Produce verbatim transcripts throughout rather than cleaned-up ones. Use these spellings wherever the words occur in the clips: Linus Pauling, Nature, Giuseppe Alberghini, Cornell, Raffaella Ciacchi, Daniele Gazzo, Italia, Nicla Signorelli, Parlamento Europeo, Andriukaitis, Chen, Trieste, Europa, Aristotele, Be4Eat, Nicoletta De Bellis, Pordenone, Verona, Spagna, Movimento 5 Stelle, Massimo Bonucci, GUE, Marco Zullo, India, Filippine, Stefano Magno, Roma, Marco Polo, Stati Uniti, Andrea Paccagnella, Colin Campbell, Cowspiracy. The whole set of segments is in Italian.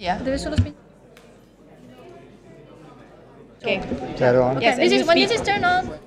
Yeah, deve solo speak. Okay. Okay. Yes, this is when this is turned on.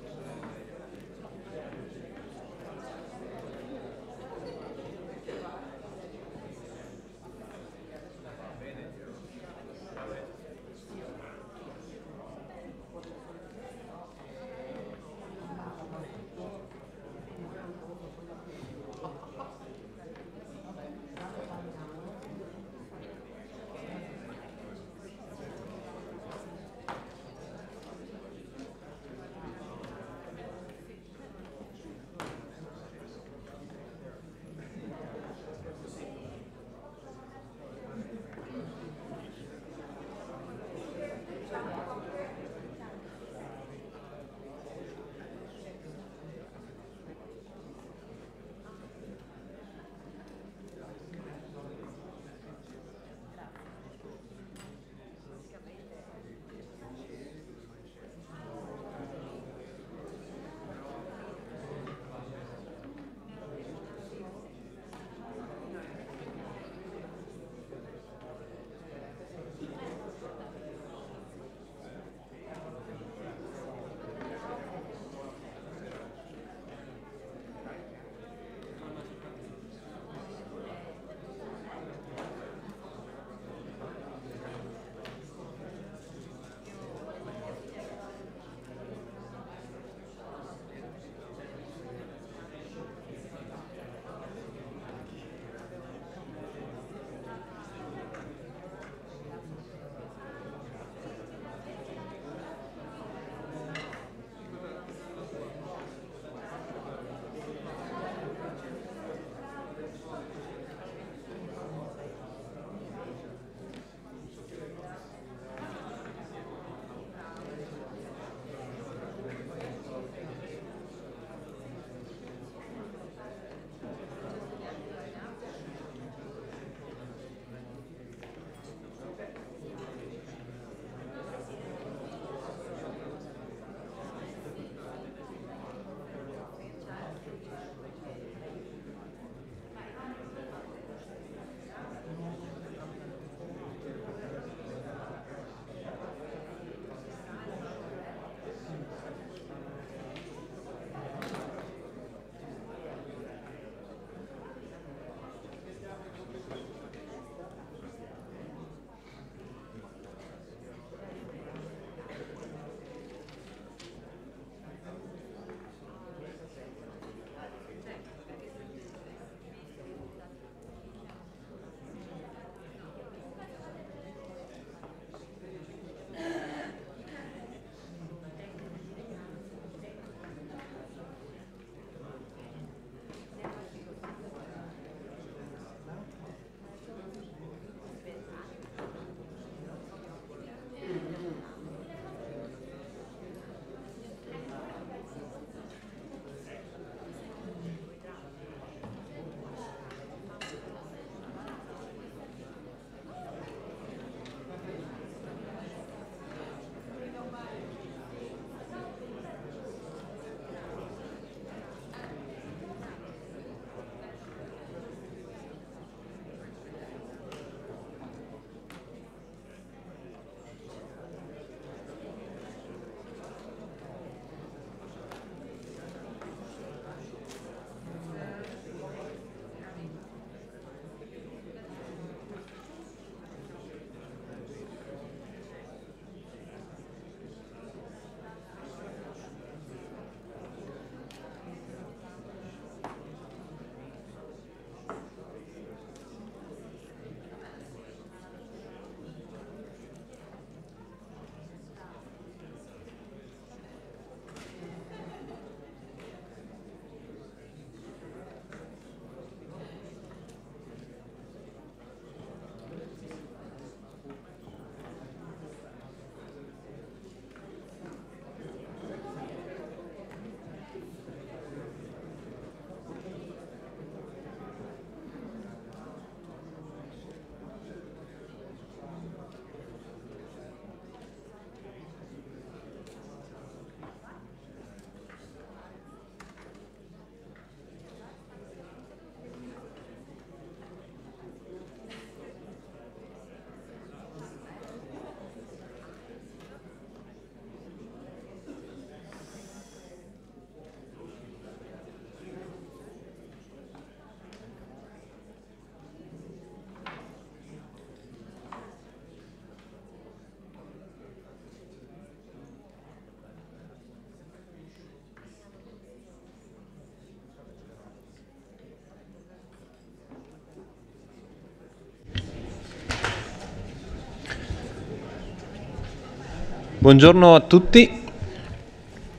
Buongiorno a tutti,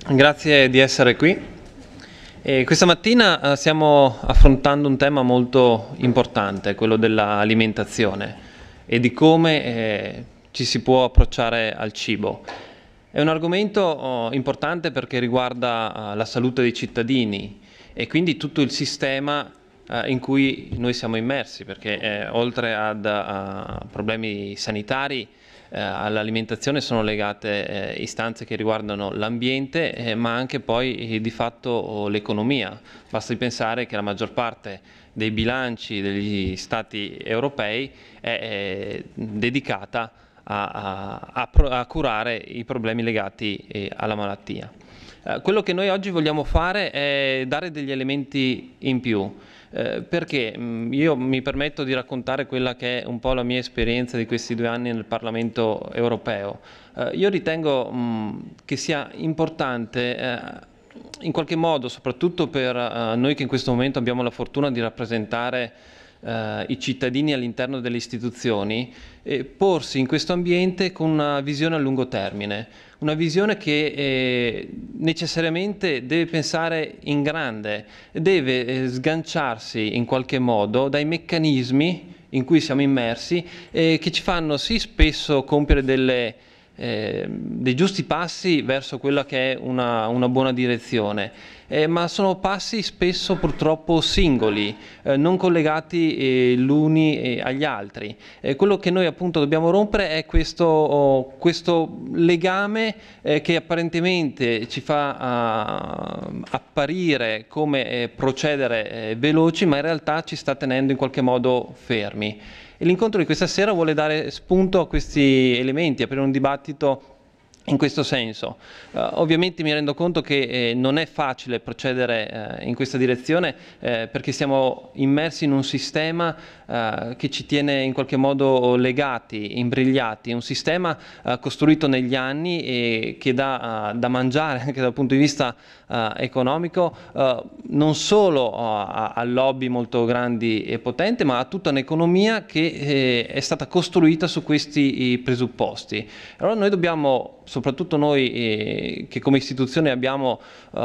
grazie di essere qui. E questa mattina stiamo affrontando un tema molto importante, quello dell'alimentazione e di come eh, ci si può approcciare al cibo. È un argomento oh, importante perché riguarda uh, la salute dei cittadini e quindi tutto il sistema uh, in cui noi siamo immersi, perché eh, oltre ad uh, problemi sanitari, Eh, all'alimentazione sono legate eh, istanze che riguardano l'ambiente eh, ma anche poi eh, di fatto oh, l'economia. Basti pensare che la maggior parte dei bilanci degli Stati europei è eh, dedicata a, a, a, pro, a curare i problemi legati eh, alla malattia. Eh, quello che noi oggi vogliamo fare è dare degli elementi in più. Eh, perché mh, io mi permetto di raccontare quella che è un po' la mia esperienza di questi due anni nel Parlamento europeo. Eh, io ritengo mh, che sia importante eh, in qualche modo, soprattutto per eh, noi che in questo momento abbiamo la fortuna di rappresentare eh, i cittadini all'interno delle istituzioni, eh, porsi in questo ambiente con una visione a lungo termine, una visione che eh, necessariamente deve pensare in grande, deve eh, sganciarsi in qualche modo dai meccanismi in cui siamo immersi eh, che ci fanno sì spesso compiere delle, eh, dei giusti passi verso quella che è una, una buona direzione, eh, ma sono passi spesso purtroppo singoli, eh, non collegati eh, l'uni eh, agli altri. Eh, quello che noi appunto dobbiamo rompere è questo, oh, questo legame eh, che apparentemente ci fa uh, apparire come eh, procedere eh, veloci, ma in realtà ci sta tenendo in qualche modo fermi. E l'incontro di questa sera vuole dare spunto a questi elementi, aprire un dibattito in questo senso. Uh, ovviamente mi rendo conto che eh, non è facile procedere eh, in questa direzione eh, perché siamo immersi in un sistema eh, che ci tiene in qualche modo legati, imbrigliati, un sistema eh, costruito negli anni e che dà uh, da mangiare anche dal punto di vista uh, economico, uh, non solo uh, a, a lobby molto grandi e potenti, ma a tutta un'economia che eh, è stata costruita su questi presupposti. Allora noi dobbiamo, soprattutto noi eh, che come istituzione abbiamo eh,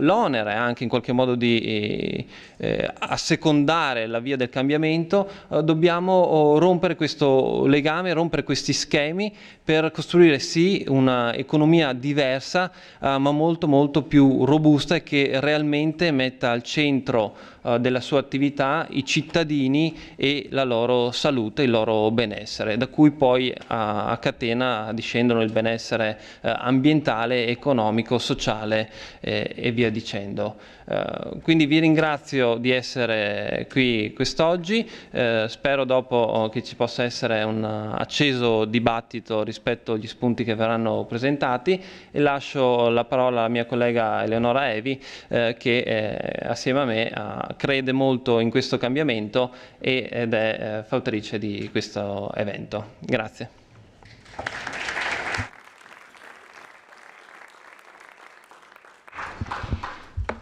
l'onere anche in qualche modo di eh, assecondare la via del cambiamento, eh, dobbiamo oh, rompere questo legame, rompere questi schemi per costruire sì un'economia diversa eh, ma molto molto più robusta e che realmente metta al centro eh, della sua attività i cittadini e la loro salute, il loro benessere, da cui poi a, a catena discendono il benessere essere eh, ambientale, economico, sociale eh, e via dicendo. Eh, quindi vi ringrazio di essere qui quest'oggi, eh, spero dopo che ci possa essere un acceso dibattito rispetto agli spunti che verranno presentati e lascio la parola alla mia collega Eleonora Evi eh, che eh, assieme a me eh, crede molto in questo cambiamento e, ed è eh, fautrice di questo evento. Grazie.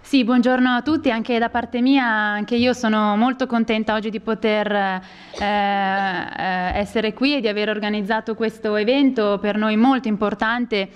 Sì, buongiorno a tutti, anche da parte mia, anche io sono molto contenta oggi di poter eh, essere qui e di aver organizzato questo evento per noi molto importante.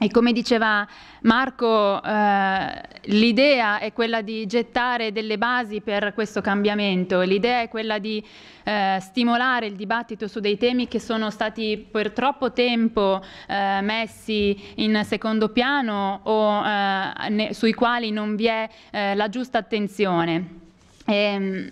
E come diceva Marco, eh, l'idea è quella di gettare delle basi per questo cambiamento, l'idea è quella di eh, stimolare il dibattito su dei temi che sono stati per troppo tempo eh, messi in secondo piano o eh, ne, sui quali non vi è eh, la giusta attenzione. E,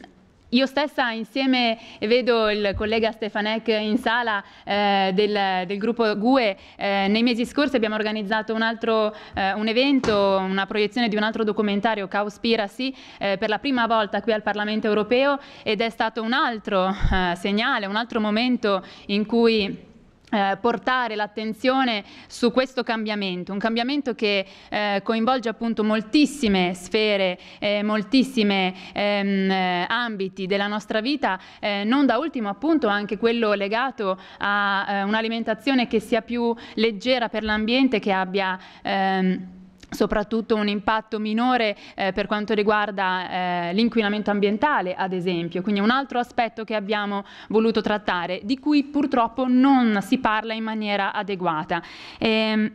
io stessa insieme, vedo il collega Stefanek in sala eh, del, del gruppo GUE, eh, nei mesi scorsi abbiamo organizzato un altro eh, un evento, una proiezione di un altro documentario, Cowspiracy, eh, per la prima volta qui al Parlamento Europeo ed è stato un altro eh, segnale, un altro momento in cui Eh, portare l'attenzione su questo cambiamento, un cambiamento che eh, coinvolge appunto moltissime sfere, eh, moltissime ehm, eh, ambiti della nostra vita, eh, non da ultimo appunto anche quello legato a eh, un'alimentazione che sia più leggera per l'ambiente, che abbia ehm, soprattutto un impatto minore eh, per quanto riguarda eh, l'inquinamento ambientale, ad esempio. Quindi un altro aspetto che abbiamo voluto trattare, di cui purtroppo non si parla in maniera adeguata. Ehm,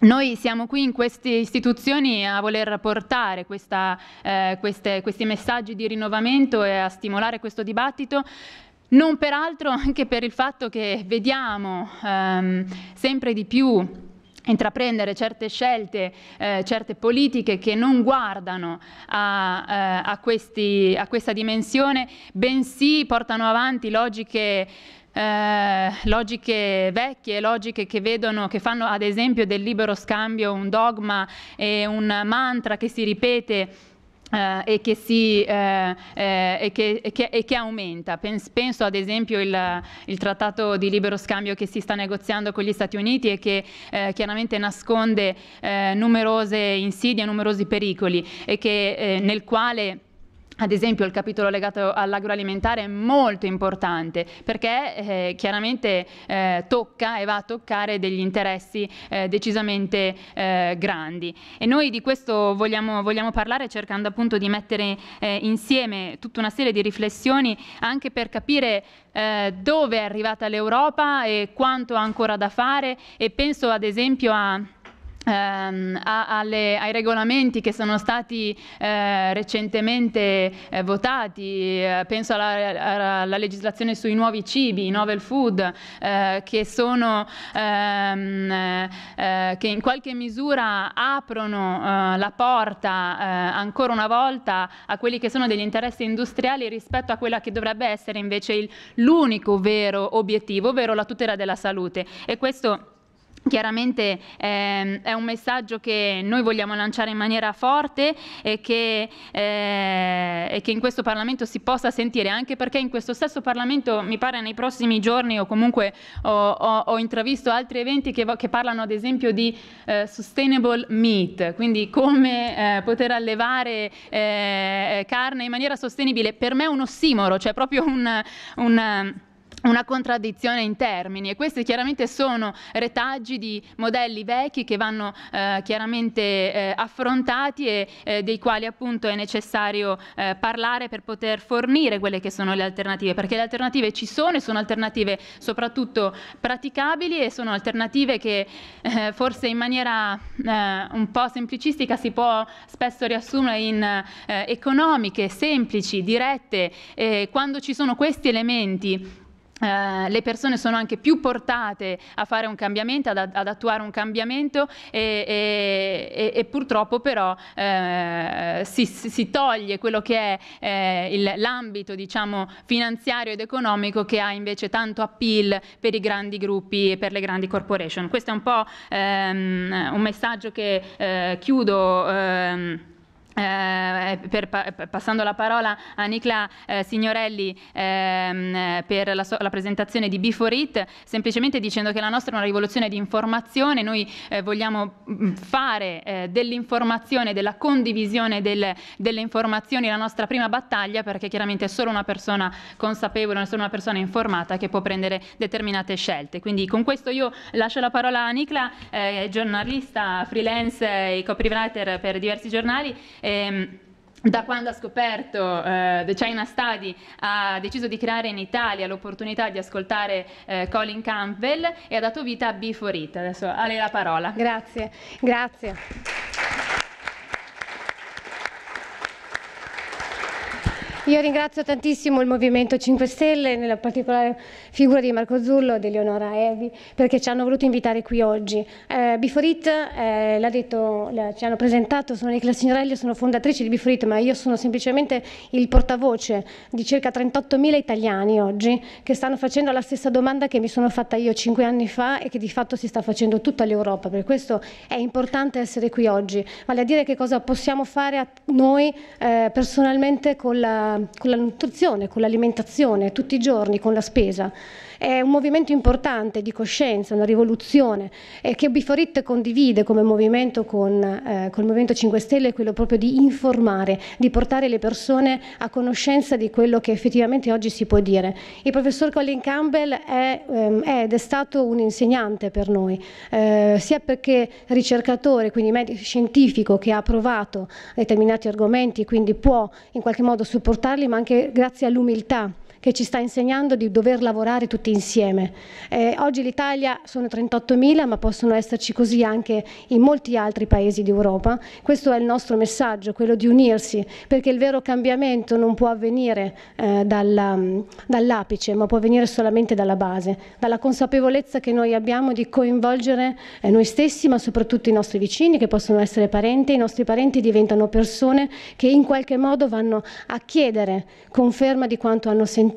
Noi siamo qui in queste istituzioni a voler portare questa, eh, queste, questi messaggi di rinnovamento e a stimolare questo dibattito, non peraltro anche per il fatto che vediamo ehm, sempre di più intraprendere certe scelte, eh, certe politiche che non guardano a, eh, a, questi, a questa dimensione, bensì portano avanti logiche Eh, logiche vecchie, logiche che vedono, che fanno ad esempio del libero scambio un dogma e un mantra che si ripete eh, e, che si, eh, eh, e, che, e, che, e che aumenta. Penso, penso ad esempio il, il trattato di libero scambio che si sta negoziando con gli Stati Uniti e che eh, chiaramente nasconde eh, numerose insidie, numerosi pericoli, e che, eh, nel quale ad esempio il capitolo legato all'agroalimentare è molto importante, perché eh, chiaramente eh, tocca e va a toccare degli interessi eh, decisamente eh, grandi. E noi di questo vogliamo, vogliamo parlare, cercando appunto di mettere eh, insieme tutta una serie di riflessioni, anche per capire eh, dove è arrivata l'Europa e quanto ha ancora da fare. E penso ad esempio a Ehm, a, alle, ai regolamenti che sono stati eh, recentemente eh, votati, eh, penso alla, alla legislazione sui nuovi cibi, i novel food, eh, che sono ehm, eh, che in qualche misura aprono eh, la porta eh, ancora una volta a quelli che sono degli interessi industriali rispetto a quella che dovrebbe essere invece l'unico vero obiettivo, ovvero la tutela della salute. E questo chiaramente ehm, è un messaggio che noi vogliamo lanciare in maniera forte, e che, eh, e che in questo Parlamento si possa sentire, anche perché in questo stesso Parlamento, mi pare nei prossimi giorni, o comunque ho, ho, ho intravisto altri eventi che, che parlano ad esempio di eh, sustainable meat, quindi come eh, poter allevare eh, carne in maniera sostenibile. Per me è un ossimoro, cioè proprio un... un una contraddizione in termini, e questi chiaramente sono retaggi di modelli vecchi che vanno eh, chiaramente eh, affrontati e eh, dei quali appunto è necessario eh, parlare, per poter fornire quelle che sono le alternative, perché le alternative ci sono, e sono alternative soprattutto praticabili, e sono alternative che eh, forse in maniera eh, un po' semplicistica si può spesso riassumere in eh, economiche, semplici, dirette. Eh, quando ci sono questi elementi, Uh, le persone sono anche più portate a fare un cambiamento, ad, ad attuare un cambiamento, e, e, e purtroppo però uh, si, si toglie quello che è uh, l'ambito, diciamo, finanziario ed economico, che ha invece tanto appeal per i grandi gruppi e per le grandi corporation. Questo è un po' um, un messaggio che uh, chiudo um, Eh, per, passando la parola a Nicla eh, Signorelli ehm, per la, so, la presentazione di Be for Eat, semplicemente dicendo che la nostra è una rivoluzione di informazione. Noi eh, vogliamo fare eh, dell'informazione, della condivisione del, delle informazioni la nostra prima battaglia, perché chiaramente è solo una persona consapevole, è solo una persona informata che può prendere determinate scelte. Quindi con questo io lascio la parola a Nicla, eh, giornalista freelance e copywriter per diversi giornali. Eh, da quando ha scoperto eh, The China Study ha deciso di creare in Italia l'opportunità di ascoltare eh, Colin Campbell, e ha dato vita a Be for Eat. Adesso a lei la parola. Grazie, grazie. Io ringrazio tantissimo il Movimento cinque Stelle, nella particolare figura di Marco Zullo e di Eleonora Evi, perché ci hanno voluto invitare qui oggi. Eh, Be for Eat, eh, l'ha detto, la, ci hanno presentato, sono Nicla Signorelli, sono fondatrice di Be for Eat, ma io sono semplicemente il portavoce di circa trentottomila italiani oggi, che stanno facendo la stessa domanda che mi sono fatta io cinque anni fa, e che di fatto si sta facendo tutta l'Europa. Per questo è importante essere qui oggi, vale a dire che cosa possiamo fare a noi eh, personalmente con la... con la nutrizione, con l'alimentazione, tutti i giorni, con la spesa. È un movimento importante di coscienza, una rivoluzione eh, che Be For Eat condivide come movimento con eh, col Movimento cinque Stelle, è quello proprio di informare, di portare le persone a conoscenza di quello che effettivamente oggi si può dire. Il professor Colin Campbell è ehm, ed è stato un insegnante per noi, eh, sia perché ricercatore, quindi medico scientifico che ha provato determinati argomenti, quindi può in qualche modo supportarli, ma anche grazie all'umiltà che ci sta insegnando di dover lavorare tutti insieme. Eh, oggi l'Italia sono trentottomila, ma possono esserci così anche in molti altri paesi d'Europa. Questo è il nostro messaggio, quello di unirsi, perché il vero cambiamento non può avvenire eh, dalla, dall'apice, ma può avvenire solamente dalla base, dalla consapevolezza che noi abbiamo di coinvolgere eh, noi stessi, ma soprattutto i nostri vicini, che possono essere parenti. I nostri parenti diventano persone che in qualche modo vanno a chiedere conferma di quanto hanno sentito,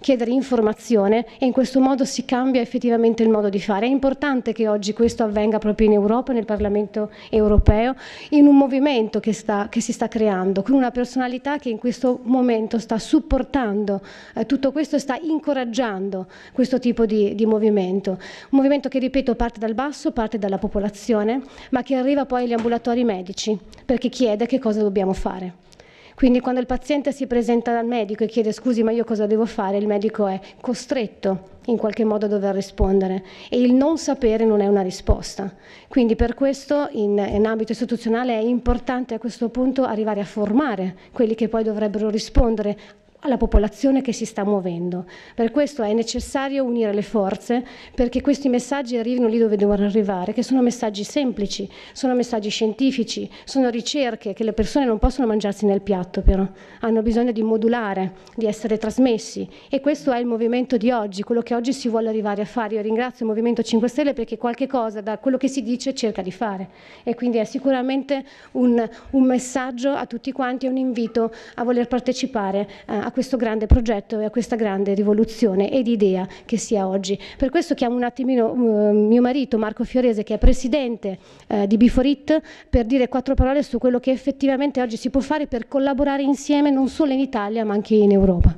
chiedere informazione, e in questo modo si cambia effettivamente il modo di fare. È importante che oggi questo avvenga proprio in Europa, nel Parlamento europeo, in un movimento che, sta, che si sta creando, con una personalità che in questo momento sta supportando eh, tutto questo e sta incoraggiando questo tipo di, di movimento. Un movimento che, ripeto, parte dal basso, parte dalla popolazione, ma che arriva poi agli ambulatori medici, perché chiede che cosa dobbiamo fare. Quindi quando il paziente si presenta dal medico e chiede scusi ma io cosa devo fare, il medico è costretto in qualche modo a dover rispondere, e il non sapere non è una risposta. Quindi per questo in, in ambito istituzionale è importante a questo punto arrivare a formare quelli che poi dovrebbero rispondere alla popolazione che si sta muovendo. Per questo è necessario unire le forze, perché questi messaggi arrivino lì dove devono arrivare, che sono messaggi semplici, sono messaggi scientifici, sono ricerche che le persone non possono mangiarsi nel piatto, però hanno bisogno di modulare, di essere trasmessi, e questo è il movimento di oggi, quello che oggi si vuole arrivare a fare. Io ringrazio il Movimento cinque Stelle perché qualche cosa da quello che si dice cerca di fare, e quindi è sicuramente un, un messaggio a tutti quanti e un invito a voler partecipare eh, a questo grande progetto e a questa grande rivoluzione ed idea che si ha oggi. Per questo chiamo un attimino uh, mio marito Marco Fiorese, che è presidente uh, di Be For Eat, per dire quattro parole su quello che effettivamente oggi si può fare per collaborare insieme non solo in Italia ma anche in Europa.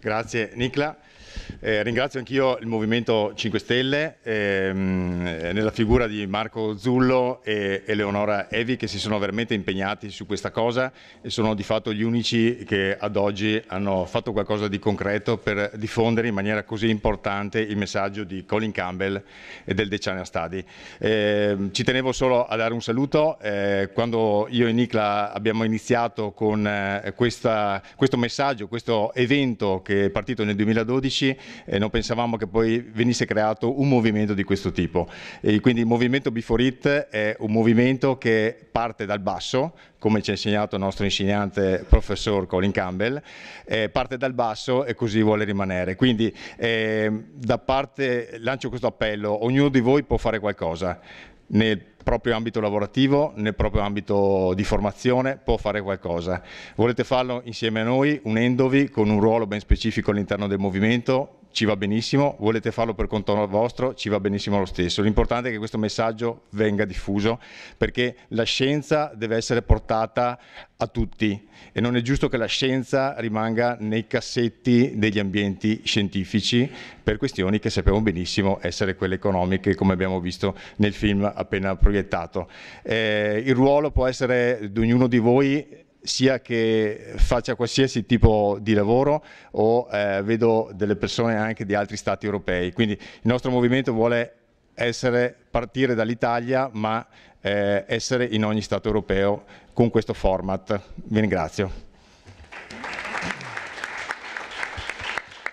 Grazie Nicla. Eh, ringrazio anch'io il Movimento cinque Stelle ehm, nella figura di Marco Zullo e Eleonora Evi, che si sono veramente impegnati su questa cosa e sono di fatto gli unici che ad oggi hanno fatto qualcosa di concreto per diffondere in maniera così importante il messaggio di Colin Campbell e del The China Study. Eh, ci tenevo solo a dare un saluto. Eh, quando io e Nicla abbiamo iniziato con eh, questa, questo messaggio, questo evento che è partito nel duemiladodici, e non pensavamo che poi venisse creato un movimento di questo tipo, e quindi il movimento Be For Eat è un movimento che parte dal basso, come ci ha insegnato il nostro insegnante professor Colin Campbell, eh, parte dal basso e così vuole rimanere. Quindi eh, da parte lancio questo appello: ognuno di voi può fare qualcosa nel proprio ambito lavorativo, nel proprio ambito di formazione, può fare qualcosa. Volete farlo insieme a noi, unendovi con un ruolo ben specifico all'interno del movimento? Ci va benissimo. Volete farlo per conto vostro? Ci va benissimo lo stesso. L'importante è che questo messaggio venga diffuso, perché la scienza deve essere portata a tutti e non è giusto che la scienza rimanga nei cassetti degli ambienti scientifici per questioni che sappiamo benissimo essere quelle economiche, come abbiamo visto nel film appena proiettato. Eh, il ruolo può essere di ognuno di voi, sia che faccia qualsiasi tipo di lavoro o eh, vedo delle persone anche di altri stati europei. Quindi il nostro movimento vuole essere, partire dall'Italia, ma eh, essere in ogni stato europeo con questo format. Vi ringrazio.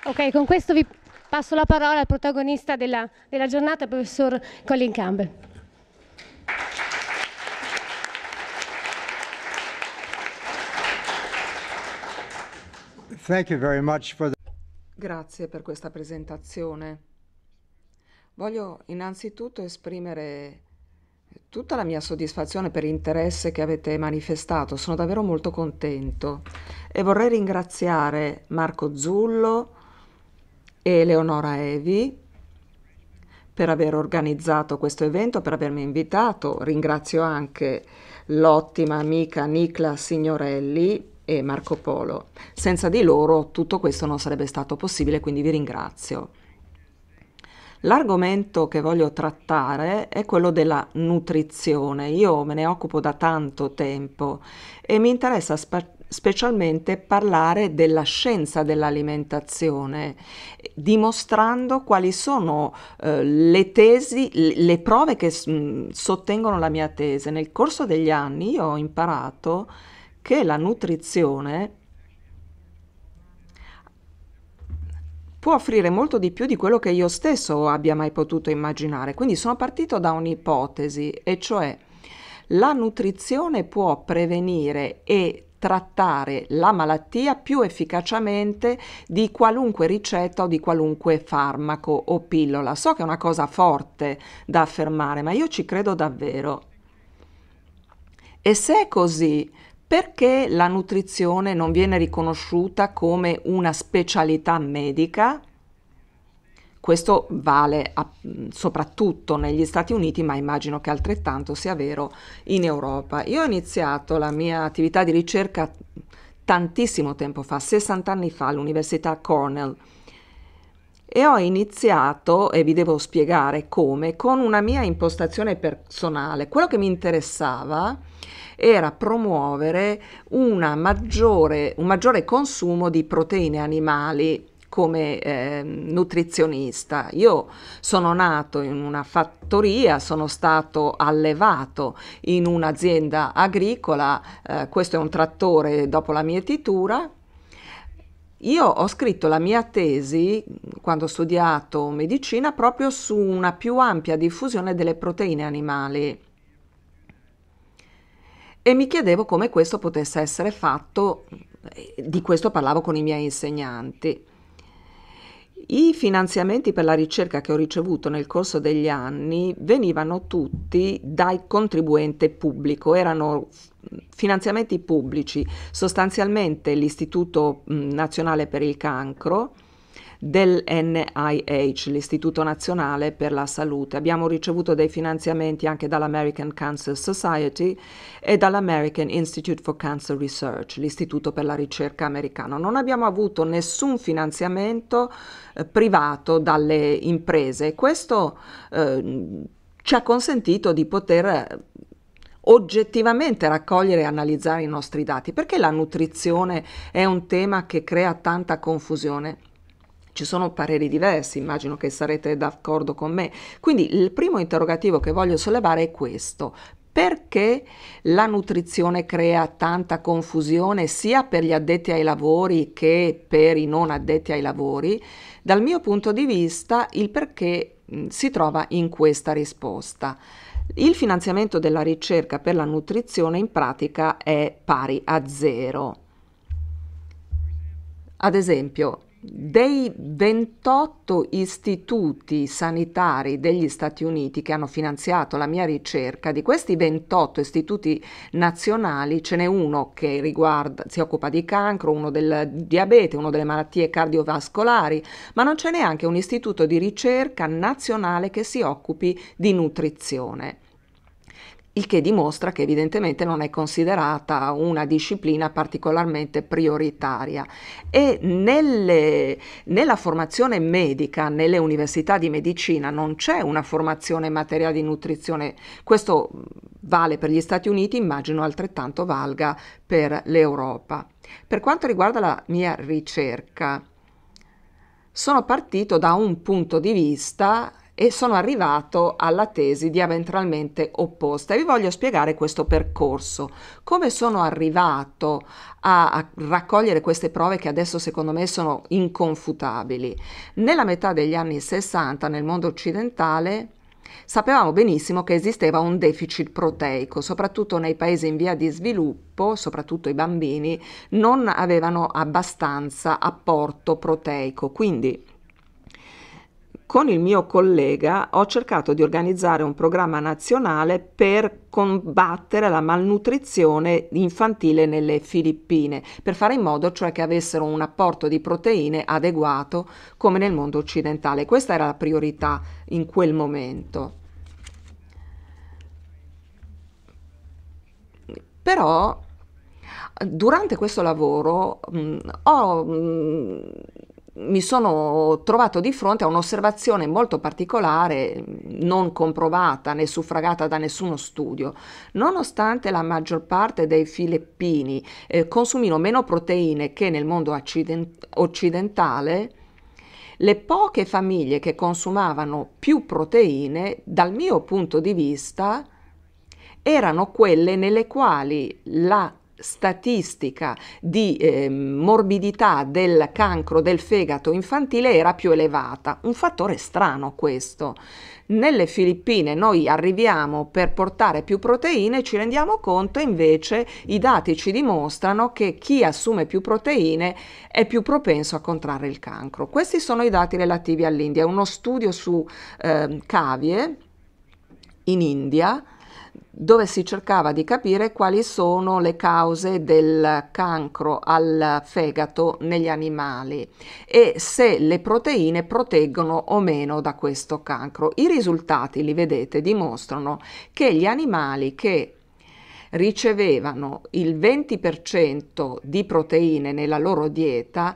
Ok, con questo vi passo la parola al protagonista della, della giornata, il professor Colin Campbell. Thank you very much for the... Grazie per questa presentazione. Voglio innanzitutto esprimere tutta la mia soddisfazione per l'interesse che avete manifestato. Sono davvero molto contento e vorrei ringraziare Marco Zullo e Eleonora Evi per aver organizzato questo evento, per avermi invitato. Ringrazio anche l'ottima amica Nicla Signorelli e Marco Polo. Senza di loro tutto questo non sarebbe stato possibile, quindi vi ringrazio. L'argomento che voglio trattare è quello della nutrizione. Io me ne occupo da tanto tempo e mi interessa sp- specialmente parlare della scienza dell'alimentazione, dimostrando quali sono eh, le tesi, le prove che mh, sottengono la mia tesi. Nel corso degli anni io ho imparato che la nutrizione può offrire molto di più di quello che io stesso abbia mai potuto immaginare. Quindi sono partito da un'ipotesi, e cioè la nutrizione può prevenire e trattare la malattia più efficacemente di qualunque ricetta o di qualunque farmaco o pillola. So che è una cosa forte da affermare, ma io ci credo davvero. E se è così, perché la nutrizione non viene riconosciuta come una specialità medica? Questo vale a, soprattutto negli Stati Uniti, ma immagino che altrettanto sia vero in Europa. Io ho iniziato la mia attività di ricerca tantissimo tempo fa, sessanta anni fa, all'Università Cornell, e ho iniziato, e vi devo spiegare come, con una mia impostazione personale. Quello che mi interessava era promuovere una maggiore, un maggiore consumo di proteine animali come eh, nutrizionista. Io sono nato in una fattoria, sono stato allevato in un'azienda agricola, eh, questo è un trattore dopo la mietitura. Io ho scritto la mia tesi, quando ho studiato medicina, proprio su una più ampia diffusione delle proteine animali. E mi chiedevo come questo potesse essere fatto, di questo parlavo con i miei insegnanti. I finanziamenti per la ricerca che ho ricevuto nel corso degli anni venivano tutti dal contribuente pubblico, erano finanziamenti pubblici, sostanzialmente l'Istituto Nazionale per il Cancro, dell'N I H, l'Istituto Nazionale per la Salute. Abbiamo ricevuto dei finanziamenti anche dall'American Cancer Society e dall'American Institute for Cancer Research, l'Istituto per la Ricerca americano. Non abbiamo avuto nessun finanziamento eh, privato dalle imprese. Questo eh, ci ha consentito di poter oggettivamente raccogliere e analizzare i nostri dati. Perché la nutrizione è un tema che crea tanta confusione? Ci sono pareri diversi, immagino che sarete d'accordo con me. Quindi il primo interrogativo che voglio sollevare è questo: perché la nutrizione crea tanta confusione sia per gli addetti ai lavori che per i non addetti ai lavori? Dal mio punto di vista il perché mh, si trova in questa risposta. Il finanziamento della ricerca per la nutrizione in pratica è pari a zero. Ad esempio, dei ventotto istituti sanitari degli Stati Uniti che hanno finanziato la mia ricerca, di questi ventotto istituti nazionali ce n'è uno che riguarda, si occupa di cancro, uno del diabete, uno delle malattie cardiovascolari, ma non c'è neanche un istituto di ricerca nazionale che si occupi di nutrizione. Il che dimostra che evidentemente non è considerata una disciplina particolarmente prioritaria. E nelle, nella formazione medica, nelle università di medicina, non c'è una formazione in materia di nutrizione. Questo vale per gli Stati Uniti, immagino altrettanto valga per l'Europa. Per quanto riguarda la mia ricerca, sono partito da un punto di vista e sono arrivato alla tesi diametralmente opposta, e vi voglio spiegare questo percorso, come sono arrivato a, a raccogliere queste prove che adesso secondo me sono inconfutabili. Nella metà degli anni sessanta nel mondo occidentale sapevamo benissimo che esisteva un deficit proteico, soprattutto nei paesi in via di sviluppo, soprattutto i bambini non avevano abbastanza apporto proteico, quindi Con il mio collega ho cercato di organizzare un programma nazionale per combattere la malnutrizione infantile nelle Filippine, per fare in modo cioè che avessero un apporto di proteine adeguato come nel mondo occidentale. Questa era la priorità in quel momento. Però durante questo lavoro mh, ho... Mh, mi sono trovato di fronte a un'osservazione molto particolare, non comprovata né suffragata da nessuno studio. Nonostante la maggior parte dei filippini eh, consumino meno proteine che nel mondo occident- occidentale, le poche famiglie che consumavano più proteine, dal mio punto di vista, erano quelle nelle quali la statistica di eh, morbidità del cancro del fegato infantile era più elevata. Un fattore strano questo. Nelle Filippine noi arriviamo per portare più proteine, ci rendiamo conto invece i dati ci dimostrano che chi assume più proteine è più propenso a contrarre il cancro. Questi sono i dati relativi all'India. Uno studio su eh, cavie in India dove si cercava di capire quali sono le cause del cancro al fegato negli animali e se le proteine proteggono o meno da questo cancro. I risultati, li vedete, dimostrano che gli animali che ricevevano il venti per cento di proteine nella loro dieta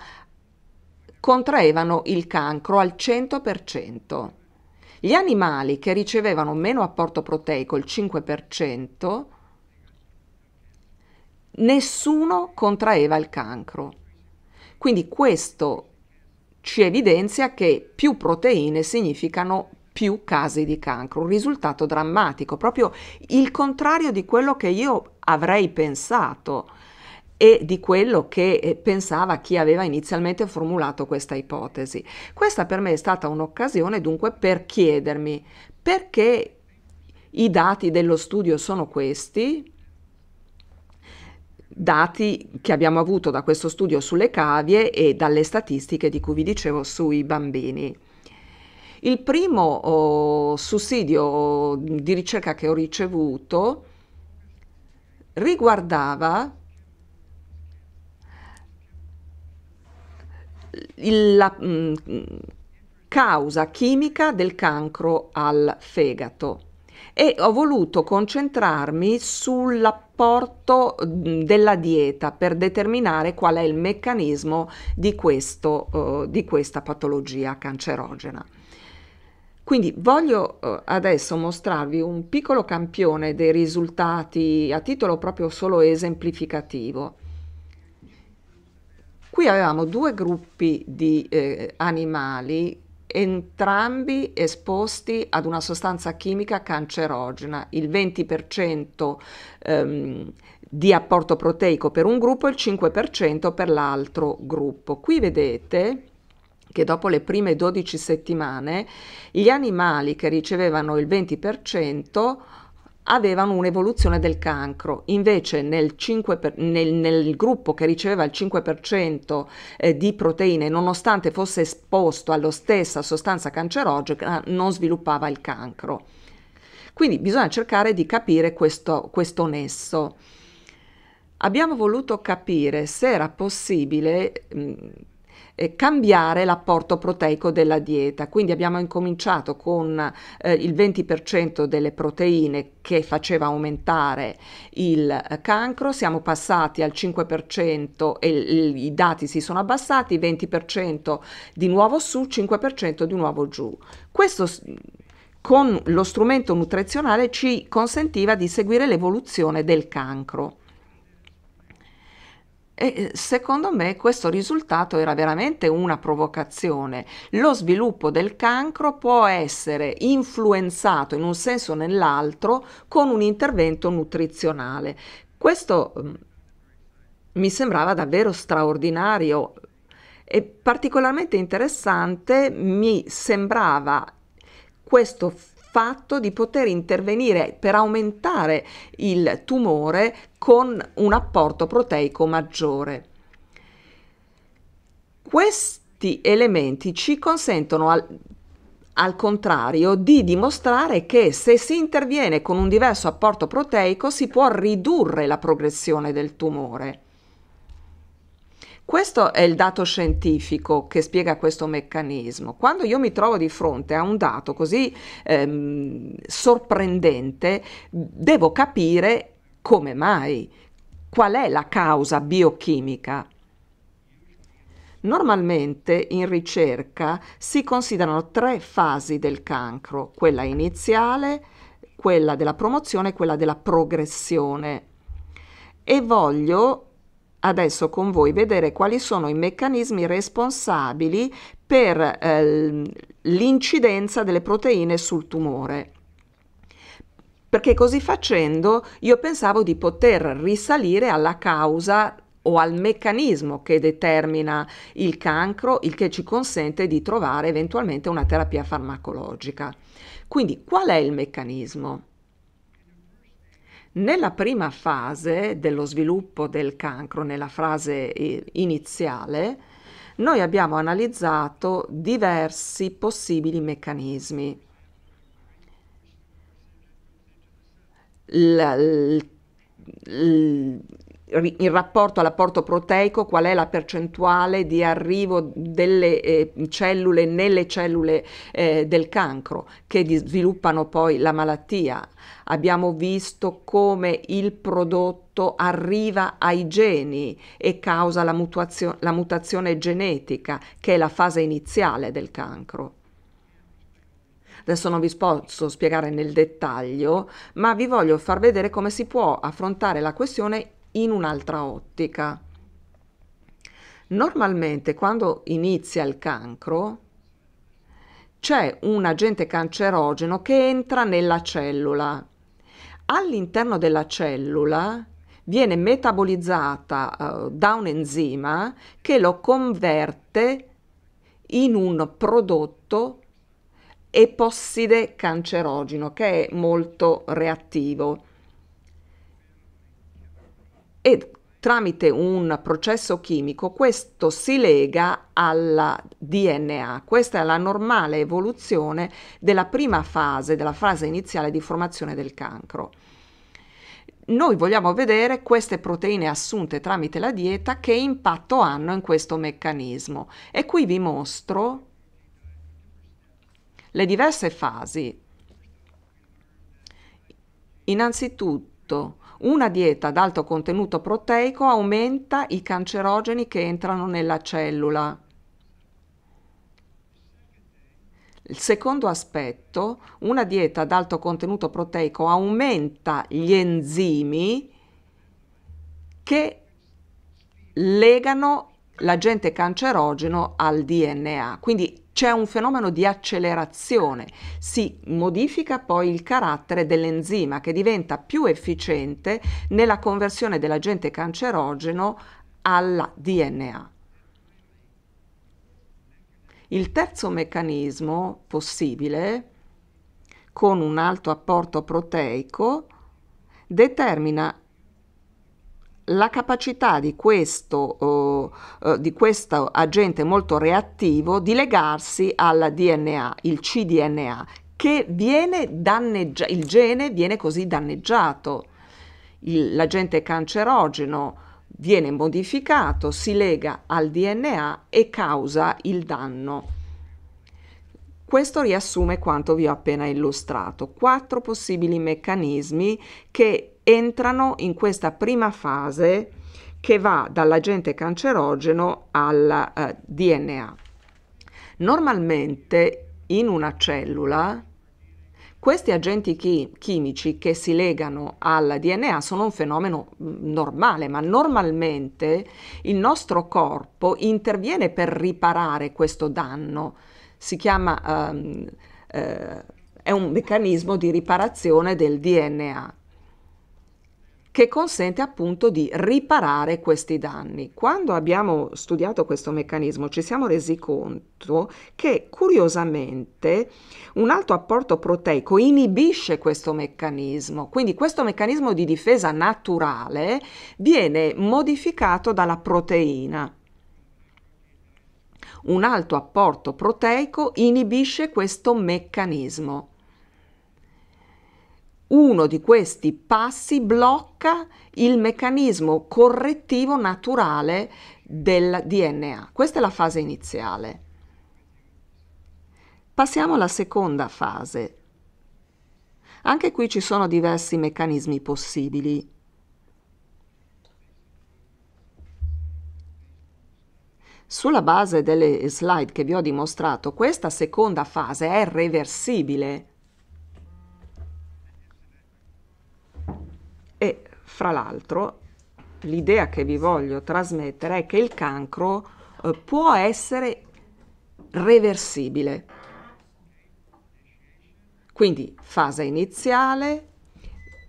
contraevano il cancro al cento per cento. Gli animali che ricevevano meno apporto proteico, il cinque per cento, nessuno contraeva il cancro. Quindi questo ci evidenzia che più proteine significano più casi di cancro, un risultato drammatico, proprio il contrario di quello che io avrei pensato e di quello che pensava chi aveva inizialmente formulato questa ipotesi. Questa per me è stata un'occasione dunque per chiedermi perché i dati dello studio sono questi, dati che abbiamo avuto da questo studio sulle cavie e dalle statistiche di cui vi dicevo sui bambini. Il primo oh, sussidio di ricerca che ho ricevuto riguardava la mh, causa chimica del cancro al fegato e ho voluto concentrarmi sull'apporto della dieta per determinare qual è il meccanismo di, questo, uh, di questa patologia cancerogena. Quindi voglio uh, adesso mostrarvi un piccolo campione dei risultati a titolo proprio solo esemplificativo. Qui avevamo due gruppi di eh, animali, entrambi esposti ad una sostanza chimica cancerogena, il venti per cento ehm, di apporto proteico per un gruppo e il cinque per cento per l'altro gruppo. Qui vedete che dopo le prime dodici settimane gli animali che ricevevano il venti per cento avevano un'evoluzione del cancro, invece nel, cinque per, nel, nel gruppo che riceveva il cinque per cento eh, di proteine, nonostante fosse esposto alla stessa sostanza cancerogena, non sviluppava il cancro. Quindi bisogna cercare di capire questo, questo nesso. Abbiamo voluto capire se era possibile mh, cambiare l'apporto proteico della dieta, quindi abbiamo incominciato con eh, il venti per cento delle proteine che faceva aumentare il cancro, siamo passati al cinque per cento e il, i dati si sono abbassati, venti per cento di nuovo su, cinque per cento di nuovo giù. Questo con lo strumento nutrizionale ci consentiva di seguire l'evoluzione del cancro. E secondo me questo risultato era veramente una provocazione. Lo sviluppo del cancro può essere influenzato in un senso o nell'altro con un intervento nutrizionale. Questo mi sembrava davvero straordinario e particolarmente interessante, mi sembrava questo fatto di poter intervenire per aumentare il tumore con un apporto proteico maggiore. Questi elementi ci consentono al, al contrario, di dimostrare che se si interviene con un diverso apporto proteico si può ridurre la progressione del tumore. Questo è il dato scientifico che spiega questo meccanismo. Quando io mi trovo di fronte a un dato così ehm, sorprendente, devo capire come mai, qual è la causa biochimica. Normalmente in ricerca si considerano tre fasi del cancro: quella iniziale, quella della promozione e quella della progressione. E voglio adesso con voi vedere quali sono i meccanismi responsabili per eh, l'incidenza delle proteine sul tumore. Perché così facendo io pensavo di poter risalire alla causa o al meccanismo che determina il cancro, il che ci consente di trovare eventualmente una terapia farmacologica. Quindi qual è il meccanismo? Nella prima fase dello sviluppo del cancro, nella fase iniziale, noi abbiamo analizzato diversi possibili meccanismi. Il, il, in rapporto all'apporto proteico, qual è la percentuale di arrivo delle eh, cellule nelle cellule eh, del cancro che sviluppano poi la malattia. Abbiamo visto come il prodotto arriva ai geni e causa la, mutazio- la mutazione genetica, che è la fase iniziale del cancro. Adesso non vi posso spiegare nel dettaglio, ma vi voglio far vedere come si può affrontare la questione in un'altra ottica. Normalmente quando inizia il cancro c'è un agente cancerogeno che entra nella cellula. All'interno della cellula viene metabolizzata uh, da un enzima che lo converte in un prodotto eposside cancerogeno che è molto reattivo. E tramite un processo chimico questo si lega alla D N A. Questa è la normale evoluzione della prima fase, della fase iniziale di formazione del cancro. Noi vogliamo vedere queste proteine assunte tramite la dieta che impatto hanno in questo meccanismo. E qui vi mostro le diverse fasi. Innanzitutto, una dieta ad alto contenuto proteico aumenta i cancerogeni che entrano nella cellula. Il secondo aspetto, una dieta ad alto contenuto proteico aumenta gli enzimi che legano l'agente cancerogeno al D N A. Quindi c'è un fenomeno di accelerazione, si modifica poi il carattere dell'enzima che diventa più efficiente nella conversione dell'agente cancerogeno al D N A. Il terzo meccanismo possibile, con un alto apporto proteico, determina la capacità di questo, uh, uh, di questo agente molto reattivo di legarsi al D N A, il C D N A, che viene danneggiato, il gene viene così danneggiato. L'agente cancerogeno viene modificato, si lega al D N A e causa il danno. Questo riassume quanto vi ho appena illustrato. Quattro possibili meccanismi che entrano in questa prima fase che va dall'agente cancerogeno al eh, D N A. Normalmente in una cellula questi agenti chi- chimici che si legano al D N A sono un fenomeno normale, ma normalmente il nostro corpo interviene per riparare questo danno. Si chiama, um, eh, è un meccanismo di riparazione del D N A, che consente appunto di riparare questi danni. Quando abbiamo studiato questo meccanismo ci siamo resi conto che curiosamente un alto apporto proteico inibisce questo meccanismo, quindi questo meccanismo di difesa naturale viene modificato dalla proteina. un alto apporto proteico inibisce questo meccanismo. Uno di questi passi blocca il meccanismo correttivo naturale del D N A. Questa è la fase iniziale. Passiamo alla seconda fase. Anche qui ci sono diversi meccanismi possibili. Sulla base delle slide che vi ho dimostrato, questa seconda fase è reversibile. E fra l'altro l'idea che vi voglio trasmettere è che il cancro eh, può essere reversibile. Quindi fase iniziale,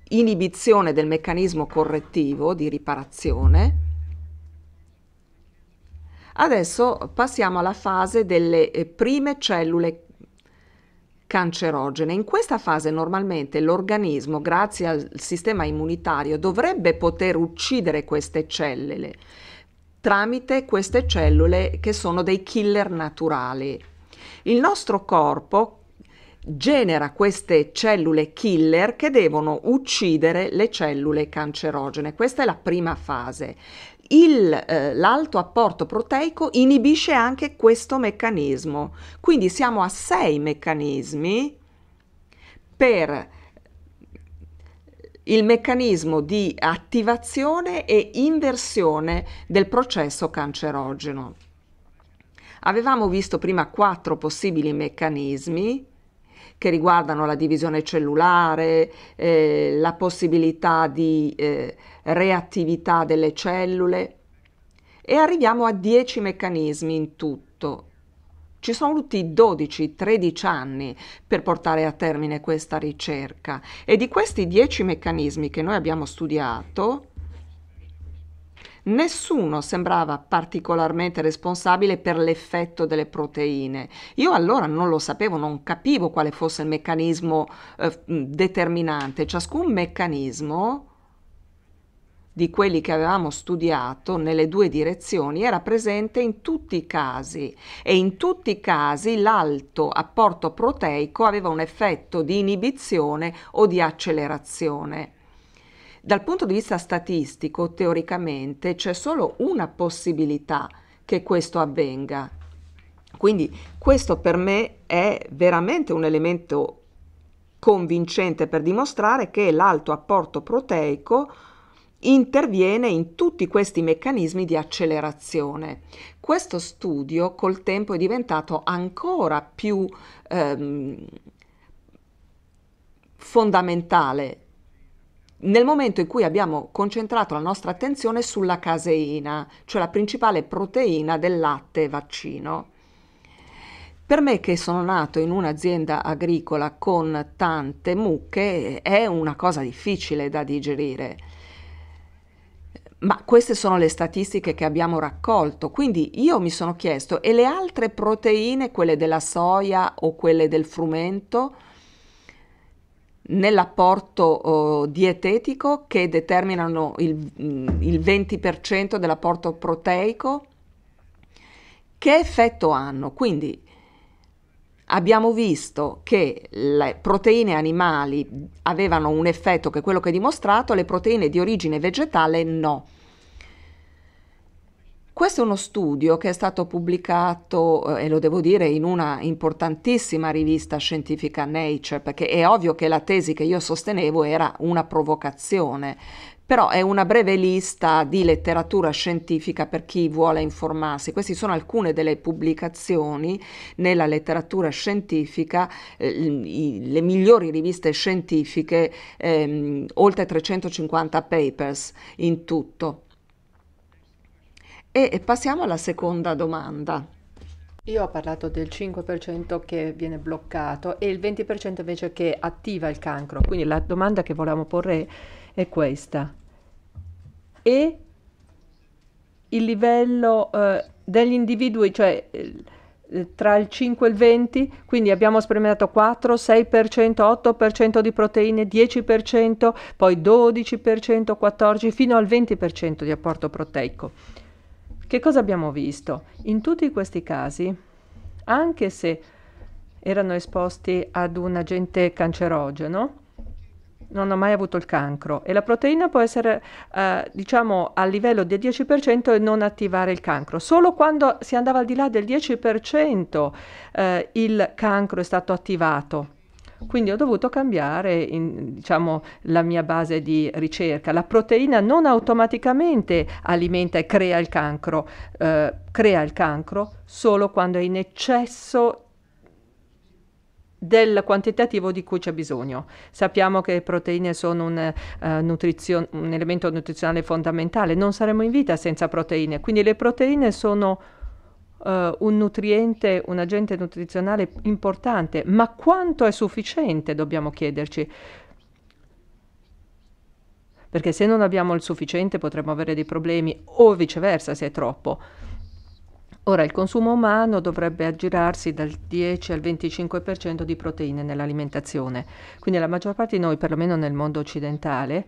inibizione del meccanismo correttivo di riparazione. Adesso passiamo alla fase delle eh, prime cellule cancerogene. In questa fase normalmente l'organismo, grazie al sistema immunitario, dovrebbe poter uccidere queste cellule tramite queste cellule che sono dei killer naturali. Il nostro corpo genera queste cellule killer che devono uccidere le cellule cancerogene. Questa è la prima fase. Il, eh, l'alto apporto proteico inibisce anche questo meccanismo, quindi siamo a sei meccanismi per il meccanismo di attivazione e inversione del processo cancerogeno. Avevamo visto prima quattro possibili meccanismi che riguardano la divisione cellulare, eh, la possibilità di eh, reattività delle cellule, e arriviamo a dieci meccanismi in tutto. Ci sono voluti dodici tredici anni per portare a termine questa ricerca, e di questi dieci meccanismi che noi abbiamo studiato nessuno sembrava particolarmente responsabile per l'effetto delle proteine. Io allora non lo sapevo, non capivo quale fosse il meccanismo eh, determinante. Ciascun meccanismo di quelli che avevamo studiato nelle due direzioni era presente in tutti i casi, e in tutti i casi l'alto apporto proteico aveva un effetto di inibizione o di accelerazione. Dal punto di vista statistico, teoricamente, c'è solo una possibilità che questo avvenga. Quindi questo per me è veramente un elemento convincente per dimostrare che l'alto apporto proteico interviene in tutti questi meccanismi di accelerazione. Questo studio col tempo è diventato ancora più ehm, fondamentale nel momento in cui abbiamo concentrato la nostra attenzione sulla caseina, cioè la principale proteina del latte vaccino. Per me, che sono nato in un'azienda agricola con tante mucche, è una cosa difficile da digerire. Ma queste sono le statistiche che abbiamo raccolto, quindi io mi sono chiesto: e le altre proteine, quelle della soia o quelle del frumento, nell'apporto oh, dietetico, che determinano il, il venti per cento dell'apporto proteico, che effetto hanno? Quindi abbiamo visto che le proteine animali avevano un effetto che è quello che ho dimostrato, le proteine di origine vegetale no. Questo è uno studio che è stato pubblicato, eh, e lo devo dire, in una importantissima rivista scientifica, Nature, perché è ovvio che la tesi che io sostenevo era una provocazione, però è una breve lista di letteratura scientifica per chi vuole informarsi. Queste sono alcune delle pubblicazioni nella letteratura scientifica, eh, i, le migliori riviste scientifiche, ehm, oltre trecentocinquanta papers in tutto. E passiamo alla seconda domanda. Io ho parlato del cinque per cento che viene bloccato e il venti per cento invece che attiva il cancro. Quindi la domanda che volevamo porre è questa. E il livello eh, degli individui, cioè eh, tra il cinque e il venti, quindi abbiamo sperimentato quattro, sei per cento, otto per cento di proteine, dieci per cento, poi dodici per cento, quattordici per cento, fino al venti per cento di apporto proteico. Che cosa abbiamo visto? In tutti questi casi, anche se erano esposti ad un agente cancerogeno, non ho mai avuto il cancro, e la proteina può essere eh, diciamo a livello del dieci per cento e non attivare il cancro. Solo quando si andava al di là del dieci per cento eh, il cancro è stato attivato. Quindi ho dovuto cambiare in, diciamo, la mia base di ricerca. La proteina non automaticamente alimenta e crea il cancro, eh, crea il cancro solo quando è in eccesso del quantitativo di cui c'è bisogno. Sappiamo che le proteine sono un, uh, nutrizio- un elemento nutrizionale fondamentale, non saremmo in vita senza proteine, quindi le proteine sono uh, un nutriente, un agente nutrizionale importante, ma quanto è sufficiente dobbiamo chiederci, perché se non abbiamo il sufficiente potremmo avere dei problemi o viceversa se è troppo. Ora, il consumo umano dovrebbe aggirarsi dal dieci al venticinque per cento di proteine nell'alimentazione. Quindi la maggior parte di noi, perlomeno nel mondo occidentale,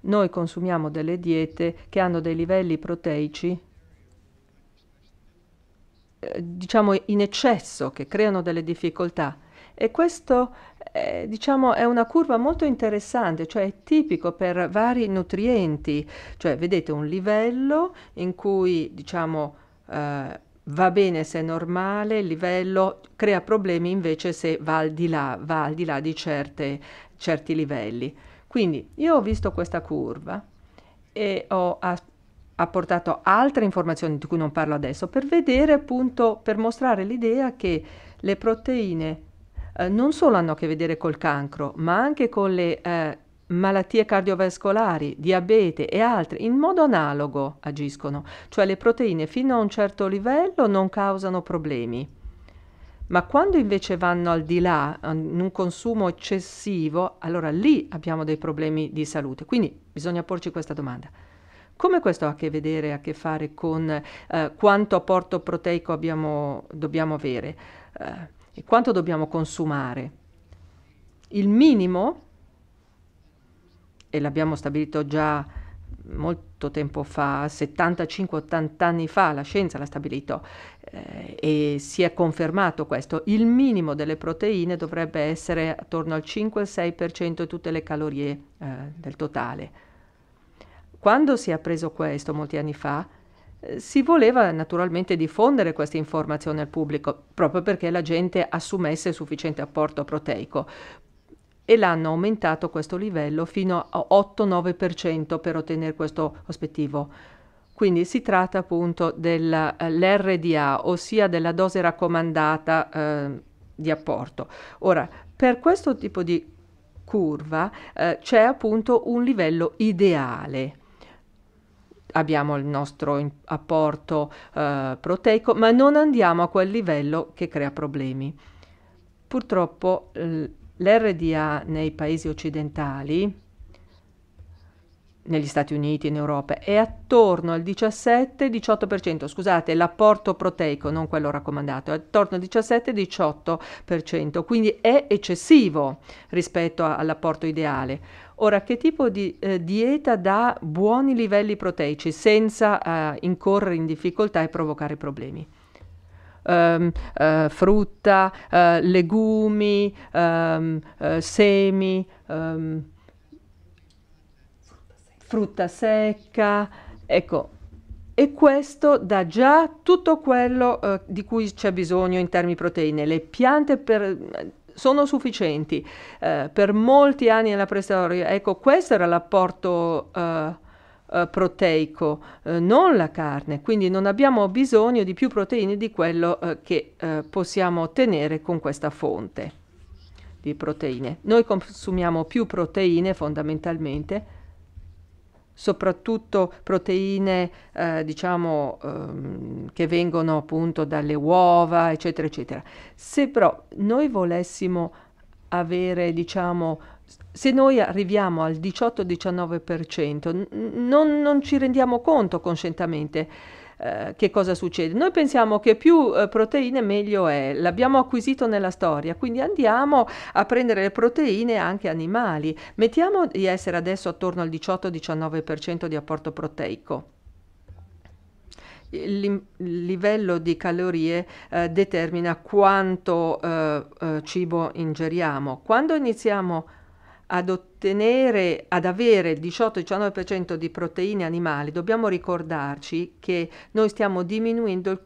noi consumiamo delle diete che hanno dei livelli proteici, eh, diciamo, in eccesso, che creano delle difficoltà. E questo eh, diciamo, è una curva molto interessante, cioè è tipico per vari nutrienti. Cioè, vedete un livello in cui, diciamo, Uh, va bene se è normale, il livello crea problemi invece se va al di là, va al di là di certe, certi livelli. Quindi io ho visto questa curva e ho apportato altre informazioni di cui non parlo adesso per vedere appunto, per mostrare l'idea che le proteine uh, non solo hanno a che vedere col cancro, ma anche con le uh, malattie cardiovascolari, diabete e altre, in modo analogo agiscono. Cioè le proteine fino a un certo livello non causano problemi, ma quando invece vanno al di là, in un consumo eccessivo, allora lì abbiamo dei problemi di salute. Quindi bisogna porci questa domanda. Come questo ha a che vedere, a che fare con eh, quanto apporto proteico abbiamo, dobbiamo avere eh, e quanto dobbiamo consumare? Il minimo, e l'abbiamo stabilito già molto tempo fa, settantacinque ottanta anni fa, la scienza l'ha stabilito eh, e si è confermato questo, il minimo delle proteine dovrebbe essere attorno al cinque sei per cento di tutte le calorie eh, del totale. Quando si è preso questo molti anni fa, eh, si voleva naturalmente diffondere questa informazione al pubblico, proprio perché la gente assumesse sufficiente apporto proteico. E l'hanno aumentato questo livello fino a otto nove per cento per ottenere questo obiettivo. Quindi si tratta appunto dell'erre di a, ossia della dose raccomandata eh, di apporto. Ora, per questo tipo di curva eh, c'è appunto un livello ideale. Abbiamo il nostro apporto eh, proteico, ma non andiamo a quel livello che crea problemi. Purtroppo eh, l'erre di a nei paesi occidentali, negli Stati Uniti, in Europa, è attorno al diciassette diciotto per cento, scusate, l'apporto proteico, non quello raccomandato, è attorno al diciassette diciotto per cento, quindi è eccessivo rispetto all'apporto ideale. Ora, che tipo di eh, dieta dà buoni livelli proteici senza eh, incorrere in difficoltà e provocare problemi? Um, uh, frutta, uh, legumi, um, uh, semi, um, frutta secca, ecco, e questo dà già tutto quello uh, di cui c'è bisogno in termini proteine. Le piante per, sono sufficienti uh, per molti anni nella preistoria. Ecco, questo era l'apporto uh, Uh, proteico, uh, non la carne, quindi non abbiamo bisogno di più proteine di quello uh, che uh, possiamo ottenere con questa fonte di proteine. Noi consumiamo più proteine fondamentalmente, soprattutto proteine uh, diciamo um, che vengono appunto dalle uova, eccetera eccetera. Se però noi volessimo avere, diciamo, se noi arriviamo al diciotto diciannove per cento, non, non ci rendiamo conto conscientemente eh, che cosa succede. Noi pensiamo che più eh, proteine meglio è, l'abbiamo acquisito nella storia, quindi andiamo a prendere le proteine anche animali. Mettiamo di essere adesso attorno al diciotto diciannove per cento di apporto proteico. il livello di calorie eh, determina quanto eh, eh, cibo ingeriamo. Quando iniziamo ad ottenere, ad avere il diciotto-diciannove per cento di proteine animali, dobbiamo ricordarci che noi stiamo diminuendo il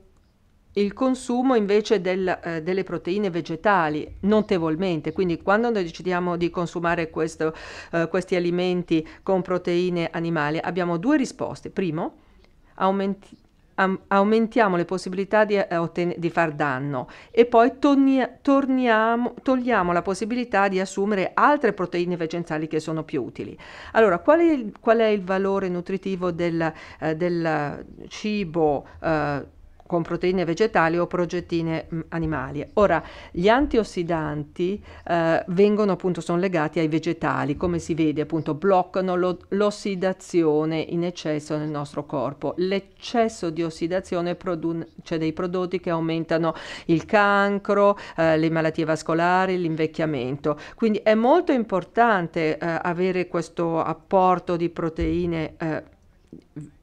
il consumo invece del, eh, delle proteine vegetali notevolmente. Quindi quando noi decidiamo di consumare questo, eh, questi alimenti con proteine animali abbiamo due risposte. Primo, aumenti am aumentiamo le possibilità di, di far danno, e poi torniamo, togliamo la possibilità di assumere altre proteine vegetali che sono più utili. Allora, qual è il, qual è il valore nutritivo del, eh, del cibo eh, con proteine vegetali o proteine animali? Ora, gli antiossidanti eh, vengono appunto, sono legati ai vegetali, come si vede appunto, bloccano l'ossidazione in eccesso nel nostro corpo. L'eccesso di ossidazione produce dei prodotti che aumentano il cancro, eh, le malattie vascolari, l'invecchiamento. Quindi è molto importante eh, avere questo apporto di proteine eh,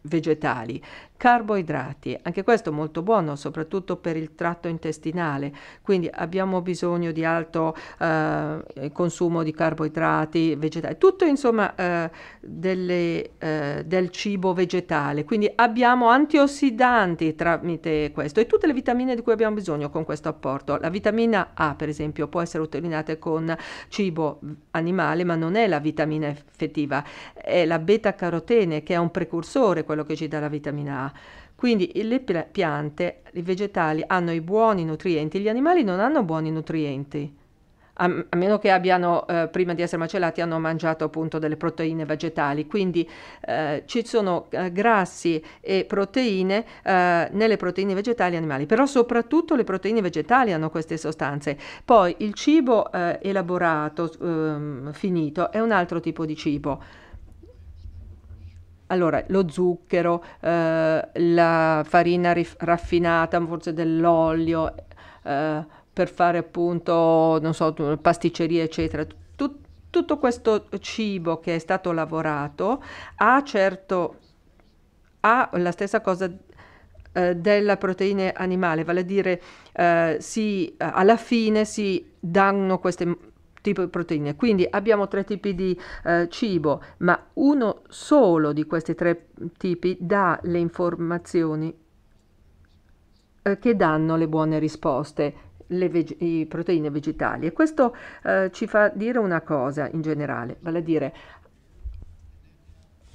vegetali. Carboidrati, anche questo molto buono soprattutto per il tratto intestinale, quindi abbiamo bisogno di alto eh, consumo di carboidrati vegetali, tutto insomma eh, delle, eh, del cibo vegetale. Quindi abbiamo antiossidanti tramite questo e tutte le vitamine di cui abbiamo bisogno con questo apporto. La vitamina A per esempio può essere utilizzata con cibo animale, ma non è la vitamina effettiva, è la beta carotene che è un precursore, quello che ci dà la vitamina A. Quindi le piante, i vegetali hanno i buoni nutrienti, gli animali non hanno buoni nutrienti, a, a meno che abbiano, eh, prima di essere macellati, hanno mangiato appunto delle proteine vegetali. Quindi eh, ci sono eh, grassi e proteine eh, nelle proteine vegetali e animali, però soprattutto le proteine vegetali hanno queste sostanze. Poi il cibo eh, elaborato, eh, finito, è un altro tipo di cibo. Allora, lo zucchero, eh, la farina raffinata, forse dell'olio, eh, per fare appunto, non so, pasticcerie, eccetera. Tut tutto questo cibo che è stato lavorato ha certo, ha la stessa cosa eh, della proteina animale, vale a dire, eh, si, alla fine si danno queste tipo di proteine. Quindi abbiamo tre tipi di eh, cibo, ma uno solo di questi tre tipi dà le informazioni eh, che danno le buone risposte, le veg i proteine vegetali. E questo eh, ci fa dire una cosa in generale, vale a dire,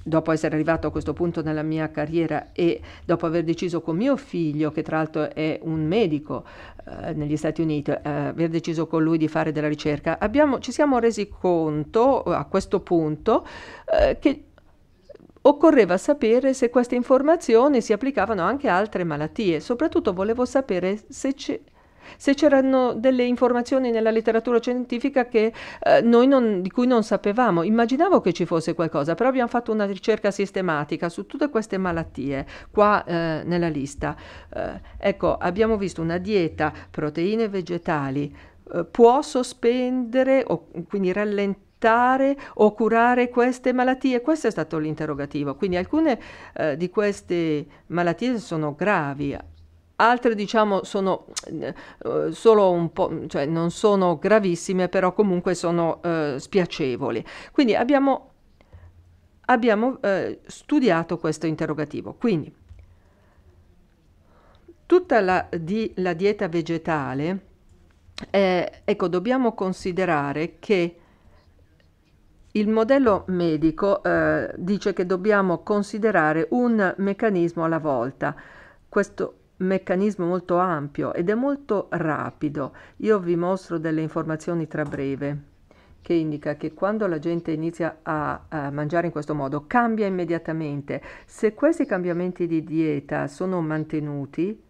dopo essere arrivato a questo punto nella mia carriera e dopo aver deciso con mio figlio, che tra l'altro è un medico eh, negli Stati Uniti, eh, aver deciso con lui di fare della ricerca, abbiamo, ci siamo resi conto a questo punto eh, che occorreva sapere se queste informazioni si applicavano anche a altre malattie. Soprattutto volevo sapere se c'è se c'erano delle informazioni nella letteratura scientifica che, eh, noi non, di cui non sapevamo. Immaginavo che ci fosse qualcosa, però abbiamo fatto una ricerca sistematica su tutte queste malattie qua eh, nella lista. Eh, ecco, abbiamo visto una dieta, proteine vegetali, eh, può sospendere o quindi rallentare o curare queste malattie? Questo è stato l'interrogativo. Quindi alcune eh, di queste malattie sono gravi, altre diciamo sono eh, solo un po', cioè non sono gravissime, però comunque sono eh, spiacevoli. Quindi abbiamo, abbiamo eh, studiato questo interrogativo. Quindi tutta la, di, la dieta vegetale, eh, ecco, dobbiamo considerare che il modello medico eh, dice che dobbiamo considerare un meccanismo alla volta. Questo meccanismo molto ampio ed è molto rapido. Io vi mostro delle informazioni tra breve che indica che quando la gente inizia a, a mangiare in questo modo cambia immediatamente. Se questi cambiamenti di dieta sono mantenuti,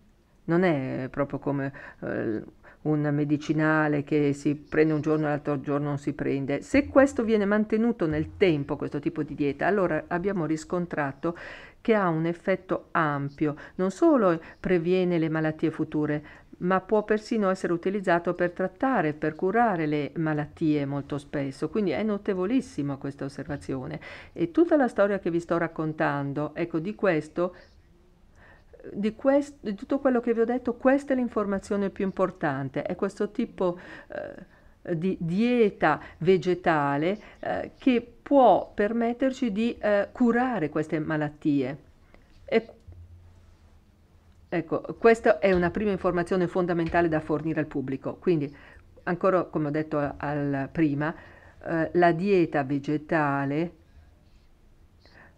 non è proprio come eh, un medicinale che si prende un giorno e l'altro giorno non si prende. Se questo viene mantenuto nel tempo, questo tipo di dieta, allora abbiamo riscontrato che ha un effetto ampio, non solo previene le malattie future, ma può persino essere utilizzato per trattare, per curare le malattie molto spesso. Quindi è notevolissima questa osservazione. E tutta la storia che vi sto raccontando, ecco, di questo di, quest, di tutto quello che vi ho detto, questa è l'informazione più importante, è questo tipo eh, di dieta vegetale eh, che può permetterci di eh, curare queste malattie. E, ecco, questa è una prima informazione fondamentale da fornire al pubblico. Quindi, ancora come ho detto al, al prima, eh, la dieta vegetale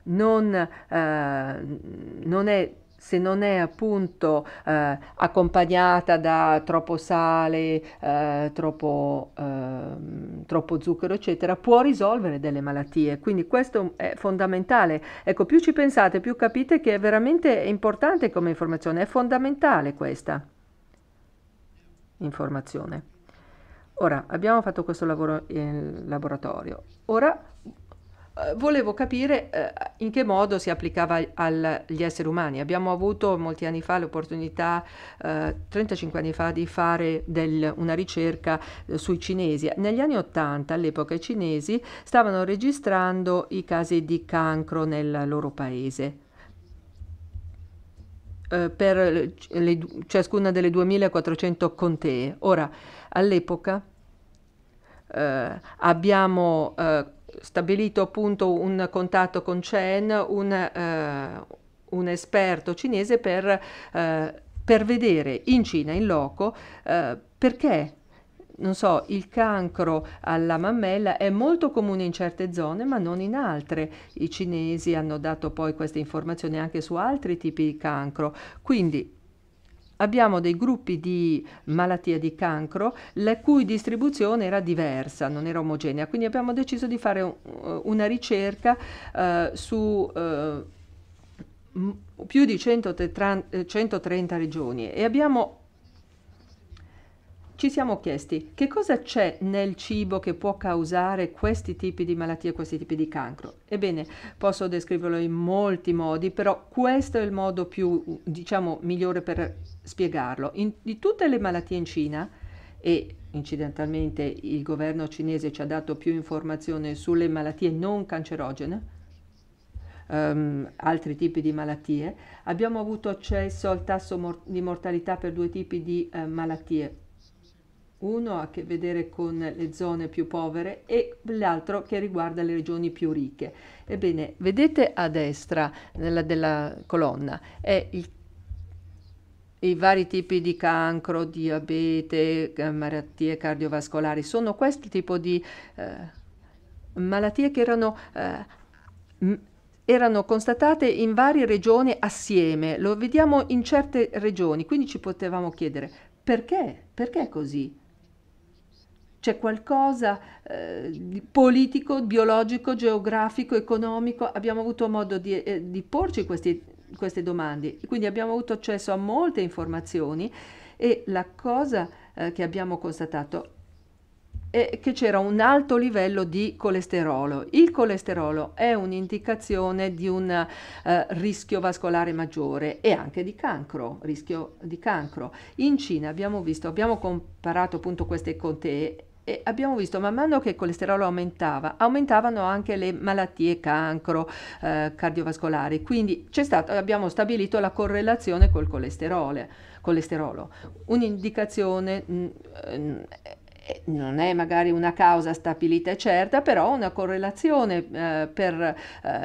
non, eh, non è, se non è appunto eh, accompagnata da troppo sale, eh, troppo, eh, troppo zucchero, eccetera, può risolvere delle malattie. Quindi questo è fondamentale. Ecco, più ci pensate, più capite che è veramente importante come informazione, è fondamentale questa informazione. Ora, abbiamo fatto questo lavoro in laboratorio. Ora volevo capire eh, in che modo si applicava al, agli esseri umani. Abbiamo avuto molti anni fa l'opportunità, eh, trentacinque anni fa, di fare del, una ricerca eh, sui cinesi. Negli anni ottanta, all'epoca, i cinesi stavano registrando i casi di cancro nel loro paese. Eh, per le, le, ciascuna delle duemilaquattrocento contee. Ora, all'epoca eh, abbiamo... Eh, stabilito appunto un contatto con Chen, un, eh, un esperto cinese, per, eh, per vedere in Cina, in loco, eh, perché, non so, il cancro alla mammella è molto comune in certe zone ma non in altre. I cinesi hanno dato poi queste informazioni anche su altri tipi di cancro. Quindi abbiamo dei gruppi di malattia di cancro la cui distribuzione era diversa, non era omogenea. Quindi abbiamo deciso di fare un, una ricerca eh, su eh, più di centotrenta regioni e abbiamo, ci siamo chiesti che cosa c'è nel cibo che può causare questi tipi di malattie, questi tipi di cancro. Ebbene, posso descriverlo in molti modi, però questo è il modo più, diciamo, migliore per spiegarlo. In, di tutte le malattie in Cina, e incidentalmente il governo cinese ci ha dato più informazioni sulle malattie non cancerogene, um, altri tipi di malattie, abbiamo avuto accesso al tasso mor- di mortalità per due tipi di eh, malattie. Uno ha a che vedere con le zone più povere e l'altro che riguarda le regioni più ricche. Ebbene, vedete a destra nella, della colonna è il, i vari tipi di cancro, diabete, malattie cardiovascolari. Sono questi tipo di eh, malattie che erano... Eh, erano constatate in varie regioni assieme. Lo vediamo in certe regioni, quindi ci potevamo chiedere perché, perché così? C'è qualcosa eh, di politico, biologico, geografico, economico? Abbiamo avuto modo di, eh, di porci questi, queste domande, quindi abbiamo avuto accesso a molte informazioni e la cosa eh, che abbiamo constatato è che c'era un alto livello di colesterolo. Il colesterolo è un'indicazione di un eh, rischio vascolare maggiore e anche di cancro, rischio di cancro. In Cina abbiamo visto, abbiamo comparato appunto queste contee e abbiamo visto man mano che il colesterolo aumentava, aumentavano anche le malattie cancro, eh, cardiovascolari. Quindi c'è stato, abbiamo stabilito la correlazione col colesterolo. colesterolo. Un'indicazione mh, mh, non è magari una causa stabilita e certa, però una correlazione eh, per eh,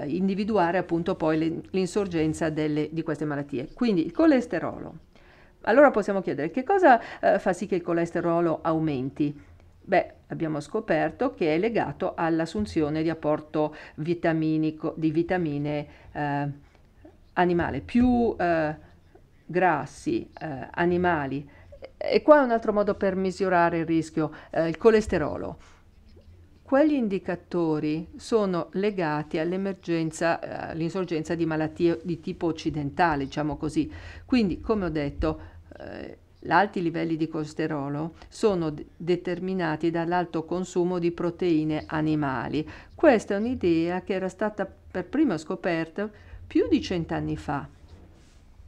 individuare appunto poi l'insorgenza di queste malattie. Quindi il colesterolo. Allora possiamo chiedere che cosa eh, fa sì che il colesterolo aumenti? Beh, abbiamo scoperto che è legato all'assunzione di apporto vitaminico, di vitamine eh, animale. Più eh, grassi eh, animali. E qua è un altro modo per misurare il rischio, eh, il colesterolo. Quegli indicatori sono legati all'emergenza, eh, all'insorgenza di malattie di tipo occidentale, diciamo così. Quindi, come ho detto, eh, gli alti livelli di colesterolo sono determinati dall'alto consumo di proteine animali. Questa è un'idea che era stata per prima scoperta più di cent'anni fa,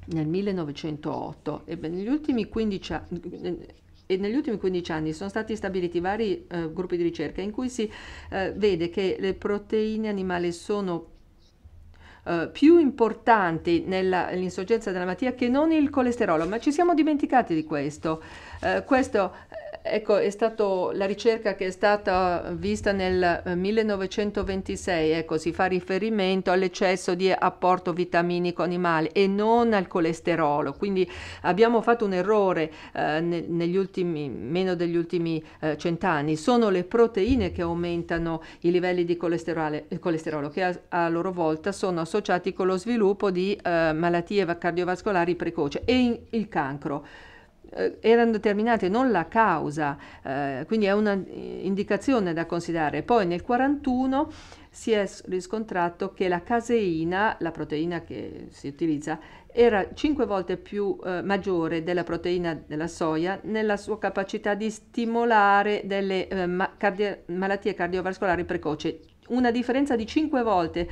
nel millenovecentootto, e negli ultimi quindici anni sono stati stabiliti vari eh, gruppi di ricerca in cui si eh, vede che le proteine animali sono eh, più importanti nell'insorgenza della malattia che non il colesterolo, ma ci siamo dimenticati di questo. Eh, questo ecco, è stata la ricerca che è stata vista nel millenovecentoventisei, ecco, si fa riferimento all'eccesso di apporto vitaminico animale e non al colesterolo, quindi abbiamo fatto un errore eh, negli ultimi, meno degli ultimi eh, cent'anni. Sono le proteine che aumentano i livelli di colesterolo, colesterolo che a, a loro volta sono associati con lo sviluppo di eh, malattie cardiovascolari precoci e in, il cancro. Erano determinate, non la causa, eh, quindi è un'indicazione da considerare. Poi nel quarantuno si è riscontrato che la caseina, la proteina che si utilizza, era cinque volte più eh, maggiore della proteina della soia nella sua capacità di stimolare delle eh, ma cardia malattie cardiovascolari precoci, una differenza di cinque volte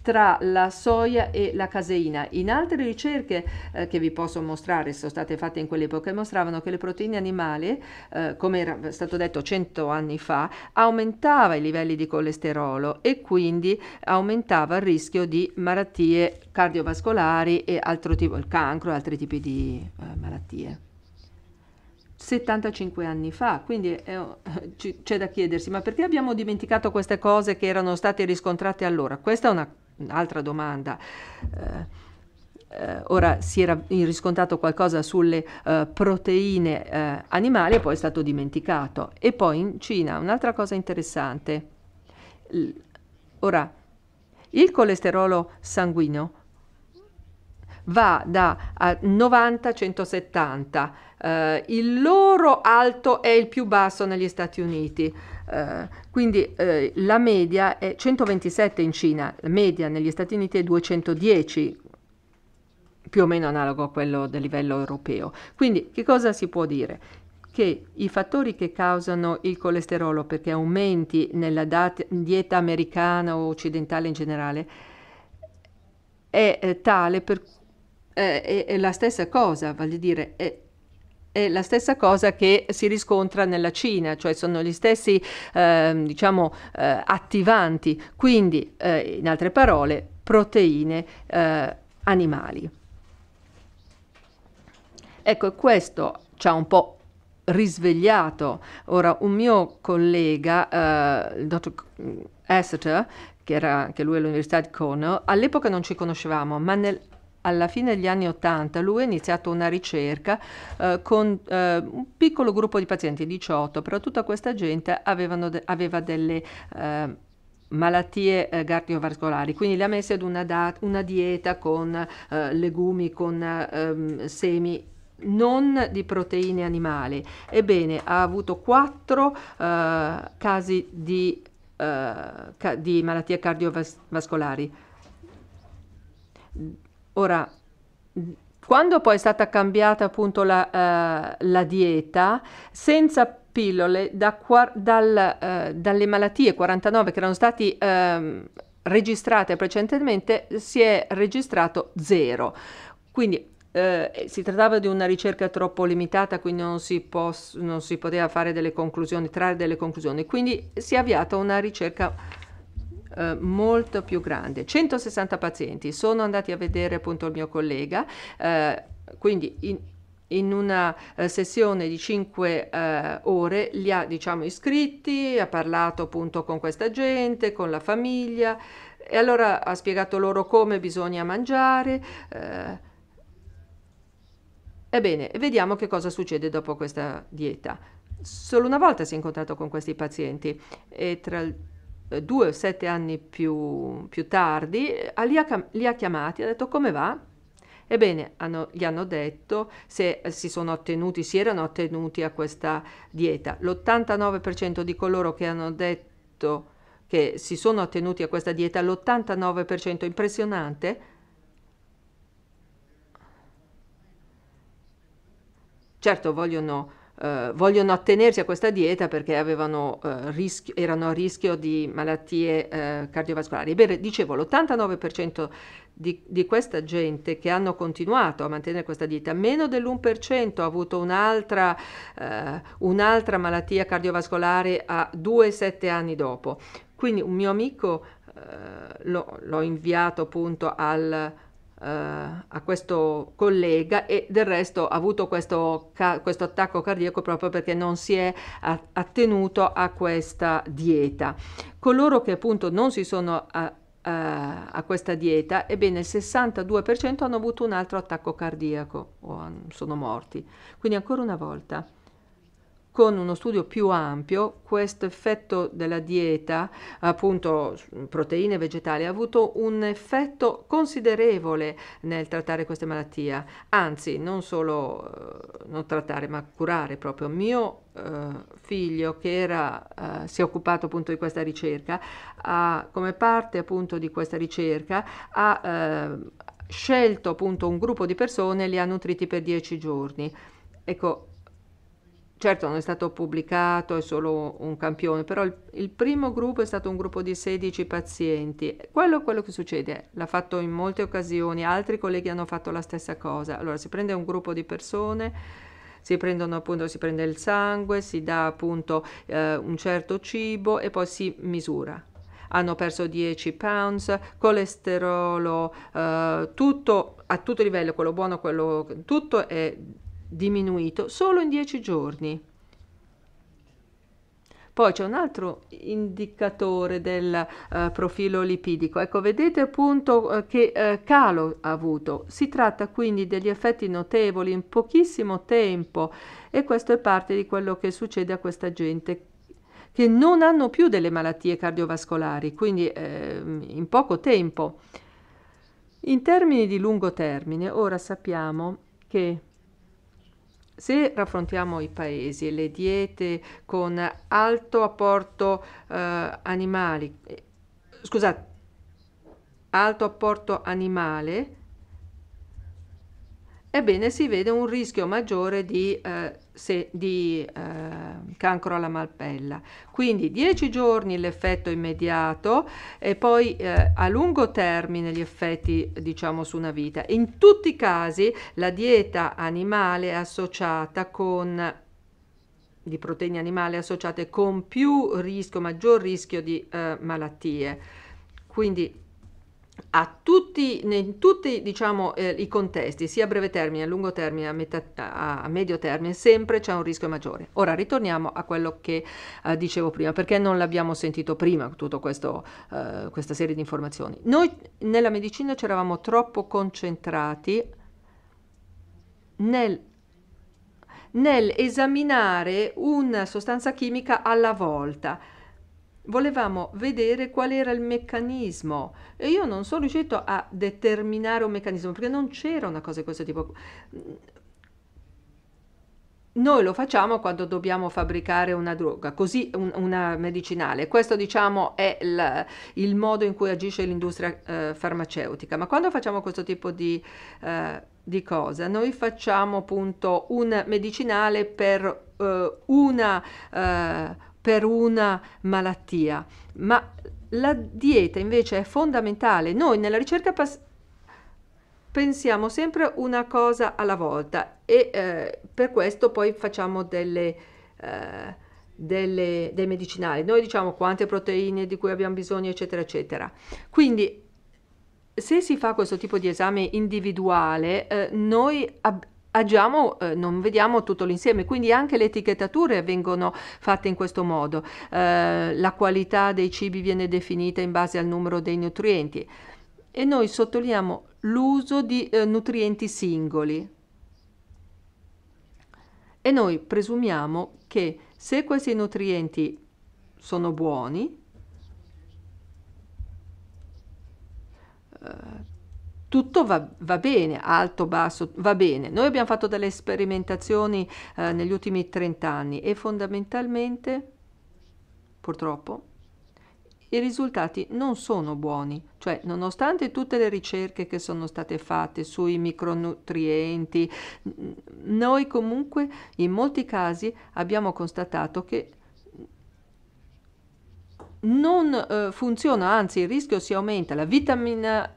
tra la soia e la caseina. In altre ricerche eh, che vi posso mostrare, sono state fatte in quell'epoca, mostravano che le proteine animali, eh, come era stato detto cento anni fa, aumentava i livelli di colesterolo e quindi aumentava il rischio di malattie cardiovascolari e altro tipo, il cancro e altri tipi di eh, malattie. settantacinque anni fa, quindi eh, c'è da chiedersi, ma perché abbiamo dimenticato queste cose che erano state riscontrate allora? Questa è una un'altra domanda. Eh, eh, ora si era riscontrato qualcosa sulle eh, proteine eh, animali e poi è stato dimenticato. E poi in Cina un'altra cosa interessante. L- ora, il colesterolo sanguigno va da novanta a centosettanta, eh, il loro alto è il più basso negli Stati Uniti. Uh, quindi uh, la media è centoventisette in Cina, la media negli Stati Uniti è duecentodieci, più o meno analogo a quello del livello europeo. Quindi che cosa si può dire? Che i fattori che causano il colesterolo, perché aumenti nella dieta americana o occidentale in generale, è eh, tale per eh, è, è la stessa cosa, voglio dire, è, è la stessa cosa che si riscontra nella Cina, cioè sono gli stessi eh, diciamo eh, attivanti, quindi eh, in altre parole proteine eh, animali. Ecco, questo ci ha un po' risvegliato. Ora un mio collega, eh, il dottor Asseter, che era anche lui all'università di Cornell, all'epoca non ci conoscevamo, ma nel alla fine degli anni ottanta lui ha iniziato una ricerca eh, con eh, un piccolo gruppo di pazienti, diciotto, però tutta questa gente avevano de aveva delle eh, malattie eh, cardiovascolari, quindi li ha messi ad una, una dieta con eh, legumi, con eh, semi, non di proteine animali. Ebbene, ha avuto quattro eh, casi di, eh, ca di malattie cardiovascolari. Ora, quando poi è stata cambiata appunto la, uh, la dieta, senza pillole, da, dal, uh, dalle malattie quarantanove che erano state um, registrate precedentemente, si è registrato zero. Quindi uh, si trattava di una ricerca troppo limitata, quindi non si, non si poteva fare delle conclusioni, trarre delle conclusioni. Quindi si è avviata una ricerca molto più grande. centosessanta pazienti, sono andati a vedere appunto il mio collega, eh, quindi in, in una sessione di cinque eh, ore li ha, diciamo, iscritti, ha parlato appunto con questa gente, con la famiglia, e allora ha spiegato loro come bisogna mangiare. Eh. Ebbene, vediamo che cosa succede dopo questa dieta. Solo una volta si è incontrato con questi pazienti e tra il due o sette anni più, più tardi, li ha, li ha chiamati, ha detto come va? Ebbene, hanno, gli hanno detto se si sono attenuti, si erano attenuti a questa dieta. L'ottantanove per cento di coloro che hanno detto che si sono attenuti a questa dieta, l'ottantanove per cento, impressionante, certo vogliono Uh, vogliono attenersi a questa dieta perché avevano, uh, rischio, erano a rischio di malattie uh, cardiovascolari. Ebbene, dicevo, l'ottantanove per cento di, di questa gente che hanno continuato a mantenere questa dieta, meno dell'uno per cento ha avuto un'altra uh, un'altra malattia cardiovascolare a due sette anni dopo. Quindi un mio amico uh, l'ho inviato appunto al, uh, a questo collega, e del resto ha avuto questo, questo attacco cardiaco proprio perché non si è attenuto a questa dieta. Coloro che appunto non si sono a, a, a questa dieta, ebbene il sessantadue per cento hanno avuto un altro attacco cardiaco o sono morti. Quindi ancora una volta, con uno studio più ampio, questo effetto della dieta, appunto proteine vegetali, ha avuto un effetto considerevole nel trattare queste malattie, anzi non solo eh, non trattare ma curare proprio. Mio eh, figlio, che era, eh, si è occupato appunto di questa ricerca, ha, come parte appunto di questa ricerca, ha eh, scelto appunto un gruppo di persone e li ha nutriti per dieci giorni. Ecco, certo non è stato pubblicato, è solo un campione, però il, il primo gruppo è stato un gruppo di sedici pazienti. Quello, quello che succede, l'ha fatto in molte occasioni, altri colleghi hanno fatto la stessa cosa. Allora si prende un gruppo di persone, si prendono appunto, si prende il sangue, si dà appunto eh, un certo cibo e poi si misura. Hanno perso dieci pounds, colesterolo, eh, tutto a tutto livello, quello buono, quello tutto è diminuito solo in dieci giorni. Poi c'è un altro indicatore del uh, profilo lipidico. Ecco, vedete appunto uh, che uh, calo ha avuto. Si tratta quindi degli effetti notevoli in pochissimo tempo, e questo è parte di quello che succede a questa gente che non hanno più delle malattie cardiovascolari, quindi eh, in poco tempo. In termini di lungo termine, ora sappiamo che se raffrontiamo i paesi e le diete con alto apporto eh, animali, eh, scusate, alto apporto animale, ebbene si vede un rischio maggiore di, eh, se, di eh, cancro alla malpella. Quindi dieci giorni l'effetto immediato, e poi eh, a lungo termine gli effetti, diciamo, su una vita. In tutti i casi la dieta animale è associata con, di proteine animali associate con più rischio, maggior rischio di eh, malattie. Quindi a tutti, in tutti, diciamo, eh, i contesti, sia a breve termine, a lungo termine, a, metà, a medio termine, sempre c'è un rischio maggiore. Ora ritorniamo a quello che eh, dicevo prima, perché non l'abbiamo sentito prima tutta eh, questa serie di informazioni. Noi nella medicina ci eravamo troppo concentrati nel, nel esaminare una sostanza chimica alla volta. Volevamo vedere qual era il meccanismo, e io non sono riuscito a determinare un meccanismo perché non c'era una cosa di questo tipo. Noi lo facciamo quando dobbiamo fabbricare una droga, così un, una medicinale. Questo, diciamo, è il, il modo in cui agisce l'industria eh, farmaceutica. Ma quando facciamo questo tipo di, eh, di cosa, noi facciamo appunto un medicinale per eh, una... Eh, per una malattia, ma la dieta invece è fondamentale. Noi nella ricerca pensiamo sempre una cosa alla volta, e eh, per questo poi facciamo delle, eh, delle, dei medicinali. Noi diciamo quante proteine di cui abbiamo bisogno, eccetera, eccetera. Quindi se si fa questo tipo di esame individuale, eh, noi abbiamo agiamo, eh, non vediamo tutto l'insieme, quindi anche le etichettature vengono fatte in questo modo. Eh, la qualità dei cibi viene definita in base al numero dei nutrienti, e noi sottolineiamo l'uso di eh, nutrienti singoli, e noi presumiamo che se questi nutrienti sono buoni, eh, tutto va, va bene, alto, basso, va bene. Noi abbiamo fatto delle sperimentazioni eh, negli ultimi trent'anni, e fondamentalmente, purtroppo, i risultati non sono buoni. Cioè, nonostante tutte le ricerche che sono state fatte sui micronutrienti, noi comunque in molti casi abbiamo constatato che non eh, funziona, anzi il rischio si aumenta. La vitamina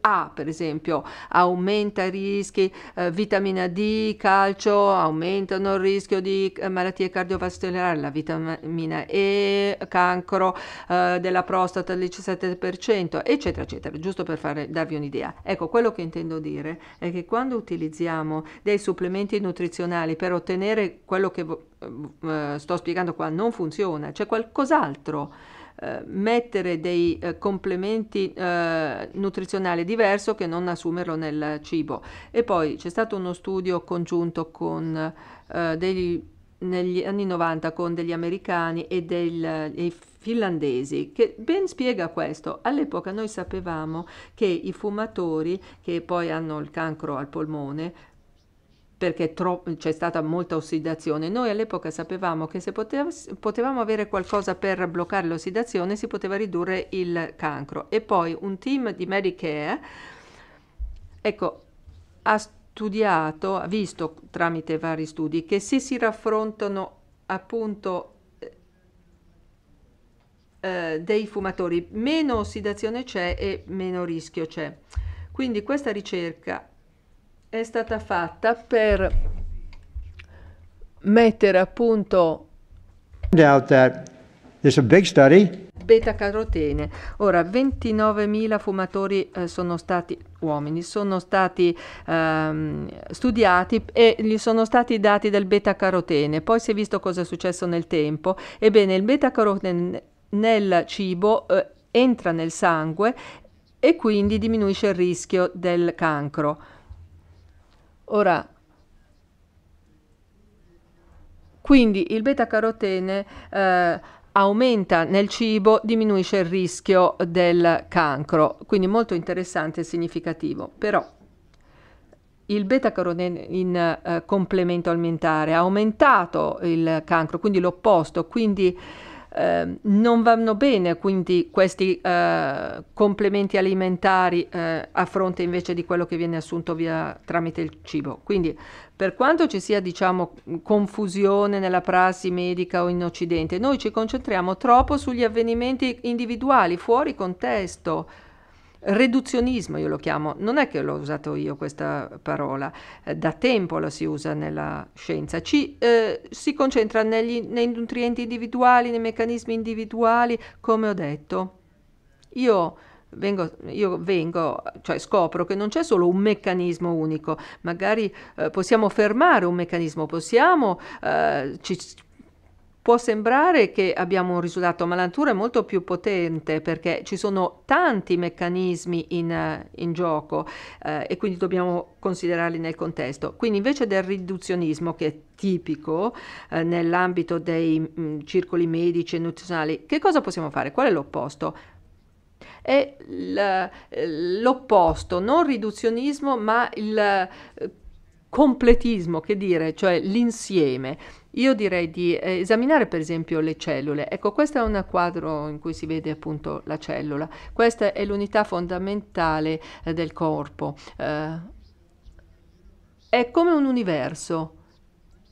A, per esempio, aumenta i rischi, eh, vitamina D, calcio, aumentano il rischio di malattie cardiovascolari, la vitamina E, cancro eh, della prostata del diciassette per cento, eccetera, eccetera, giusto per fare, darvi un'idea. Ecco, quello che intendo dire è che quando utilizziamo dei supplementi nutrizionali per ottenere quello che eh, sto spiegando qua non funziona, c'è qualcos'altro. Uh, mettere dei uh, complementi uh, nutrizionali diverso che non assumerlo nel cibo. E poi c'è stato uno studio congiunto con uh, degli, negli anni novanta con degli americani e del, dei finlandesi che ben spiega questo. All'epoca noi sapevamo che i fumatori, che poi hanno il cancro al polmone perché tro- c'è stata molta ossidazione, noi all'epoca sapevamo che se potev- potevamo avere qualcosa per bloccare l'ossidazione si poteva ridurre il cancro. E poi un team di Medicare, ecco, ha studiato, ha visto tramite vari studi che se si raffrontano appunto eh, dei fumatori, meno ossidazione c'è e meno rischio c'è. Quindi questa ricerca è stata fatta per mettere appunto beta-carotene. Ora ventinovemila fumatori eh, sono stati uomini, sono stati ehm, studiati e gli sono stati dati del beta-carotene. Poi si è visto cosa è successo nel tempo. Ebbene, il beta-carotene nel cibo eh, entra nel sangue e quindi diminuisce il rischio del cancro. Ora, quindi il beta-carotene eh, aumenta nel cibo, diminuisce il rischio del cancro, quindi molto interessante e significativo. Però il beta-carotene in eh, complemento alimentare ha aumentato il cancro, quindi l'opposto, quindi eh, non vanno bene quindi questi eh, complementi alimentari eh, a fronte invece di quello che viene assunto via tramite il cibo. Quindi per quanto ci sia, diciamo, confusione nella prassi medica o in Occidente, noi ci concentriamo troppo sugli avvenimenti individuali fuori contesto. Riduzionismo io lo chiamo, non è che l'ho usato io questa parola, eh, da tempo la si usa nella scienza. Ci, eh, si concentra negli, nei nutrienti individuali, nei meccanismi individuali, come ho detto. Io vengo, io vengo cioè scopro che non c'è solo un meccanismo unico, magari eh, possiamo fermare un meccanismo, possiamo... Eh, ci, Può sembrare che abbiamo un risultato, ma la natura è molto più potente perché ci sono tanti meccanismi in, in gioco eh, e quindi dobbiamo considerarli nel contesto. Quindi invece del riduzionismo che è tipico eh, nell'ambito dei mh, circoli medici e nutrizionali, che cosa possiamo fare? Qual è l'opposto? È l'opposto, non riduzionismo, ma il completismo, che dire, cioè l'insieme. Io direi di eh, esaminare per esempio le cellule. Ecco, questo è un quadro in cui si vede appunto la cellula. Questa è l'unità fondamentale eh, del corpo. Eh, è come un universo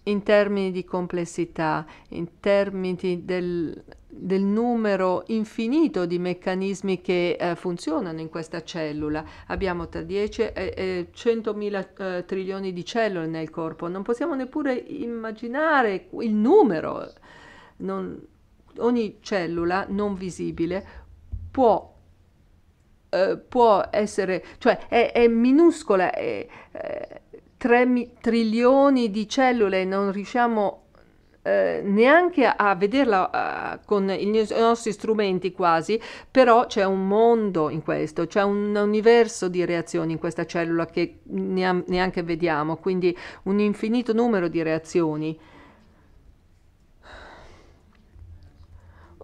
in termini di complessità, in termini del, del numero infinito di meccanismi che eh, funzionano in questa cellula. Abbiamo tra dieci e centomila eh, trilioni di cellule nel corpo, non possiamo neppure immaginare il numero. Non, ogni cellula non visibile può eh, può essere, cioè è, è minuscola, è, è tre trilioni di cellule, non riusciamo eh, neanche a, a vederla uh, con i nostri strumenti quasi, però c'è un mondo in questo, c'è un universo di reazioni in questa cellula che neanche vediamo, quindi un infinito numero di reazioni.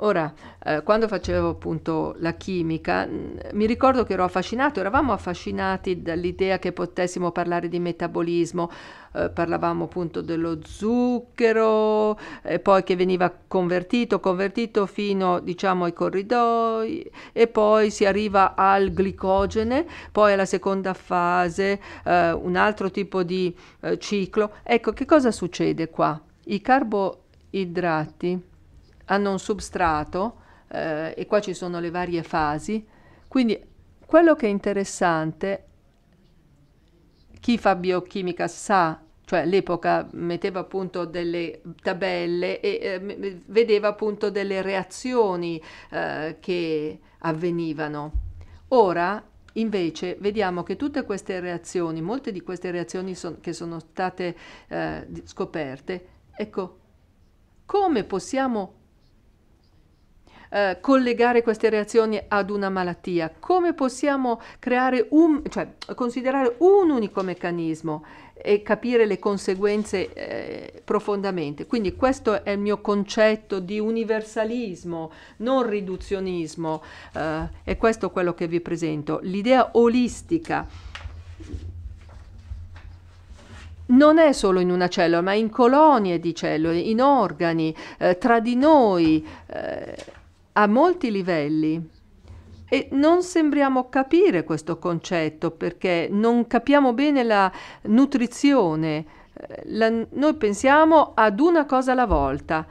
Ora, eh, quando facevo appunto la chimica, mi ricordo che ero affascinato, eravamo affascinati dall'idea che potessimo parlare di metabolismo, eh, parlavamo appunto dello zucchero, e poi che veniva convertito, convertito fino, diciamo, ai corridoi, e poi si arriva al glicogene, poi alla seconda fase, eh, un altro tipo di eh, ciclo. Ecco, che cosa succede qua? I carboidrati hanno un substrato eh, e qua ci sono le varie fasi, quindi Quello che è interessante, chi fa biochimica sa, cioè all'epoca metteva appunto delle tabelle e eh, vedeva appunto delle reazioni eh, che avvenivano. Ora invece vediamo che tutte queste reazioni, molte di queste reazioni son, che sono state eh, scoperte, ecco, come possiamo eh, collegare queste reazioni ad una malattia? Come possiamo creare un, cioè considerare un unico meccanismo e capire le conseguenze eh, profondamente? Quindi questo è il mio concetto di universalismo, non riduzionismo, eh, e questo è quello che vi presento. L'idea olistica non è solo in una cellula, ma in colonie di cellule, in organi, eh, tra di noi, eh, a molti livelli. E non sembriamo capire questo concetto perché non capiamo bene la nutrizione. La, noi pensiamo ad una cosa alla volta.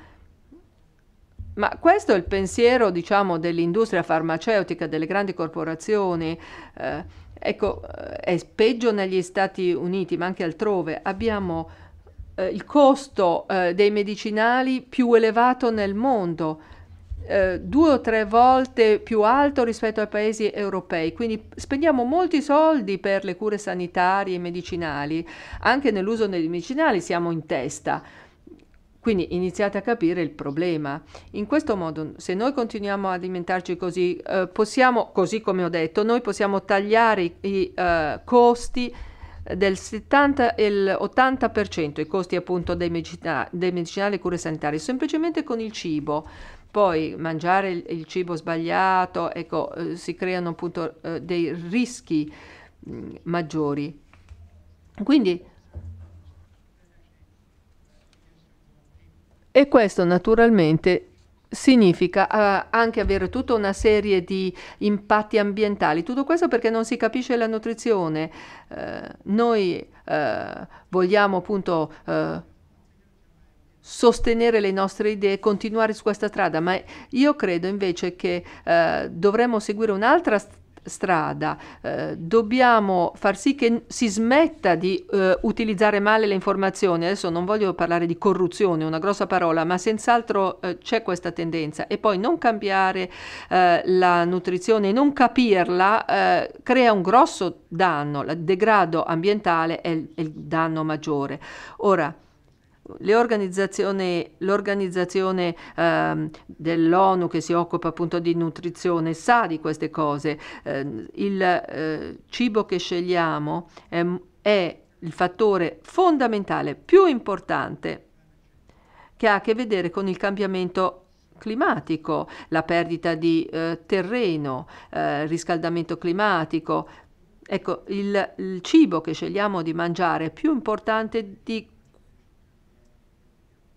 Ma questo è il pensiero, diciamo, dell'industria farmaceutica, delle grandi corporazioni. Eh, ecco, è peggio negli Stati Uniti, ma anche altrove. Abbiamo eh, il costo eh, dei medicinali più elevato nel mondo. Eh, due o tre volte più alto rispetto ai paesi europei, quindi spendiamo molti soldi per le cure sanitarie e medicinali, anche nell'uso dei medicinali siamo in testa, quindi iniziate a capire il problema. In questo modo, se noi continuiamo ad alimentarci così, eh, possiamo, così come ho detto, noi possiamo tagliare i, i eh, costi del settanta e l'ottanta per cento, i costi appunto dei, medicina, dei medicinali e cure sanitarie, semplicemente con il cibo. Poi mangiare il, il cibo sbagliato, ecco, eh, si creano appunto eh, dei rischi mh, maggiori. Quindi, e questo naturalmente significa eh, anche avere tutta una serie di impatti ambientali. Tutto questo perché non si capisce la nutrizione. Eh, noi eh, vogliamo appunto Eh, sostenere le nostre idee, continuare su questa strada, ma io credo invece che eh, dovremmo seguire un'altra st- strada, eh, dobbiamo far sì che si smetta di eh, utilizzare male le informazioni. Adesso non voglio parlare di corruzione, una grossa parola, ma senz'altro eh, c'è questa tendenza, e poi non cambiare eh, la nutrizione, non capirla, eh, crea un grosso danno, il degrado ambientale è il, è il danno maggiore. Ora, l'organizzazione l'organizzazione ehm, dell'ONU, che si occupa appunto di nutrizione, sa di queste cose. Eh, il eh, cibo che scegliamo è, è il fattore fondamentale, più importante, che ha a che vedere con il cambiamento climatico, la perdita di eh, terreno, eh, riscaldamento climatico. Ecco, il, il cibo che scegliamo di mangiare è più importante di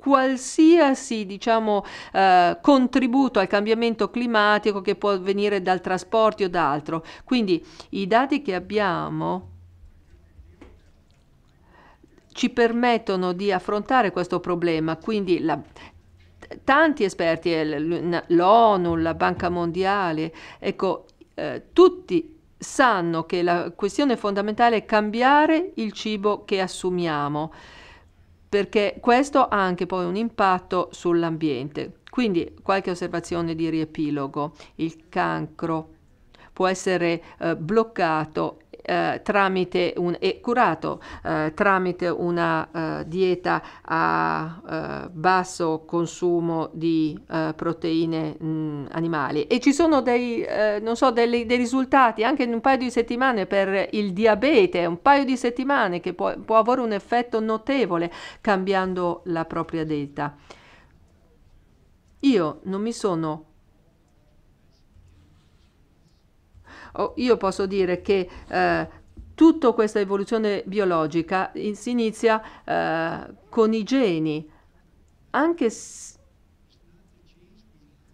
qualsiasi, diciamo, eh, contributo al cambiamento climatico che può venire dal trasporto o da altro. Quindi i dati che abbiamo ci permettono di affrontare questo problema. Quindi la, tanti esperti, l'ONU, la Banca Mondiale, ecco, eh, tutti sanno che la questione fondamentale è cambiare il cibo che assumiamo, perché questo ha anche poi un impatto sull'ambiente. Quindi qualche osservazione di riepilogo. Il cancro può essere eh, bloccato eh, tramite un, e curato eh, tramite una eh, dieta a eh, basso consumo di eh, proteine mh, animali. E ci sono dei, eh, non so, dei, dei risultati anche in un paio di settimane per il diabete, un paio di settimane che può, può avere un effetto notevole cambiando la propria dieta. Io non mi sono... Oh, io posso dire che eh, tutta questa evoluzione biologica in, si inizia eh, con i geni, anche se,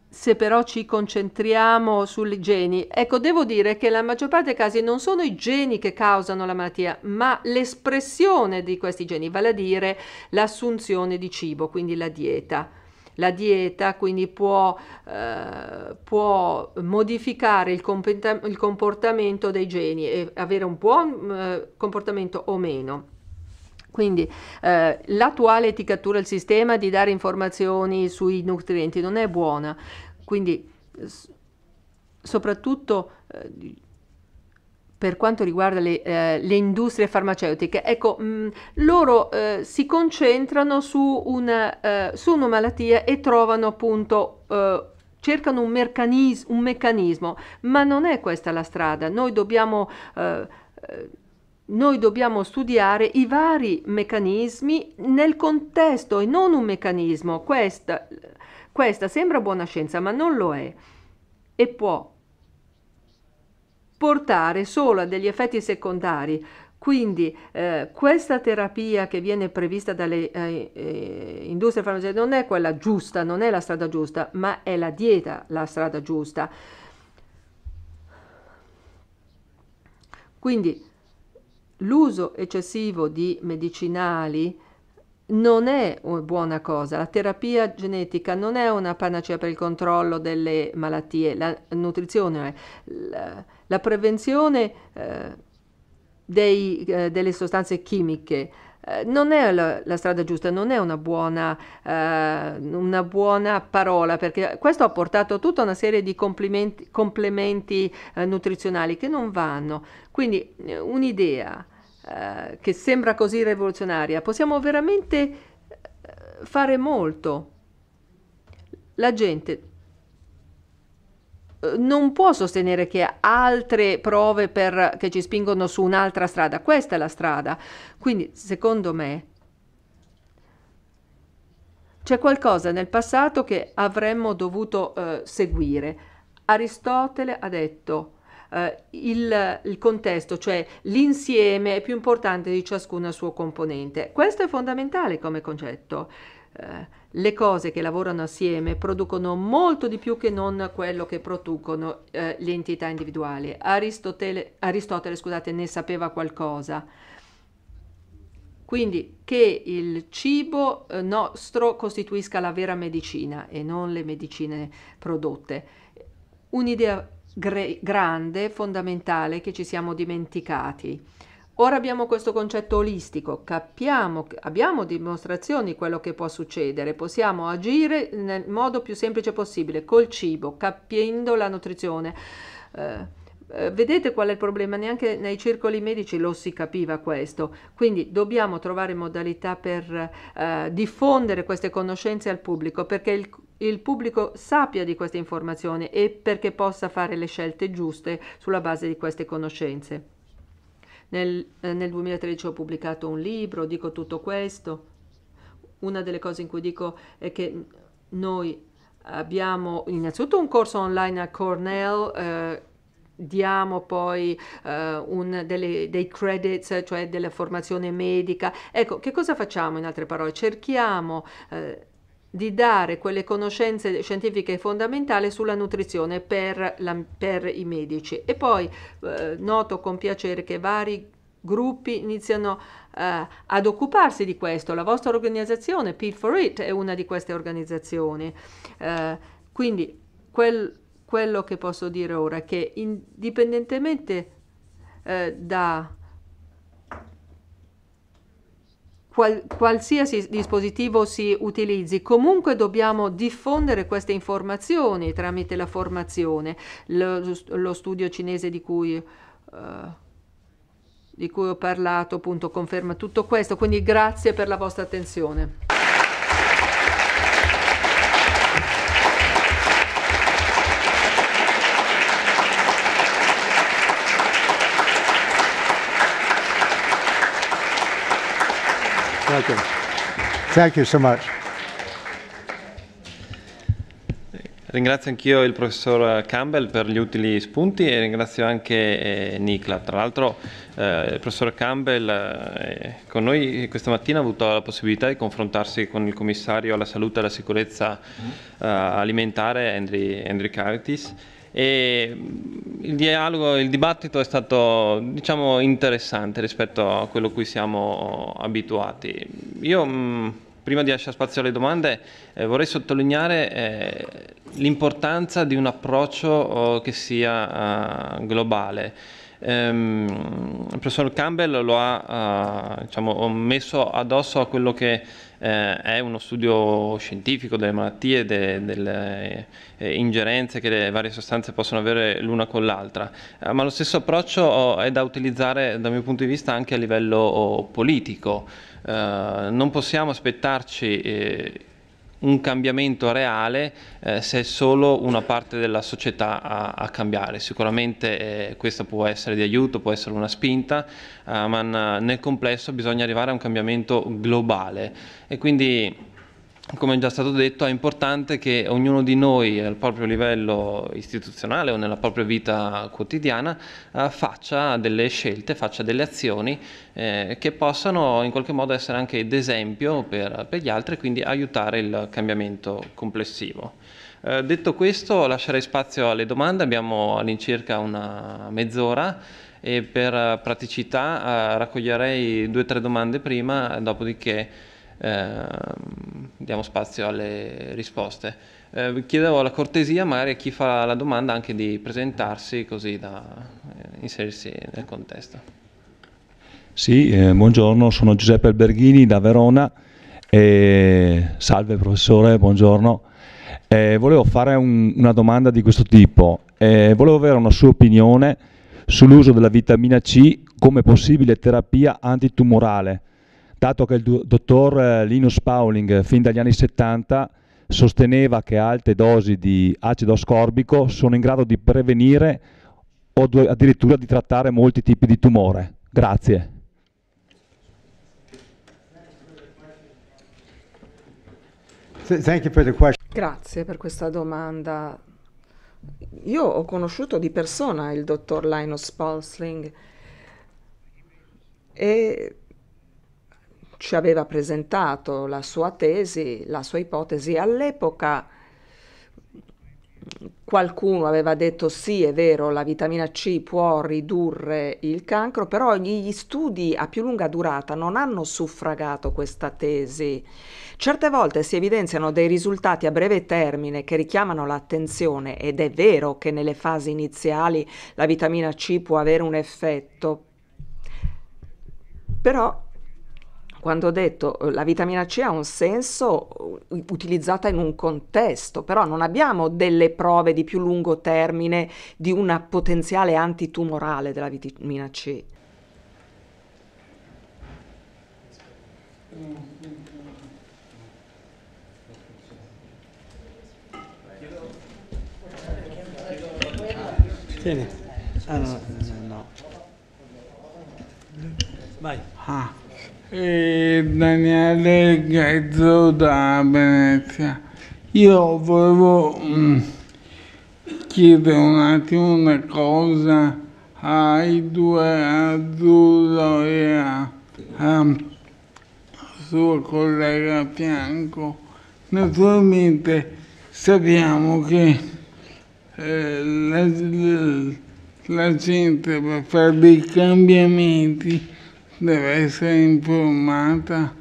se però ci concentriamo sui geni. Ecco, devo dire che la maggior parte dei casi non sono i geni che causano la malattia, ma l'espressione di questi geni, vale a dire l'assunzione di cibo, quindi la dieta. la dieta, quindi può, eh, può modificare il, il comportamento dei geni e avere un buon eh, comportamento o meno. Quindi eh, l'attuale etichettatura del sistema di dare informazioni sui nutrienti non è buona, quindi soprattutto eh, per quanto riguarda le, eh, le industrie farmaceutiche, ecco, mh, loro eh, si concentrano su una, eh, su una malattia e trovano appunto, eh, cercano un, mercanis- un meccanismo, ma non è questa la strada. Noi dobbiamo... Eh, eh, Noi dobbiamo studiare i vari meccanismi nel contesto e non un meccanismo. Questa, questa sembra buona scienza, ma non lo è, e può portare solo a degli effetti secondari. Quindi eh, questa terapia che viene prevista dalle eh, eh, industrie farmaceutiche non è quella giusta, non è la strada giusta, ma è la dieta la strada giusta. Quindi l'uso eccessivo di medicinali non è una buona cosa. La terapia genetica non è una panacea per il controllo delle malattie, la nutrizione, la, la prevenzione eh, dei, eh, delle sostanze chimiche eh, non è la, la strada giusta, non è una buona, eh, una buona parola, perché questo ha portato a tutta una serie di complementi, complementi eh, nutrizionali che non vanno. Quindi un'idea eh, che sembra così rivoluzionaria, possiamo veramente fare molto. La gente non può sostenere che ha altre prove per, che ci spingono su un'altra strada. Questa è la strada. Quindi, secondo me, c'è qualcosa nel passato che avremmo dovuto eh, seguire. Aristotele ha detto... Uh, il, il contesto, cioè l'insieme è più importante di ciascuna sua componente. Questo è fondamentale come concetto. Uh, le cose che lavorano assieme producono molto di più che non quello che producono uh, le entità individuali. Aristotele, Aristotele scusate, ne sapeva qualcosa. Quindi che il cibo uh, nostro costituisca la vera medicina e non le medicine prodotte. Un'idea grande, fondamentale, che ci siamo dimenticati. Ora abbiamo questo concetto olistico, capiamo, abbiamo dimostrazioni di quello che può succedere, possiamo agire nel modo più semplice possibile, col cibo, capendo la nutrizione. Eh, eh, vedete qual è il problema? Neanche nei circoli medici lo si capiva questo, quindi dobbiamo trovare modalità per eh, diffondere queste conoscenze al pubblico, perché il il pubblico sappia di queste informazioni e perché possa fare le scelte giuste sulla base di queste conoscenze. Nel, eh, nel duemilatredici ho pubblicato un libro, dico tutto questo. Una delle cose in cui dico è che noi abbiamo innanzitutto un corso online a Cornell, eh, diamo poi eh, un, delle, dei credits, cioè della formazione medica. Ecco, che cosa facciamo in altre parole? Cerchiamo... Eh, di dare quelle conoscenze scientifiche fondamentali sulla nutrizione per, la, per i medici. E poi eh, noto con piacere che vari gruppi iniziano eh, ad occuparsi di questo. La vostra organizzazione, Be for Eat, è una di queste organizzazioni. Eh, quindi quel, quello che posso dire ora è che indipendentemente eh, da... qualsiasi dispositivo si utilizzi, comunque dobbiamo diffondere queste informazioni tramite la formazione. Lo, lo studio cinese di cui, uh, di cui ho parlato appunto conferma tutto questo, quindi grazie per la vostra attenzione. Thank you. Thank you so much. Ringrazio anch'io il professor Campbell per gli utili spunti e ringrazio anche eh, Nicla. Tra l'altro eh, il professor Campbell eh, con noi questa mattina ha avuto la possibilità di confrontarsi con il commissario alla salute e alla sicurezza eh, alimentare Andriukaitis. E il dialogo, il dibattito è stato, diciamo, interessante rispetto a quello a cui siamo abituati. Io mh, Prima di lasciare spazio alle domande, eh, vorrei sottolineare eh, l'importanza di un approccio oh, che sia uh, globale. Ehm, il professor Campbell lo ha uh, diciamo, messo addosso a quello che eh, è uno studio scientifico delle malattie, de, delle eh, ingerenze che le varie sostanze possono avere l'una con l'altra, eh, ma lo stesso approccio oh, è da utilizzare dal mio punto di vista anche a livello oh, politico. Eh, non possiamo aspettarci eh, un cambiamento reale eh, se è solo una parte della società a, a cambiare. Sicuramente eh, questo può essere di aiuto, può essere una spinta, eh, ma nel complesso bisogna arrivare a un cambiamento globale e quindi, come è già stato detto, è importante che ognuno di noi al proprio livello istituzionale o nella propria vita quotidiana eh, faccia delle scelte, faccia delle azioni eh, che possano in qualche modo essere anche d'esempio per, per gli altri e quindi aiutare il cambiamento complessivo. Eh, detto questo, lascerei spazio alle domande, abbiamo all'incirca una mezz'ora e per praticità eh, raccoglierei due o tre domande prima, dopodiché Eh, diamo spazio alle risposte. Eh, chiedevo la cortesia magari a chi fa la domanda anche di presentarsi così da eh, inserirsi nel contesto. Sì, eh, buongiorno, sono Giuseppe Alberghini da Verona e salve professore, buongiorno. Eh, volevo fare un, una domanda di questo tipo, eh, volevo avere una sua opinione sull'uso della vitamina C come possibile terapia antitumorale, dato che il dottor Linus Pauling fin dagli anni settanta sosteneva che alte dosi di acido ascorbico sono in grado di prevenire o addirittura di trattare molti tipi di tumore. Grazie. Grazie per questa domanda. Io ho conosciuto di persona il dottor Linus Pauling e ci aveva presentato la sua tesi, la sua ipotesi. All'epoca qualcuno aveva detto sì, è vero, la vitamina C può ridurre il cancro, però gli studi a più lunga durata non hanno suffragato questa tesi. Certe volte si evidenziano dei risultati a breve termine che richiamano l'attenzione ed è vero che nelle fasi iniziali la vitamina C può avere un effetto, però quando ho detto la vitamina C ha un senso utilizzata in un contesto, però non abbiamo delle prove di più lungo termine di una potenziale antitumorale della vitamina C. Tieni. Ah, no, no. Vai. Ah. E Daniele Gazzo da Venezia. Io volevo mm, chiedere un attimo una cosa ai due, a Zullo e a, a suo collega a fianco. Naturalmente sappiamo che eh, la, la gente per fare dei cambiamenti deve essere informata,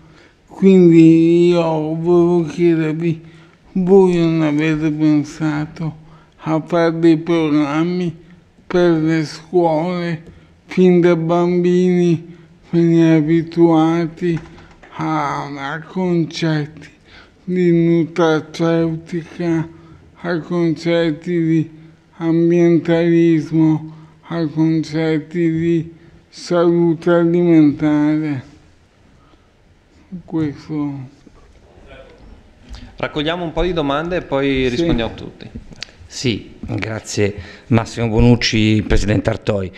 quindi io volevo chiedervi, voi non avete pensato a fare dei programmi per le scuole, fin da bambini venire abituati a, a concetti di nutraceutica, a concetti di ambientalismo, a concetti di salute alimentare. Questo. Raccogliamo un po' di domande e poi rispondiamo a tutti. Sì, grazie. Massimo Bonucci, presidente Artoi.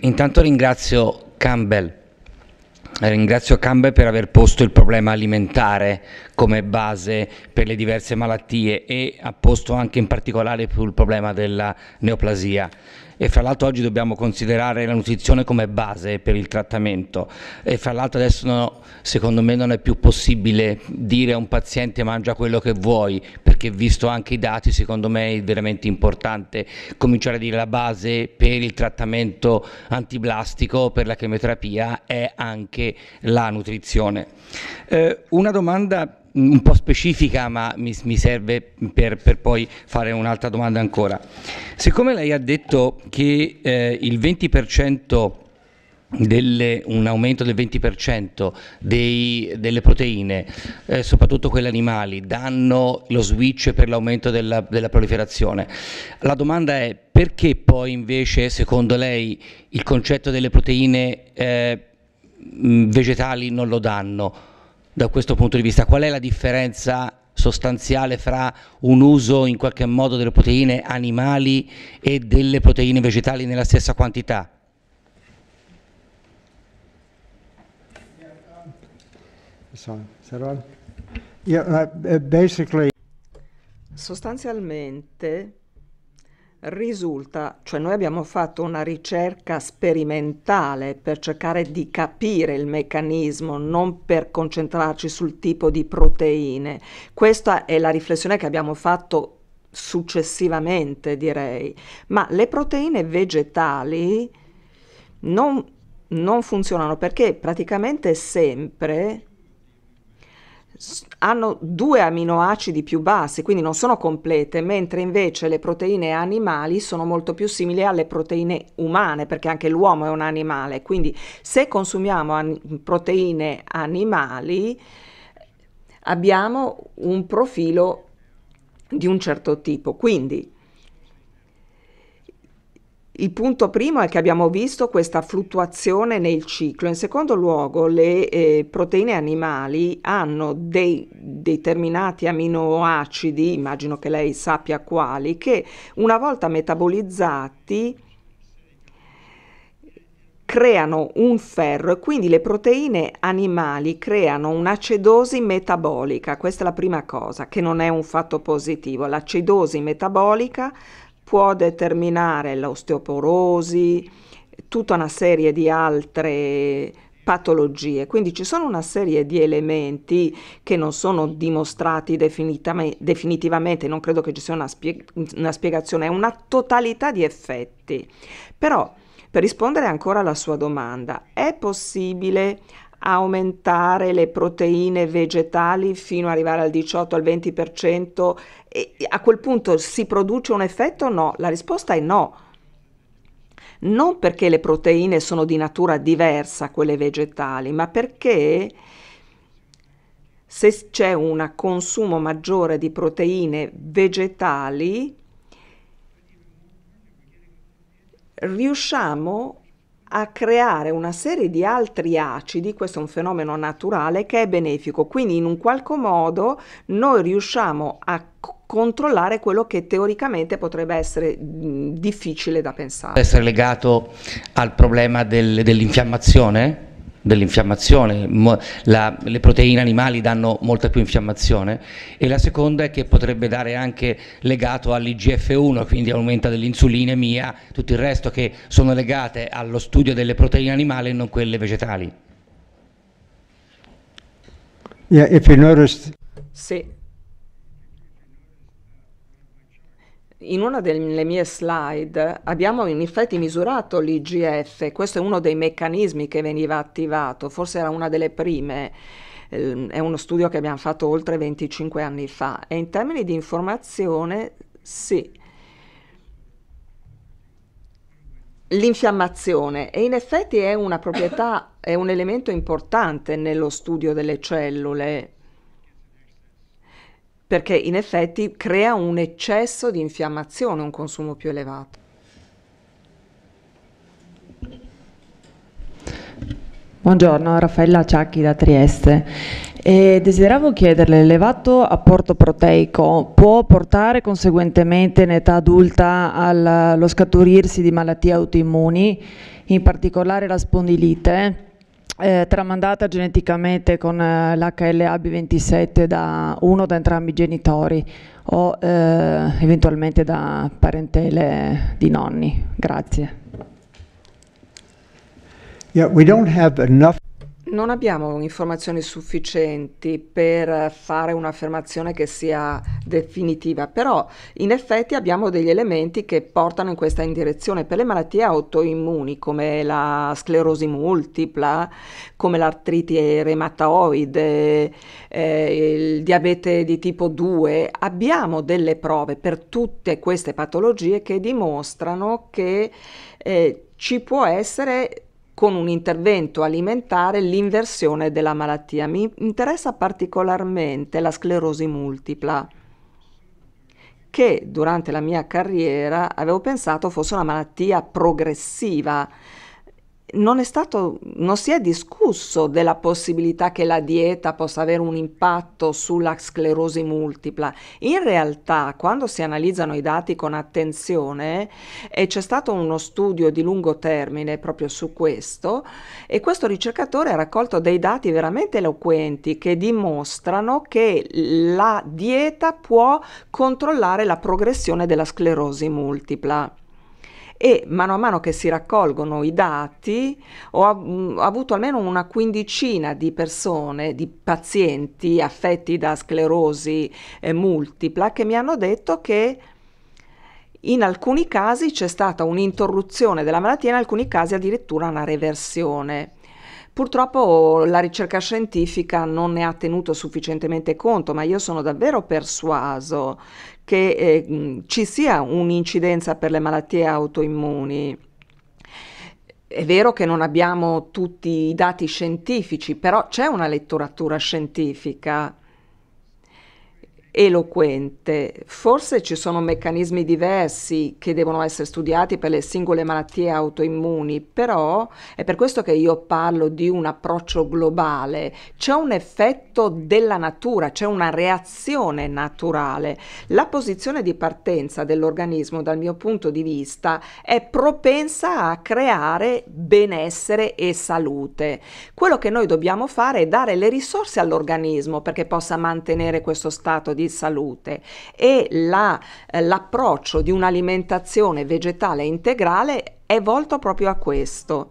Intanto ringrazio Campbell. Ringrazio Campbell per aver posto il problema alimentare come base per le diverse malattie e ha posto anche in particolare sul problema della neoplasia. e fra l'altro oggi dobbiamo considerare la nutrizione come base per il trattamento e fra l'altro adesso no, secondo me non è più possibile dire a un paziente mangia quello che vuoi, perché visto anche i dati secondo me è veramente importante cominciare a dire la base per il trattamento antiblastico, per la chemioterapia è anche la nutrizione. Eh, una domanda un po' specifica ma mi, mi serve per, per poi fare un'altra domanda ancora. Siccome lei ha detto che eh, il venti per cento delle, un aumento del venti per cento dei, delle proteine, eh, soprattutto quelle animali, danno lo switch per l'aumento della, della proliferazione, la domanda è perché poi invece secondo lei il concetto delle proteine eh, vegetali non lo danno? Da questo punto di vista, qual è la differenza sostanziale fra un uso in qualche modo delle proteine animali e delle proteine vegetali nella stessa quantità? Sostanzialmente risulta, cioè noi abbiamo fatto una ricerca sperimentale per cercare di capire il meccanismo, non per concentrarci sul tipo di proteine. Questa è la riflessione che abbiamo fatto successivamente, direi. Ma le proteine vegetali non, non funzionano perché praticamente sempre hanno due aminoacidi più bassi, quindi non sono complete, mentre invece le proteine animali sono molto più simili alle proteine umane, perché anche l'uomo è un animale, quindi se consumiamo an- proteine animali abbiamo un profilo di un certo tipo. Quindi il punto primo è che abbiamo visto questa fluttuazione nel ciclo. In secondo luogo, le eh, proteine animali hanno dei determinati aminoacidi, immagino che lei sappia quali, che una volta metabolizzati creano un ferro e quindi le proteine animali creano un'acidosi metabolica. Questa è la prima cosa, che non è un fatto positivo. L'acidosi metabolica può determinare l'osteoporosi, tutta una serie di altre patologie. Quindi ci sono una serie di elementi che non sono dimostrati definitivamente, non credo che ci sia una, spieg- una spiegazione, è una totalità di effetti. Però, per rispondere ancora alla sua domanda, è possibile aumentare le proteine vegetali fino ad arrivare al diciotto al venti per cento e a quel punto si produce un effetto o no? La risposta è no. Non perché le proteine sono di natura diversa quelle vegetali, ma perché se c'è un consumo maggiore di proteine vegetali riusciamo a creare una serie di altri acidi, questo è un fenomeno naturale che è benefico, quindi in un qualche modo noi riusciamo a controllare quello che teoricamente potrebbe essere mh, difficile da pensare. Può essere legato al problema del, dell'infiammazione? dell'infiammazione, le proteine animali danno molta più infiammazione e la seconda è che potrebbe dare anche legato all'I G F uno, quindi aumenta dell'insulinemia, tutto il resto che sono legate allo studio delle proteine animali e non quelle vegetali. Yeah, if you noticed... Sì. In una delle mie slide abbiamo in effetti misurato l'I G F, questo è uno dei meccanismi che veniva attivato, forse era una delle prime, è uno studio che abbiamo fatto oltre venticinque anni fa e in termini di informazione sì, l'infiammazione e in effetti è una proprietà, è un elemento importante nello studio delle cellule, perché in effetti crea un eccesso di infiammazione, un consumo più elevato. Buongiorno, Raffaella Ciacchi da Trieste. E desideravo chiederle, l'elevato apporto proteico può portare conseguentemente in età adulta allo scaturirsi di malattie autoimmuni, in particolare la spondilite? Eh, tramandata geneticamente con eh, l'H L A B ventisette da uno da entrambi i genitori o eh, eventualmente da parentele di nonni. Grazie. Yeah, we don't have enough... Non abbiamo informazioni sufficienti per fare un'affermazione che sia definitiva, però in effetti abbiamo degli elementi che portano in questa direzione per le malattie autoimmuni come la sclerosi multipla, come l'artrite reumatoide, eh, il diabete di tipo due. Abbiamo delle prove per tutte queste patologie che dimostrano che eh, ci può essere con un intervento alimentare l'inversione della malattia. Mi interessa particolarmente la sclerosi multipla, che durante la mia carriera avevo pensato fosse una malattia progressiva. Non è stato, non si è discusso della possibilità che la dieta possa avere un impatto sulla sclerosi multipla. In realtà, quando si analizzano i dati con attenzione, e c'è stato uno studio di lungo termine proprio su questo, e questo ricercatore ha raccolto dei dati veramente eloquenti che dimostrano che la dieta può controllare la progressione della sclerosi multipla. E mano a mano che si raccolgono i dati ho avuto almeno una quindicina di persone, di pazienti affetti da sclerosi eh, multipla che mi hanno detto che in alcuni casi c'è stata un'interruzione della malattia, in alcuni casi addirittura una reversione. Purtroppo la ricerca scientifica non ne ha tenuto sufficientemente conto, ma io sono davvero persuaso che eh, ci sia un'incidenza per le malattie autoimmuni. È vero che non abbiamo tutti i dati scientifici, però c'è una letteratura scientifica eloquente. Forse ci sono meccanismi diversi che devono essere studiati per le singole malattie autoimmuni, però è per questo che io parlo di un approccio globale. C'è un effetto della natura, c'è una reazione naturale. La posizione di partenza dell'organismo, dal mio punto di vista, è propensa a creare benessere e salute. Quello che noi dobbiamo fare è dare le risorse all'organismo perché possa mantenere questo stato di di salute, e la, eh, l'approccio di un'alimentazione vegetale integrale è volto proprio a questo.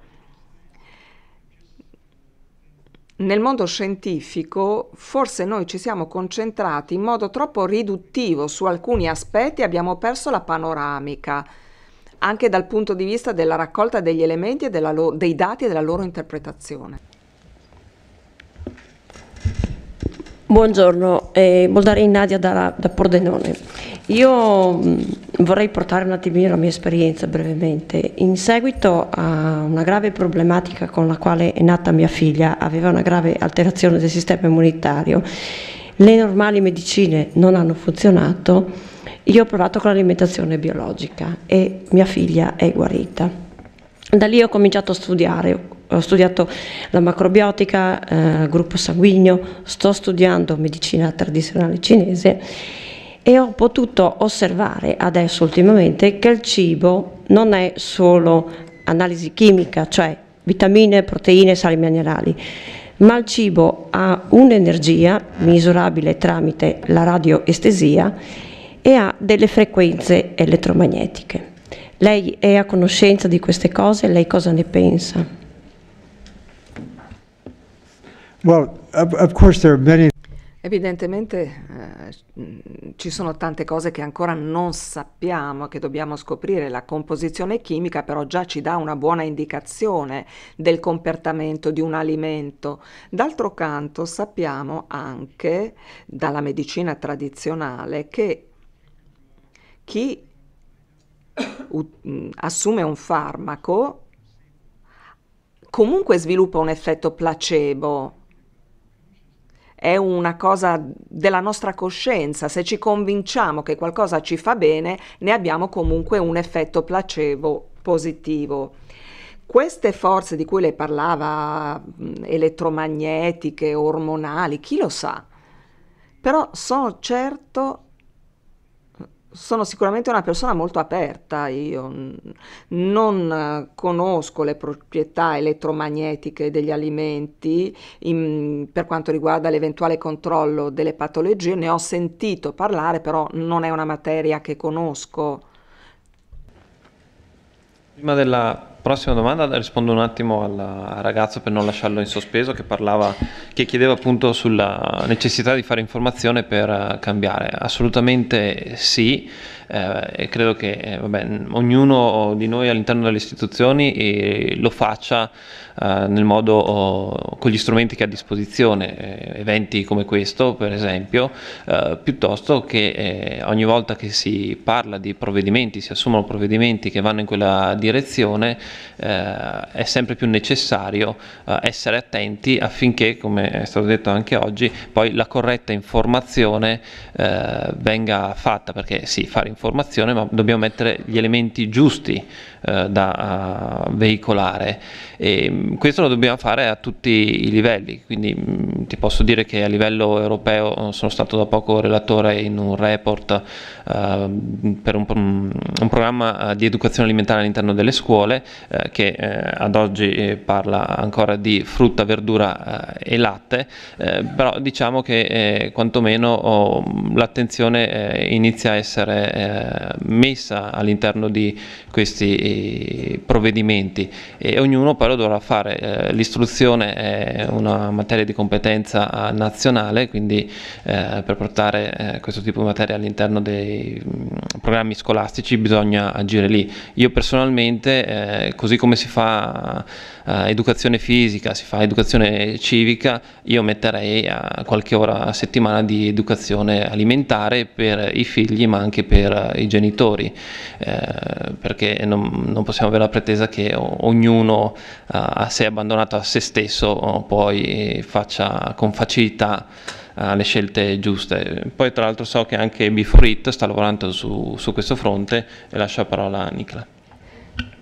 Nel mondo scientifico forse noi ci siamo concentrati in modo troppo riduttivo su alcuni aspetti e abbiamo perso la panoramica, anche dal punto di vista della raccolta degli elementi e della loro, dei dati e della loro interpretazione. Buongiorno, eh, Boldarei Nadia da, da Pordenone. Io mh, vorrei portare un attimino la mia esperienza brevemente. In seguito a una grave problematica con la quale è nata mia figlia, aveva una grave alterazione del sistema immunitario, le normali medicine non hanno funzionato, io ho provato con l'alimentazione biologica e mia figlia è guarita. Da lì ho cominciato a studiare. Ho studiato la macrobiotica, eh, gruppo sanguigno, sto studiando medicina tradizionale cinese e ho potuto osservare adesso ultimamente che il cibo non è solo analisi chimica, cioè vitamine, proteine, sali minerali, ma il cibo ha un'energia misurabile tramite la radioestesia e ha delle frequenze elettromagnetiche. Lei è a conoscenza di queste cose? Lei cosa ne pensa? Well, of course there are many... Evidentemente eh, ci sono tante cose che ancora non sappiamo, che dobbiamo scoprire. La composizione chimica però già ci dà una buona indicazione del comportamento di un alimento. D'altro canto sappiamo anche dalla medicina tradizionale che chi assume un farmaco comunque sviluppa un effetto placebo. È una cosa della nostra coscienza, se ci convinciamo che qualcosa ci fa bene, ne abbiamo comunque un effetto placebo positivo. Queste forze di cui lei parlava, elettromagnetiche, ormonali, chi lo sa, però sono certo Sono sicuramente una persona molto aperta, io non conosco le proprietà elettromagnetiche degli alimenti in, per quanto riguarda l'eventuale controllo delle patologie, ne ho sentito parlare, però non è una materia che conosco. Prima della prossima domanda rispondo un attimo al ragazzo per non lasciarlo in sospeso, che parlava, che chiedeva appunto sulla necessità di fare informazione per cambiare. Assolutamente sì, eh, e credo che eh, vabbè, ognuno di noi all'interno delle istituzioni eh, lo faccia eh, nel modo, oh, con gli strumenti che ha a disposizione, eh, eventi come questo per esempio, eh, piuttosto che eh, ogni volta che si parla di provvedimenti, si assumono provvedimenti che vanno in quella direzione, Eh, è sempre più necessario eh, essere attenti affinché, come è stato detto anche oggi, poi la corretta informazione eh, venga fatta, perché sì, fare informazione, ma dobbiamo mettere gli elementi giusti eh, da uh, veicolare, e questo lo dobbiamo fare a tutti i livelli. Quindi mh, ti posso dire che a livello europeo sono stato da poco relatore in un report uh, per un, un programma di educazione alimentare all'interno delle scuole, Eh, che eh, ad oggi eh, parla ancora di frutta, verdura eh, e latte, eh, però diciamo che eh, quantomeno oh, l'attenzione eh, inizia a essere eh, messa all'interno di questi eh, provvedimenti, e ognuno però dovrà fare eh, l'istruzione è una materia di competenza nazionale, quindi eh, per portare eh, questo tipo di materia all'interno dei mh, programmi scolastici bisogna agire lì. Io personalmente eh, così come si fa uh, educazione fisica, si fa educazione civica, io metterei a qualche ora a settimana di educazione alimentare per i figli, ma anche per i genitori, eh, perché non, non possiamo avere la pretesa che ognuno uh, a sé abbandonato a se stesso poi faccia con facilità le scelte giuste. Poi tra l'altro so che anche Be for Eat sta lavorando su, su questo fronte, e lascio la parola a Nicla.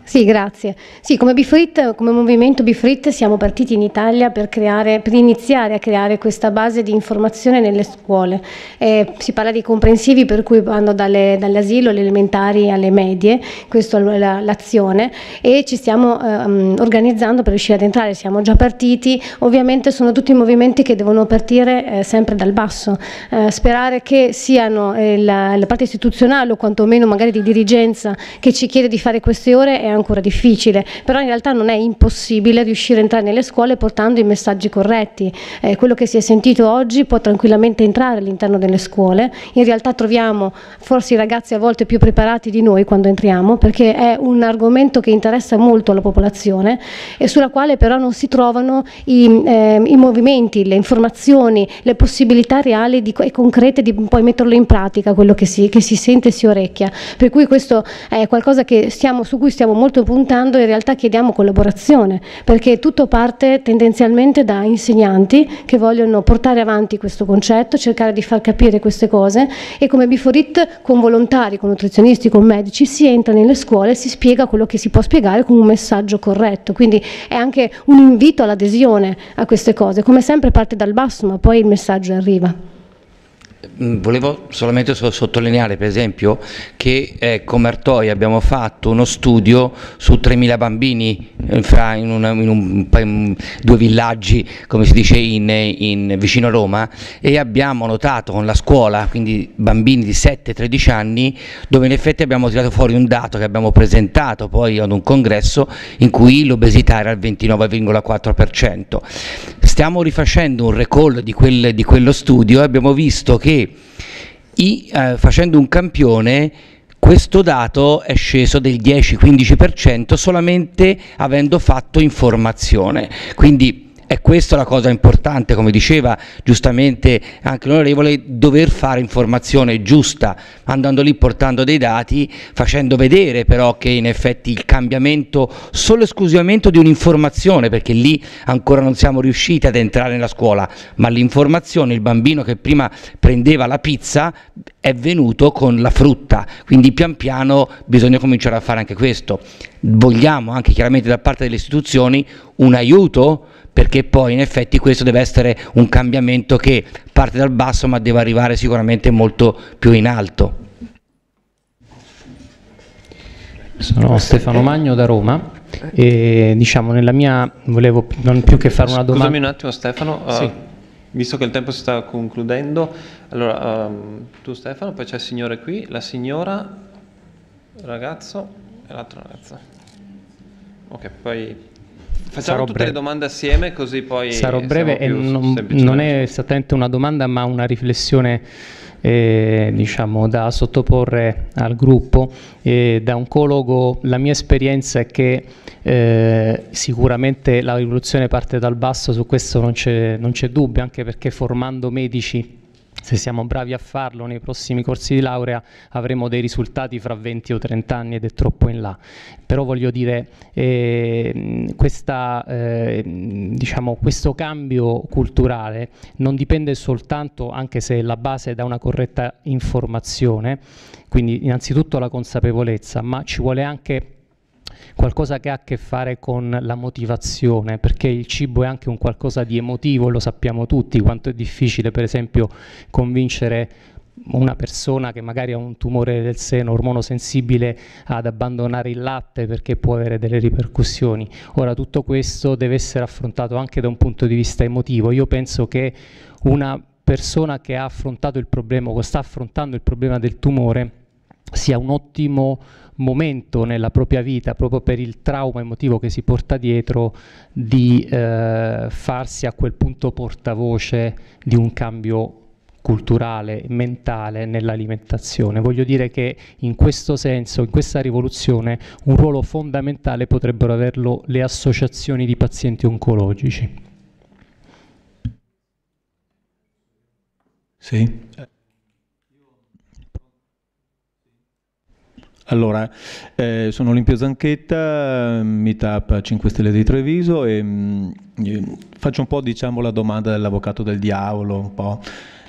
Sì, grazie. Sì, come Be for Eat, come movimento Be for Eat siamo partiti in Italia per, creare, per iniziare a creare questa base di informazione nelle scuole. Eh, si parla di comprensivi, per cui vanno dall'asilo, alle elementari, alle medie, questa è l'azione, e ci stiamo ehm, organizzando per riuscire ad entrare, siamo già partiti. Ovviamente sono tutti movimenti che devono partire eh, sempre dal basso. Eh, sperare che siano eh, la, la parte istituzionale, o quantomeno magari di dirigenza, che ci chiede di fare queste ore è ancora difficile, però in realtà non è impossibile riuscire a entrare nelle scuole portando i messaggi corretti. Eh, quello che si è sentito oggi può tranquillamente entrare all'interno delle scuole. In realtà troviamo forse i ragazzi a volte più preparati di noi quando entriamo, perché è un argomento che interessa molto alla popolazione e sulla quale però non si trovano i, eh, i movimenti, le informazioni, le possibilità reali di, e concrete di poi metterlo in pratica, quello che si, che si sente e si orecchia. Per cui questo è qualcosa che stiamo, su cui stiamo molto puntando. In realtà chiediamo collaborazione, perché tutto parte tendenzialmente da insegnanti che vogliono portare avanti questo concetto, cercare di far capire queste cose, e come Be for Eat con volontari, con nutrizionisti, con medici si entra nelle scuole e si spiega quello che si può spiegare con un messaggio corretto. Quindi è anche un invito all'adesione a queste cose. Come sempre parte dal basso, ma poi il messaggio arriva. Volevo solamente sottolineare per esempio che eh, come Artoi abbiamo fatto uno studio su tremila bambini fra in, una, in, un, in due villaggi, come si dice, in, in, vicino a Roma, e abbiamo notato con la scuola, quindi bambini di sette a tredici anni, dove in effetti abbiamo tirato fuori un dato che abbiamo presentato poi ad un congresso in cui l'obesità era al ventinove virgola quattro per cento. Stiamo rifacendo un recall di, quel, di quello studio e abbiamo visto che Che, i, eh, facendo un campione, questo dato è sceso del dieci quindici per cento solamente avendo fatto informazione. Quindi è questa la cosa importante, come diceva giustamente anche l'onorevole, dover fare informazione giusta, andando lì, portando dei dati, facendo vedere però che in effetti il cambiamento solo esclusivamente di un'informazione, perché lì ancora non siamo riusciti ad entrare nella scuola, ma l'informazione, il bambino che prima prendeva la pizza è venuto con la frutta, quindi pian piano bisogna cominciare a fare anche questo. Vogliamo anche chiaramente da parte delle istituzioni un aiuto, perché poi in effetti questo deve essere un cambiamento che parte dal basso ma deve arrivare sicuramente molto più in alto. Sono Stefano Magno da Roma e diciamo nella mia volevo non più che fare una domanda. Scusami un attimo Stefano, sì. uh, visto che il tempo si sta concludendo, allora um, tu Stefano, poi c'è il signore qui, la signora, il ragazzo e l'altro ragazzo. Ok, poi facciamo sarò tutte breve. Le domande assieme così poi... Sarò breve e non, non è esattamente una domanda ma una riflessione eh, diciamo da sottoporre al gruppo. Eh, da oncologo la mia esperienza è che eh, sicuramente la rivoluzione parte dal basso, su questo non c'è dubbio, anche perché formando medici, se siamo bravi a farlo nei prossimi corsi di laurea avremo dei risultati fra venti o trenta anni ed è troppo in là. Però voglio dire, eh, questa, eh, diciamo, questo cambio culturale non dipende soltanto, anche se la base è da una corretta informazione, quindi innanzitutto la consapevolezza, ma ci vuole anche qualcosa che ha a che fare con la motivazione, perché il cibo è anche un qualcosa di emotivo, lo sappiamo tutti, quanto è difficile per esempio convincere una persona che magari ha un tumore del seno ormonosensibile ad abbandonare il latte perché può avere delle ripercussioni. Ora tutto questo deve essere affrontato anche da un punto di vista emotivo. Io penso che una persona che ha affrontato il problema o sta affrontando il problema del tumore sia un ottimo momento nella propria vita, proprio per il trauma emotivo che si porta dietro, di eh, farsi a quel punto portavoce di un cambio culturale, mentale nell'alimentazione. Voglio dire che in questo senso, in questa rivoluzione, un ruolo fondamentale potrebbero averlo le associazioni di pazienti oncologici. Sì. Allora, eh, sono Olimpio Zanchetta, meetup cinque Stelle di Treviso e mh, faccio un po' diciamo la domanda dell'avvocato del diavolo, un po'.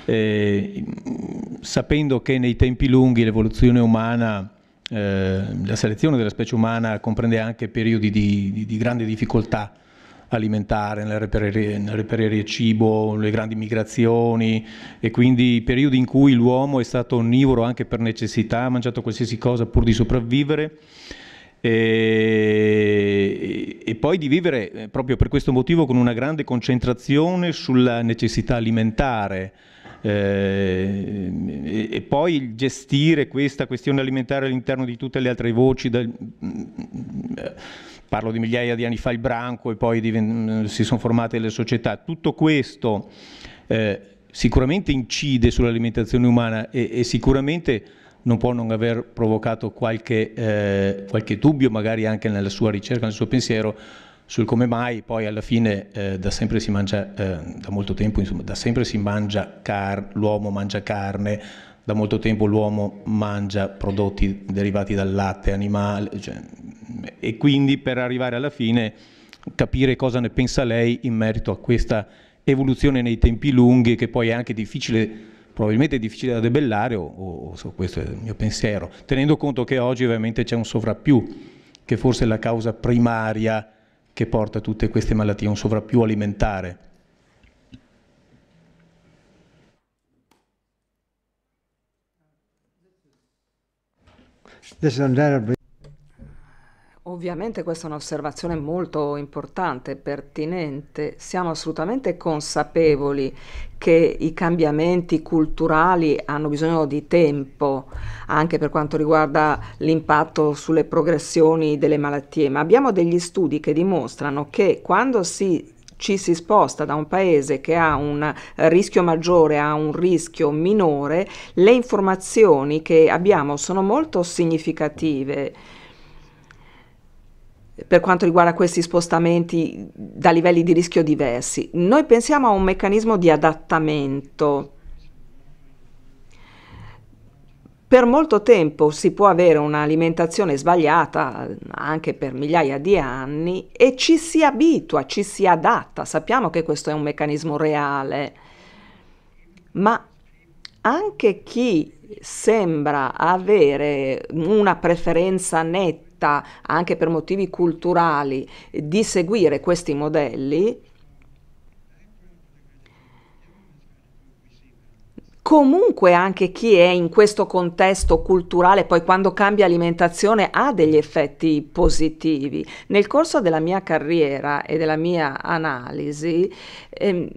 E, mh, sapendo che nei tempi lunghi l'evoluzione umana, eh, la selezione della specie umana comprende anche periodi di, di, di grande difficoltà alimentare, nel reperire, nel reperire cibo, le grandi migrazioni e quindi periodi in cui l'uomo è stato onnivoro anche per necessità, ha mangiato qualsiasi cosa pur di sopravvivere e, e poi di vivere proprio per questo motivo con una grande concentrazione sulla necessità alimentare. Eh, e poi gestire questa questione alimentare all'interno di tutte le altre voci del, parlo di migliaia di anni fa il branco e poi diven- si sono formate le società, tutto questo eh, sicuramente incide sull'alimentazione umana e, e sicuramente non può non aver provocato qualche, eh, qualche dubbio magari anche nella sua ricerca, nel suo pensiero sul come mai poi alla fine eh, da sempre si mangia, eh, da molto tempo insomma, da sempre si mangia car- l'uomo mangia carne, da molto tempo l'uomo mangia prodotti derivati dal latte animale, cioè, e quindi per arrivare alla fine capire cosa ne pensa lei in merito a questa evoluzione nei tempi lunghi che poi è anche difficile, probabilmente è difficile da debellare, o, o, o questo è il mio pensiero, tenendo conto che oggi ovviamente c'è un sovrappiù, che forse è la causa primaria che porta a tutte queste malattie, un sovrappiù alimentare. Ovviamente questa è un'osservazione molto importante, pertinente. Siamo assolutamente consapevoli che i cambiamenti culturali hanno bisogno di tempo, anche per quanto riguarda l'impatto sulle progressioni delle malattie, ma abbiamo degli studi che dimostrano che quando si ci si sposta da un paese che ha un rischio maggiore a un rischio minore, le informazioni che abbiamo sono molto significative per quanto riguarda questi spostamenti da livelli di rischio diversi. Noi pensiamo a un meccanismo di adattamento. Per molto tempo si può avere un'alimentazione sbagliata, anche per migliaia di anni, e ci si abitua, ci si adatta. Sappiamo che questo è un meccanismo reale, ma anche chi sembra avere una preferenza netta, anche per motivi culturali, di seguire questi modelli, comunque anche chi è in questo contesto culturale, poi quando cambia alimentazione, ha degli effetti positivi. Nel corso della mia carriera e della mia analisi ehm,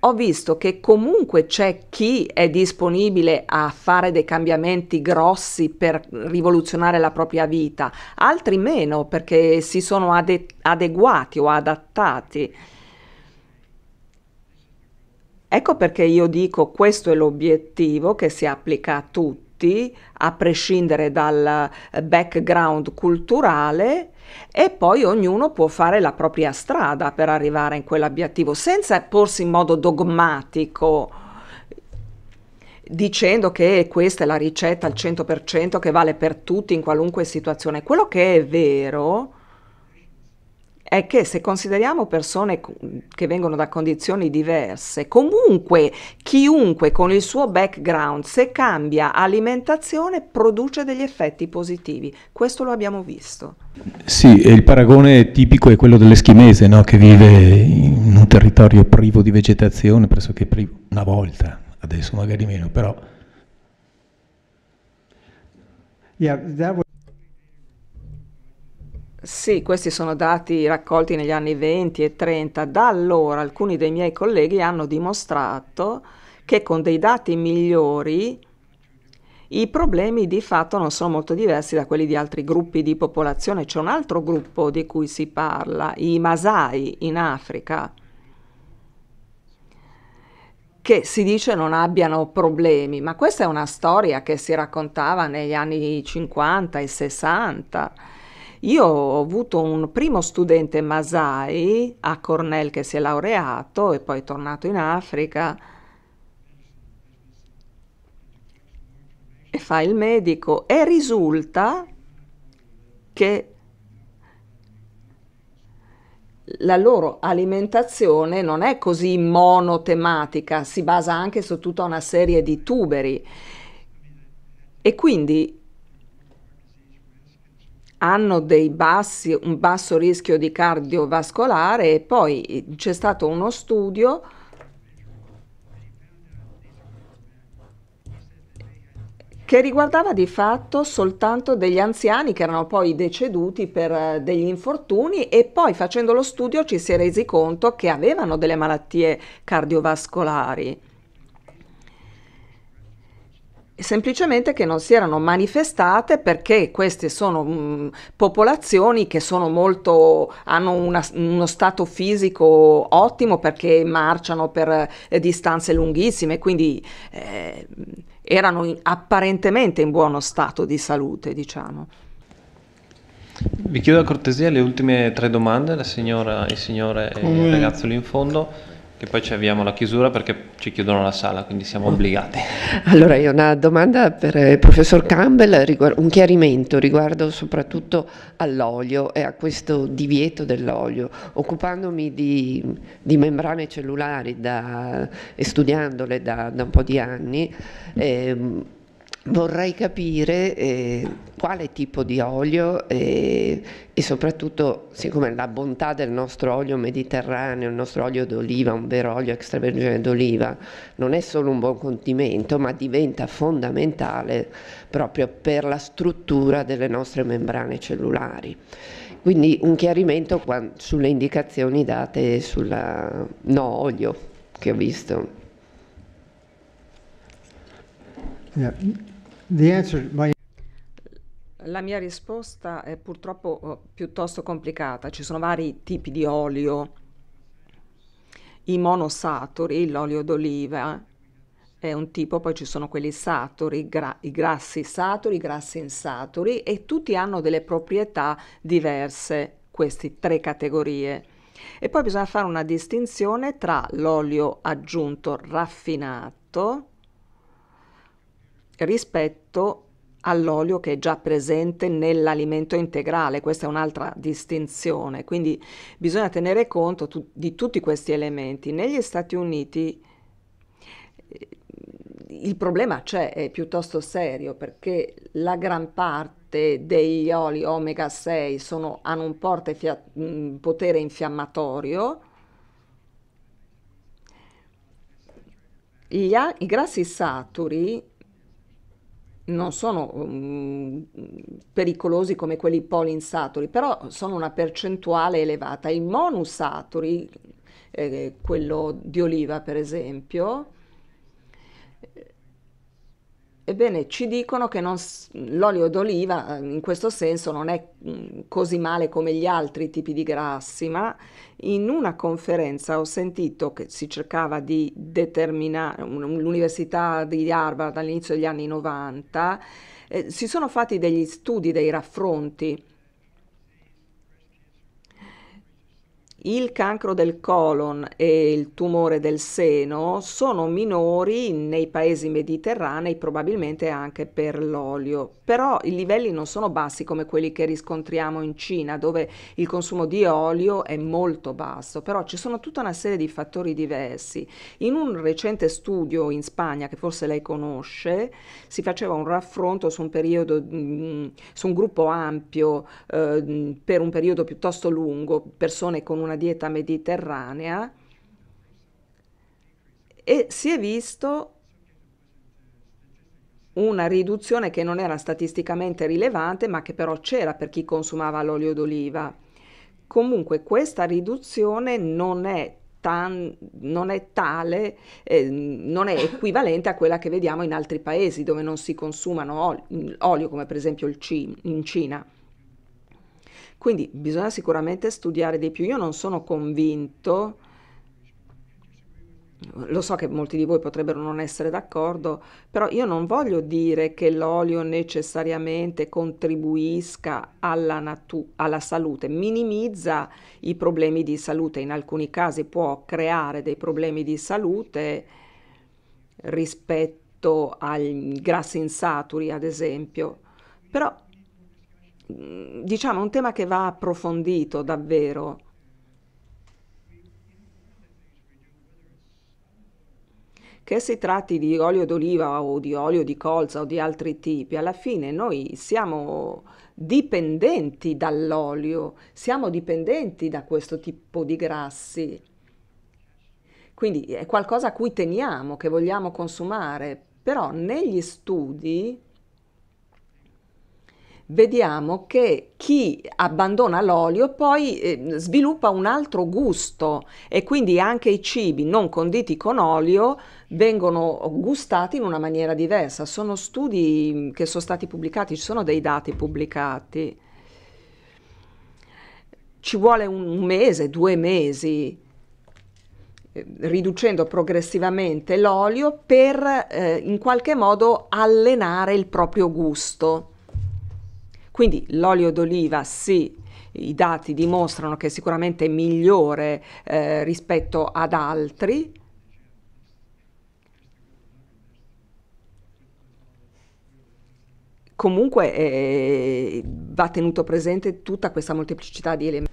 ho visto che comunque c'è chi è disponibile a fare dei cambiamenti grossi per rivoluzionare la propria vita, altri meno, perché si sono ade- adeguati o adattati. Ecco perché io dico questo è l'obiettivo che si applica a tutti, a prescindere dal background culturale, e poi ognuno può fare la propria strada per arrivare in quell'obiettivo, senza porsi in modo dogmatico, dicendo che questa è la ricetta al cento per cento che vale per tutti in qualunque situazione. Quello che è vero è che se consideriamo persone che vengono da condizioni diverse, comunque chiunque con il suo background, se cambia alimentazione, produce degli effetti positivi. Questo lo abbiamo visto. Sì, e il paragone tipico è quello dell'eschimese, no? Che vive in un territorio privo di vegetazione, pressoché privo, una volta, adesso magari meno, però... Yeah, that was... Sì, questi sono dati raccolti negli anni venti e trenta. Da allora alcuni dei miei colleghi hanno dimostrato che con dei dati migliori i problemi di fatto non sono molto diversi da quelli di altri gruppi di popolazione. C'è un altro gruppo di cui si parla, i Masai in Africa, che si dice non abbiano problemi, ma questa è una storia che si raccontava negli anni cinquanta e sessanta. Io ho avuto un primo studente Masai a Cornell che si è laureato e poi è tornato in Africa e fa il medico, e risulta che la loro alimentazione non è così monotematica, si basa anche su tutta una serie di tuberi, e quindi hanno dei bassi, un basso rischio di cardiovascolare. E poi c'è stato uno studio che riguardava di fatto soltanto degli anziani che erano poi deceduti per degli infortuni, e poi facendo lo studio ci si è resi conto che avevano delle malattie cardiovascolari, semplicemente che non si erano manifestate perché queste sono mh, popolazioni che sono molto, hanno una, uno stato fisico ottimo perché marciano per eh, distanze lunghissime, quindi eh, erano in, apparentemente in buono stato di salute, diciamo. Vi chiedo la cortesia le ultime tre domande, la signora, il signore e il ragazzo lì in fondo. E poi ci avviamo alla chiusura perché ci chiudono la sala, quindi siamo obbligati. Allora, io ho una domanda per il professor Campbell, un chiarimento riguardo soprattutto all'olio e a questo divieto dell'olio. Occupandomi di, di membrane cellulari da, e studiandole da, da un po' di anni, eh, vorrei capire eh, quale tipo di olio eh, e soprattutto, siccome la bontà del nostro olio mediterraneo, il nostro olio d'oliva, un vero olio extravergine d'oliva, non è solo un buon condimento, ma diventa fondamentale proprio per la struttura delle nostre membrane cellulari. Quindi un chiarimento qua, sulle indicazioni date sulla no olio che ho visto. Yeah. The answer, my... La mia risposta è purtroppo piuttosto complicata. Ci sono vari tipi di olio, i monosaturi, l'olio d'oliva è un tipo, poi ci sono quelli saturi, gra i grassi saturi, i grassi insaturi, e tutti hanno delle proprietà diverse, queste tre categorie. E poi bisogna fare una distinzione tra l'olio aggiunto raffinato rispetto all'olio che è già presente nell'alimento integrale. Questa è un'altra distinzione, quindi bisogna tenere conto tu di tutti questi elementi. Negli Stati Uniti eh, il problema c'è, è piuttosto serio, perché la gran parte degli oli omega sei sono, hanno un forte potere infiammatorio. gli a- i grassi saturi non sono um, pericolosi come quelli polinsaturi, però sono una percentuale elevata. I monosaturi, eh, quello di oliva per esempio, ebbene, ci dicono che non, l'olio d'oliva in questo senso non è così male come gli altri tipi di grassi, ma in una conferenza ho sentito che si cercava di determinare, l'Università di Harvard all'inizio degli anni novanta, eh, si sono fatti degli studi, dei raffronti. Il cancro del colon e il tumore del seno sono minori nei paesi mediterranei, probabilmente anche per l'olio, però i livelli non sono bassi come quelli che riscontriamo in Cina, dove il consumo di olio è molto basso, però ci sono tutta una serie di fattori diversi. In un recente studio in Spagna, che forse lei conosce, si faceva un raffronto su un periodo, su un gruppo ampio, eh, per un periodo piuttosto lungo, persone con una dieta mediterranea, e si è visto una riduzione che non era statisticamente rilevante, ma che però c'era per chi consumava l'olio d'oliva. Comunque questa riduzione non è tan, non è tale, eh, non è equivalente a quella che vediamo in altri paesi dove non si consumano olio, olio come per esempio il C- in Cina. Quindi bisogna sicuramente studiare di più. Io non sono convinto, lo so che molti di voi potrebbero non essere d'accordo, però io non voglio dire che l'olio necessariamente contribuisca alla, natu- alla salute, minimizza i problemi di salute, in alcuni casi può creare dei problemi di salute rispetto ai grassi insaturi, ad esempio, però diciamo è un tema che va approfondito davvero. Che si tratti di olio d'oliva o di olio di colza o di altri tipi, alla fine noi siamo dipendenti dall'olio, siamo dipendenti da questo tipo di grassi. Quindi è qualcosa a cui teniamo, che vogliamo consumare, però negli studi vediamo che chi abbandona l'olio poi eh, sviluppa un altro gusto, e quindi anche i cibi non conditi con olio vengono gustati in una maniera diversa. Sono studi che sono stati pubblicati, ci sono dei dati pubblicati. Ci vuole un mese, due mesi, riducendo progressivamente l'olio per eh, in qualche modo allenare il proprio gusto. Quindi l'olio d'oliva sì, i dati dimostrano che è sicuramente migliore eh, rispetto ad altri, comunque eh, va tenuto presente tutta questa molteplicità di elementi.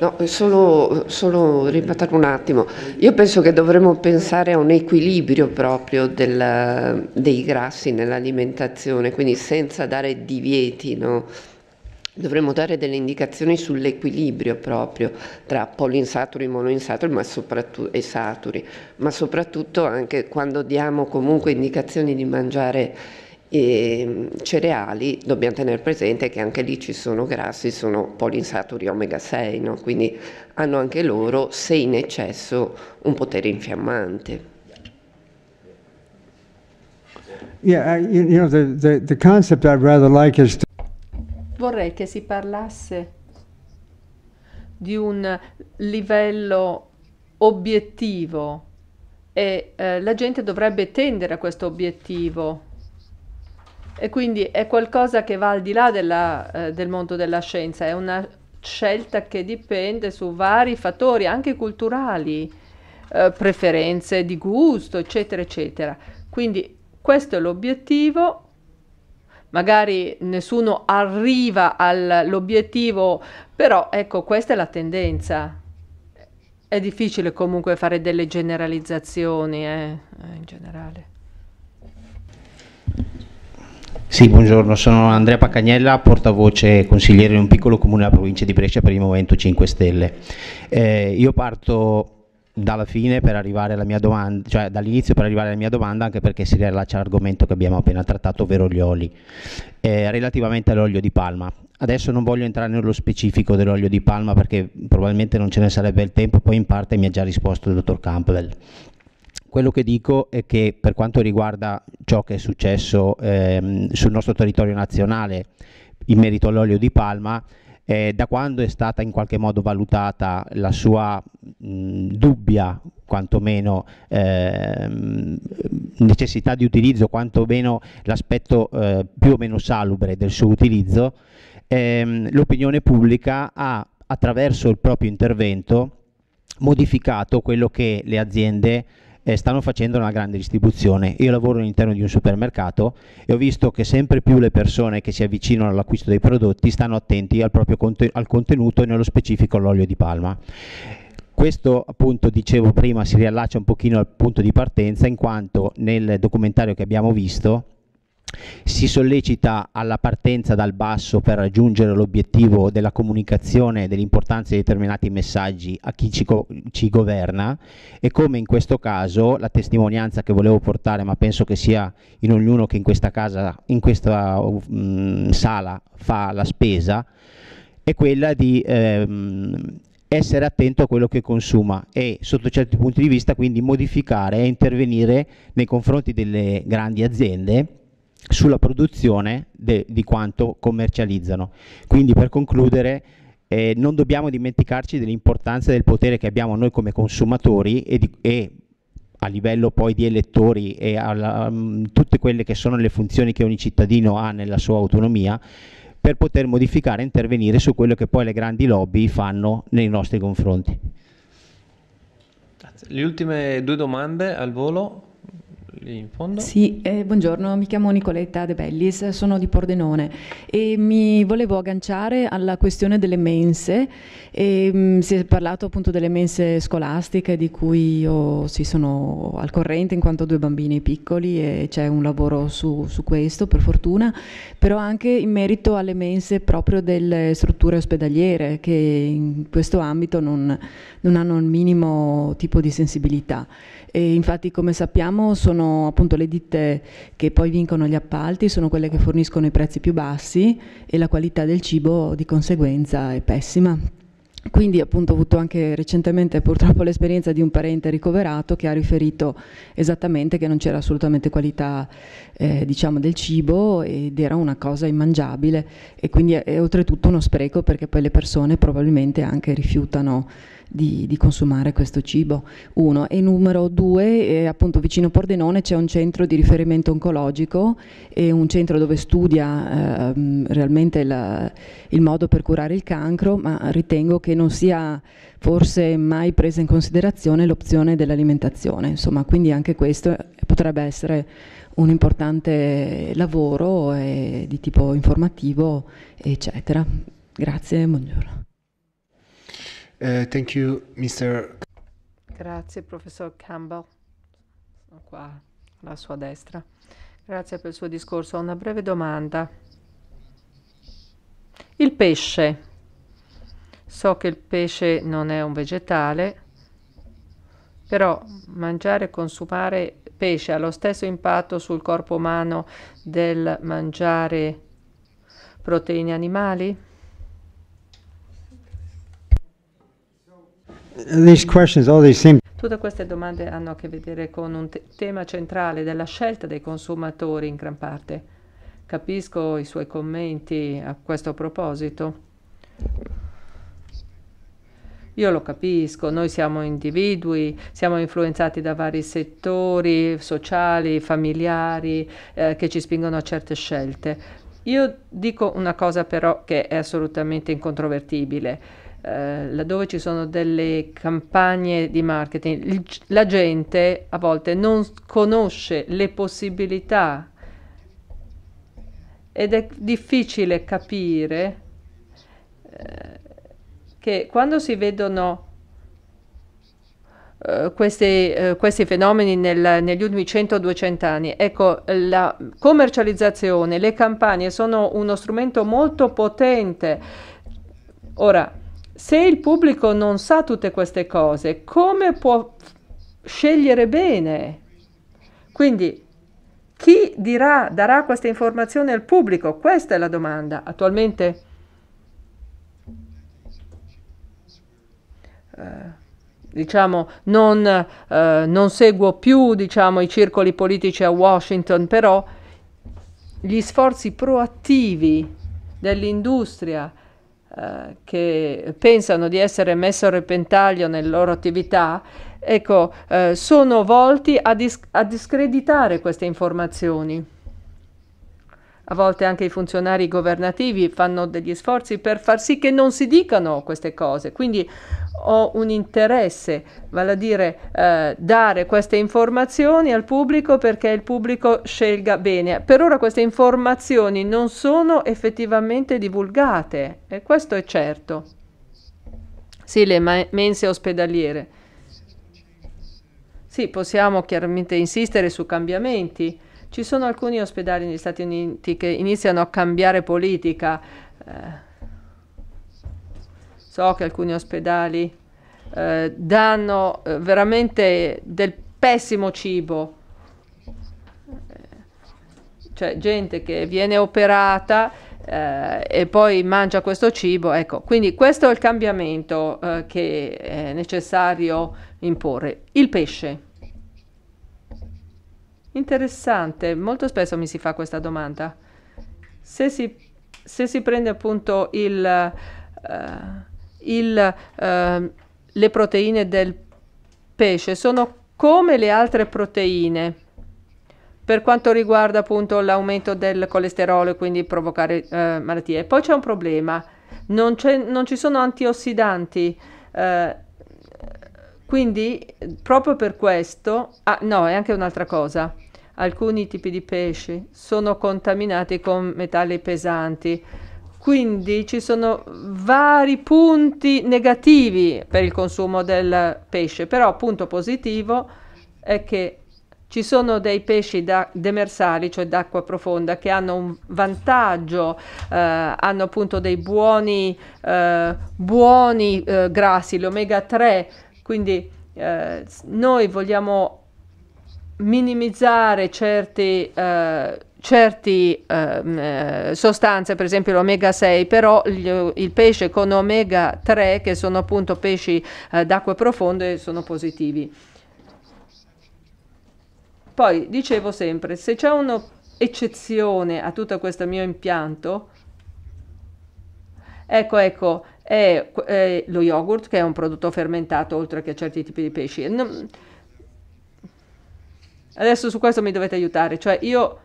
No, solo, solo ribattere un attimo, io penso che dovremmo pensare a un equilibrio proprio del, dei grassi nell'alimentazione, quindi senza dare divieti, no? Dovremmo dare delle indicazioni sull'equilibrio proprio tra polinsaturi, monoinsaturi ma soprattutto, e saturi, ma soprattutto anche quando diamo comunque indicazioni di mangiare e cereali, dobbiamo tenere presente che anche lì ci sono grassi, sono polinsaturi omega sei, no? Quindi hanno anche loro, se in eccesso, un potere infiammante. Yeah, you, you know, the, the, the concept I'd rather like is to... Vorrei che si parlasse di un livello obiettivo e eh, la gente dovrebbe tendere a questo obiettivo. E quindi è qualcosa che va al di là della, eh, del mondo della scienza, è una scelta che dipende su vari fattori, anche culturali, eh, preferenze di gusto, eccetera, eccetera. Quindi questo è l'obiettivo, magari nessuno arriva all'obiettivo, però ecco, questa è la tendenza. È difficile comunque fare delle generalizzazioni, eh, in generale. Sì, buongiorno, sono Andrea Paccagnella, portavoce consigliere in un piccolo comune della provincia di Brescia per il Movimento cinque Stelle. Eh, io parto dalla fine per arrivare alla mia domanda, cioè dall'inizio per arrivare alla mia domanda, anche perché si rilaccia all'argomento che abbiamo appena trattato, ovvero gli oli. Eh, relativamente all'olio di palma, adesso non voglio entrare nello specifico dell'olio di palma perché probabilmente non ce ne sarebbe il tempo, poi in parte mi ha già risposto il dottor Campbell. Quello che dico è che per quanto riguarda ciò che è successo ehm, sul nostro territorio nazionale in merito all'olio di palma, eh, da quando è stata in qualche modo valutata la sua mh, dubbia, quantomeno ehm, necessità di utilizzo, quantomeno l'aspetto eh, più o meno salubre del suo utilizzo, ehm, l'opinione pubblica ha, attraverso il proprio intervento, modificato quello che le aziende Eh, stanno facendo nella grande distribuzione. Io lavoro all'interno di un supermercato e ho visto che sempre più le persone che si avvicinano all'acquisto dei prodotti stanno attenti al proprio conte- al contenuto e nello specifico all'olio di palma. Questo, appunto, dicevo prima, si riallaccia un pochino al punto di partenza, in quanto nel documentario che abbiamo visto si sollecita alla partenza dal basso per raggiungere l'obiettivo della comunicazione dell'importanza di determinati messaggi a chi ci, co ci governa, e come in questo caso la testimonianza che volevo portare, ma penso che sia in ognuno che in questa casa, in questa um, sala fa la spesa, è quella di ehm, essere attento a quello che consuma e, sotto certi punti di vista, quindi modificare e intervenire nei confronti delle grandi aziende sulla produzione de, di quanto commercializzano. Quindi, per concludere, eh, non dobbiamo dimenticarci dell'importanza del potere che abbiamo noi come consumatori e, di, e a livello poi di elettori e alla, um, tutte quelle che sono le funzioni che ogni cittadino ha nella sua autonomia, per poter modificare e intervenire su quello che poi le grandi lobby fanno nei nostri confronti. Le ultime due domande al volo. Lì in fondo. Sì, eh, buongiorno, mi chiamo Nicoletta De Bellis, sono di Pordenone e mi volevo agganciare alla questione delle mense. E, mh, si è parlato appunto delle mense scolastiche, di cui io sì, sono al corrente in quanto ho due bambini piccoli e c'è un lavoro su, su questo, per fortuna, però anche in merito alle mense proprio delle strutture ospedaliere, che in questo ambito non, non hanno il minimo tipo di sensibilità. E infatti, come sappiamo, sono appunto le ditte che poi vincono gli appalti, sono quelle che forniscono i prezzi più bassi e la qualità del cibo di conseguenza è pessima. Quindi, appunto, ho avuto anche recentemente purtroppo l'esperienza di un parente ricoverato che ha riferito esattamente che non c'era assolutamente qualità eh, diciamo del cibo, ed era una cosa immangiabile, e quindi è, è oltretutto uno spreco, perché poi le persone probabilmente anche rifiutano Di, di consumare questo cibo, uno. E numero due, eh, appunto vicino Pordenone c'è un centro di riferimento oncologico e un centro dove studia eh, realmente la, il modo per curare il cancro, ma ritengo che non sia forse mai presa in considerazione l'opzione dell'alimentazione, insomma, quindi anche questo potrebbe essere un importante lavoro eh, di tipo informativo, eccetera. Grazie, buongiorno. Uh, thank you, mister Grazie, professor Campbell, sono qua alla sua destra. Grazie per il suo discorso. Ho una breve domanda. Il pesce. So che il pesce non è un vegetale, però mangiare e consumare pesce ha lo stesso impatto sul corpo umano del mangiare proteine animali? These questions, all these same... Tutte queste domande hanno a che vedere con un te tema centrale della scelta dei consumatori in gran parte. Capisco i suoi commenti a questo proposito. Io lo capisco, noi siamo individui, siamo influenzati da vari settori sociali, familiari, eh, che ci spingono a certe scelte. Io dico una cosa però che è assolutamente incontrovertibile. Uh, laddove ci sono delle campagne di marketing, il, la gente a volte non conosce le possibilità ed è difficile capire uh, che quando si vedono Uh, questi, uh, questi fenomeni nel, negli ultimi cento duecento anni. Ecco, la commercializzazione, le campagne sono uno strumento molto potente. Ora, Se il pubblico non sa tutte queste cose, come può scegliere bene? Quindi chi dirà, darà queste informazioni al pubblico? Questa è la domanda. Attualmente eh, diciamo, non, eh, non seguo più, diciamo, i circoli politici a Washington, però gli sforzi proattivi dell'industria eh, che pensano di essere messo a repentaglio nelle loro attività, ecco, eh, sono volti a, dis a discreditare queste informazioni. A volte anche i funzionari governativi fanno degli sforzi per far sì che non si dicano queste cose. Quindi ho un interesse, vale a dire eh, dare queste informazioni al pubblico perché il pubblico scelga bene. Per ora queste informazioni non sono effettivamente divulgate, e questo è certo. Sì, le mense ospedaliere. Sì, possiamo chiaramente insistere su cambiamenti. Ci sono alcuni ospedali negli Stati Uniti che iniziano a cambiare politica. Eh, so che alcuni ospedali eh, danno eh, veramente del pessimo cibo. Cioè gente che viene operata eh, e poi mangia questo cibo. Ecco, quindi questo è il cambiamento eh, che è necessario imporre. Il pesce. Interessante, molto spesso mi si fa questa domanda. Se si, se si prende appunto il, uh, il, uh, le proteine del pesce, sono come le altre proteine per quanto riguarda appunto l'aumento del colesterolo e quindi provocare uh, malattie. Poi c'è un problema, non, non ci sono antiossidanti, uh, quindi proprio per questo, ah no, è anche un'altra cosa, alcuni tipi di pesci sono contaminati con metalli pesanti, quindi ci sono vari punti negativi per il consumo del pesce, però punto positivo è che ci sono dei pesci da demersali, cioè d'acqua profonda, che hanno un vantaggio, eh, hanno appunto dei buoni, eh, buoni eh, grassi, l'omega tre, Quindi eh, noi vogliamo minimizzare certi, eh, certi eh, sostanze, per esempio l'omega sei, però gli, il pesce con omega tre, che sono appunto pesci eh, d'acque profonde, sono positivi. Poi, dicevo sempre, se c'è un'eccezione a tutto questo mio impianto, ecco, ecco, è eh, lo yogurt, che è un prodotto fermentato oltre che a certi tipi di pesci. Non... Adesso su questo mi dovete aiutare, cioè io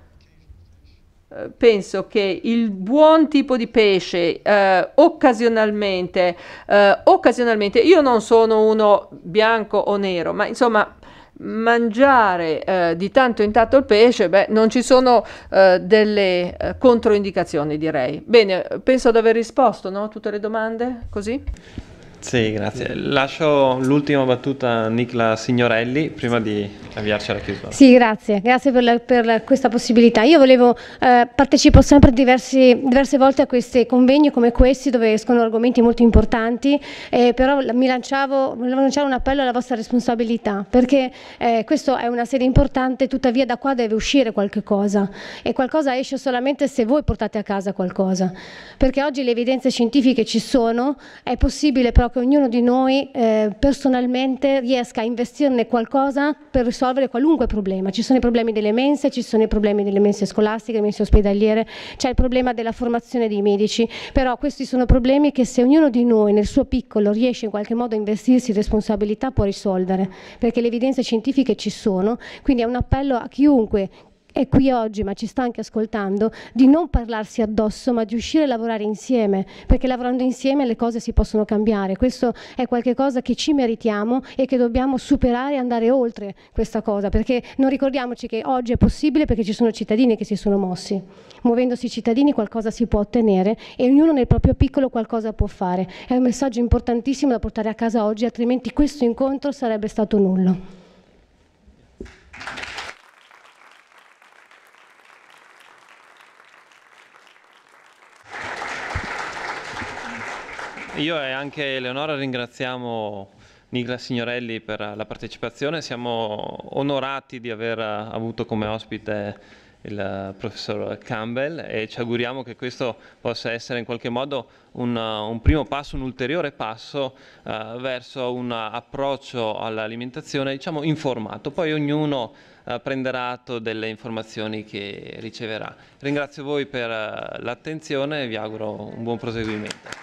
eh, penso che il buon tipo di pesce eh, occasionalmente, eh, occasionalmente, io non sono uno bianco o nero, ma insomma mangiare eh, di tanto in tanto il pesce, beh, non ci sono eh, delle eh, controindicazioni, direi. Bene, penso di aver risposto, no, a tutte le domande, così? Sì, grazie. Lascio l'ultima battuta a Nicla Signorelli prima di avviarci alla chiusura. Sì, grazie. Grazie per, la, per la, questa possibilità. Io volevo, eh, partecipo sempre diversi, diverse volte a questi convegni come questi dove escono argomenti molto importanti, eh, però mi lanciavo, volevo lanciare un appello alla vostra responsabilità, perché eh, questa è una sede importante, tuttavia da qua deve uscire qualche cosa, e qualcosa esce solamente se voi portate a casa qualcosa, perché oggi le evidenze scientifiche ci sono, è possibile proprio che ognuno di noi eh, personalmente riesca a investirne qualcosa per risolvere qualunque problema. Ci sono i problemi delle mense, ci sono i problemi delle mense scolastiche, delle mense ospedaliere, c'è il problema della formazione dei medici, però questi sono problemi che se ognuno di noi nel suo piccolo riesce in qualche modo a investirsi in responsabilità può risolvere, perché le evidenze scientifiche ci sono, quindi è un appello a chiunque è qui oggi, ma ci sta anche ascoltando, di non parlarsi addosso, ma di uscire a lavorare insieme, perché lavorando insieme le cose si possono cambiare. Questo è qualcosa che ci meritiamo e che dobbiamo superare e andare oltre questa cosa, perché non ricordiamoci che oggi è possibile perché ci sono cittadini che si sono mossi. Muovendosi i cittadini qualcosa si può ottenere e ognuno nel proprio piccolo qualcosa può fare. È un messaggio importantissimo da portare a casa oggi, altrimenti questo incontro sarebbe stato nullo. Io e anche Eleonora ringraziamo Nicla Signorelli per la partecipazione, siamo onorati di aver avuto come ospite il professor Campbell e ci auguriamo che questo possa essere in qualche modo un, un primo passo, un ulteriore passo eh, verso un approccio all'alimentazione diciamo informato, poi ognuno eh, prenderà atto delle informazioni che riceverà. Ringrazio voi per l'attenzione e vi auguro un buon proseguimento.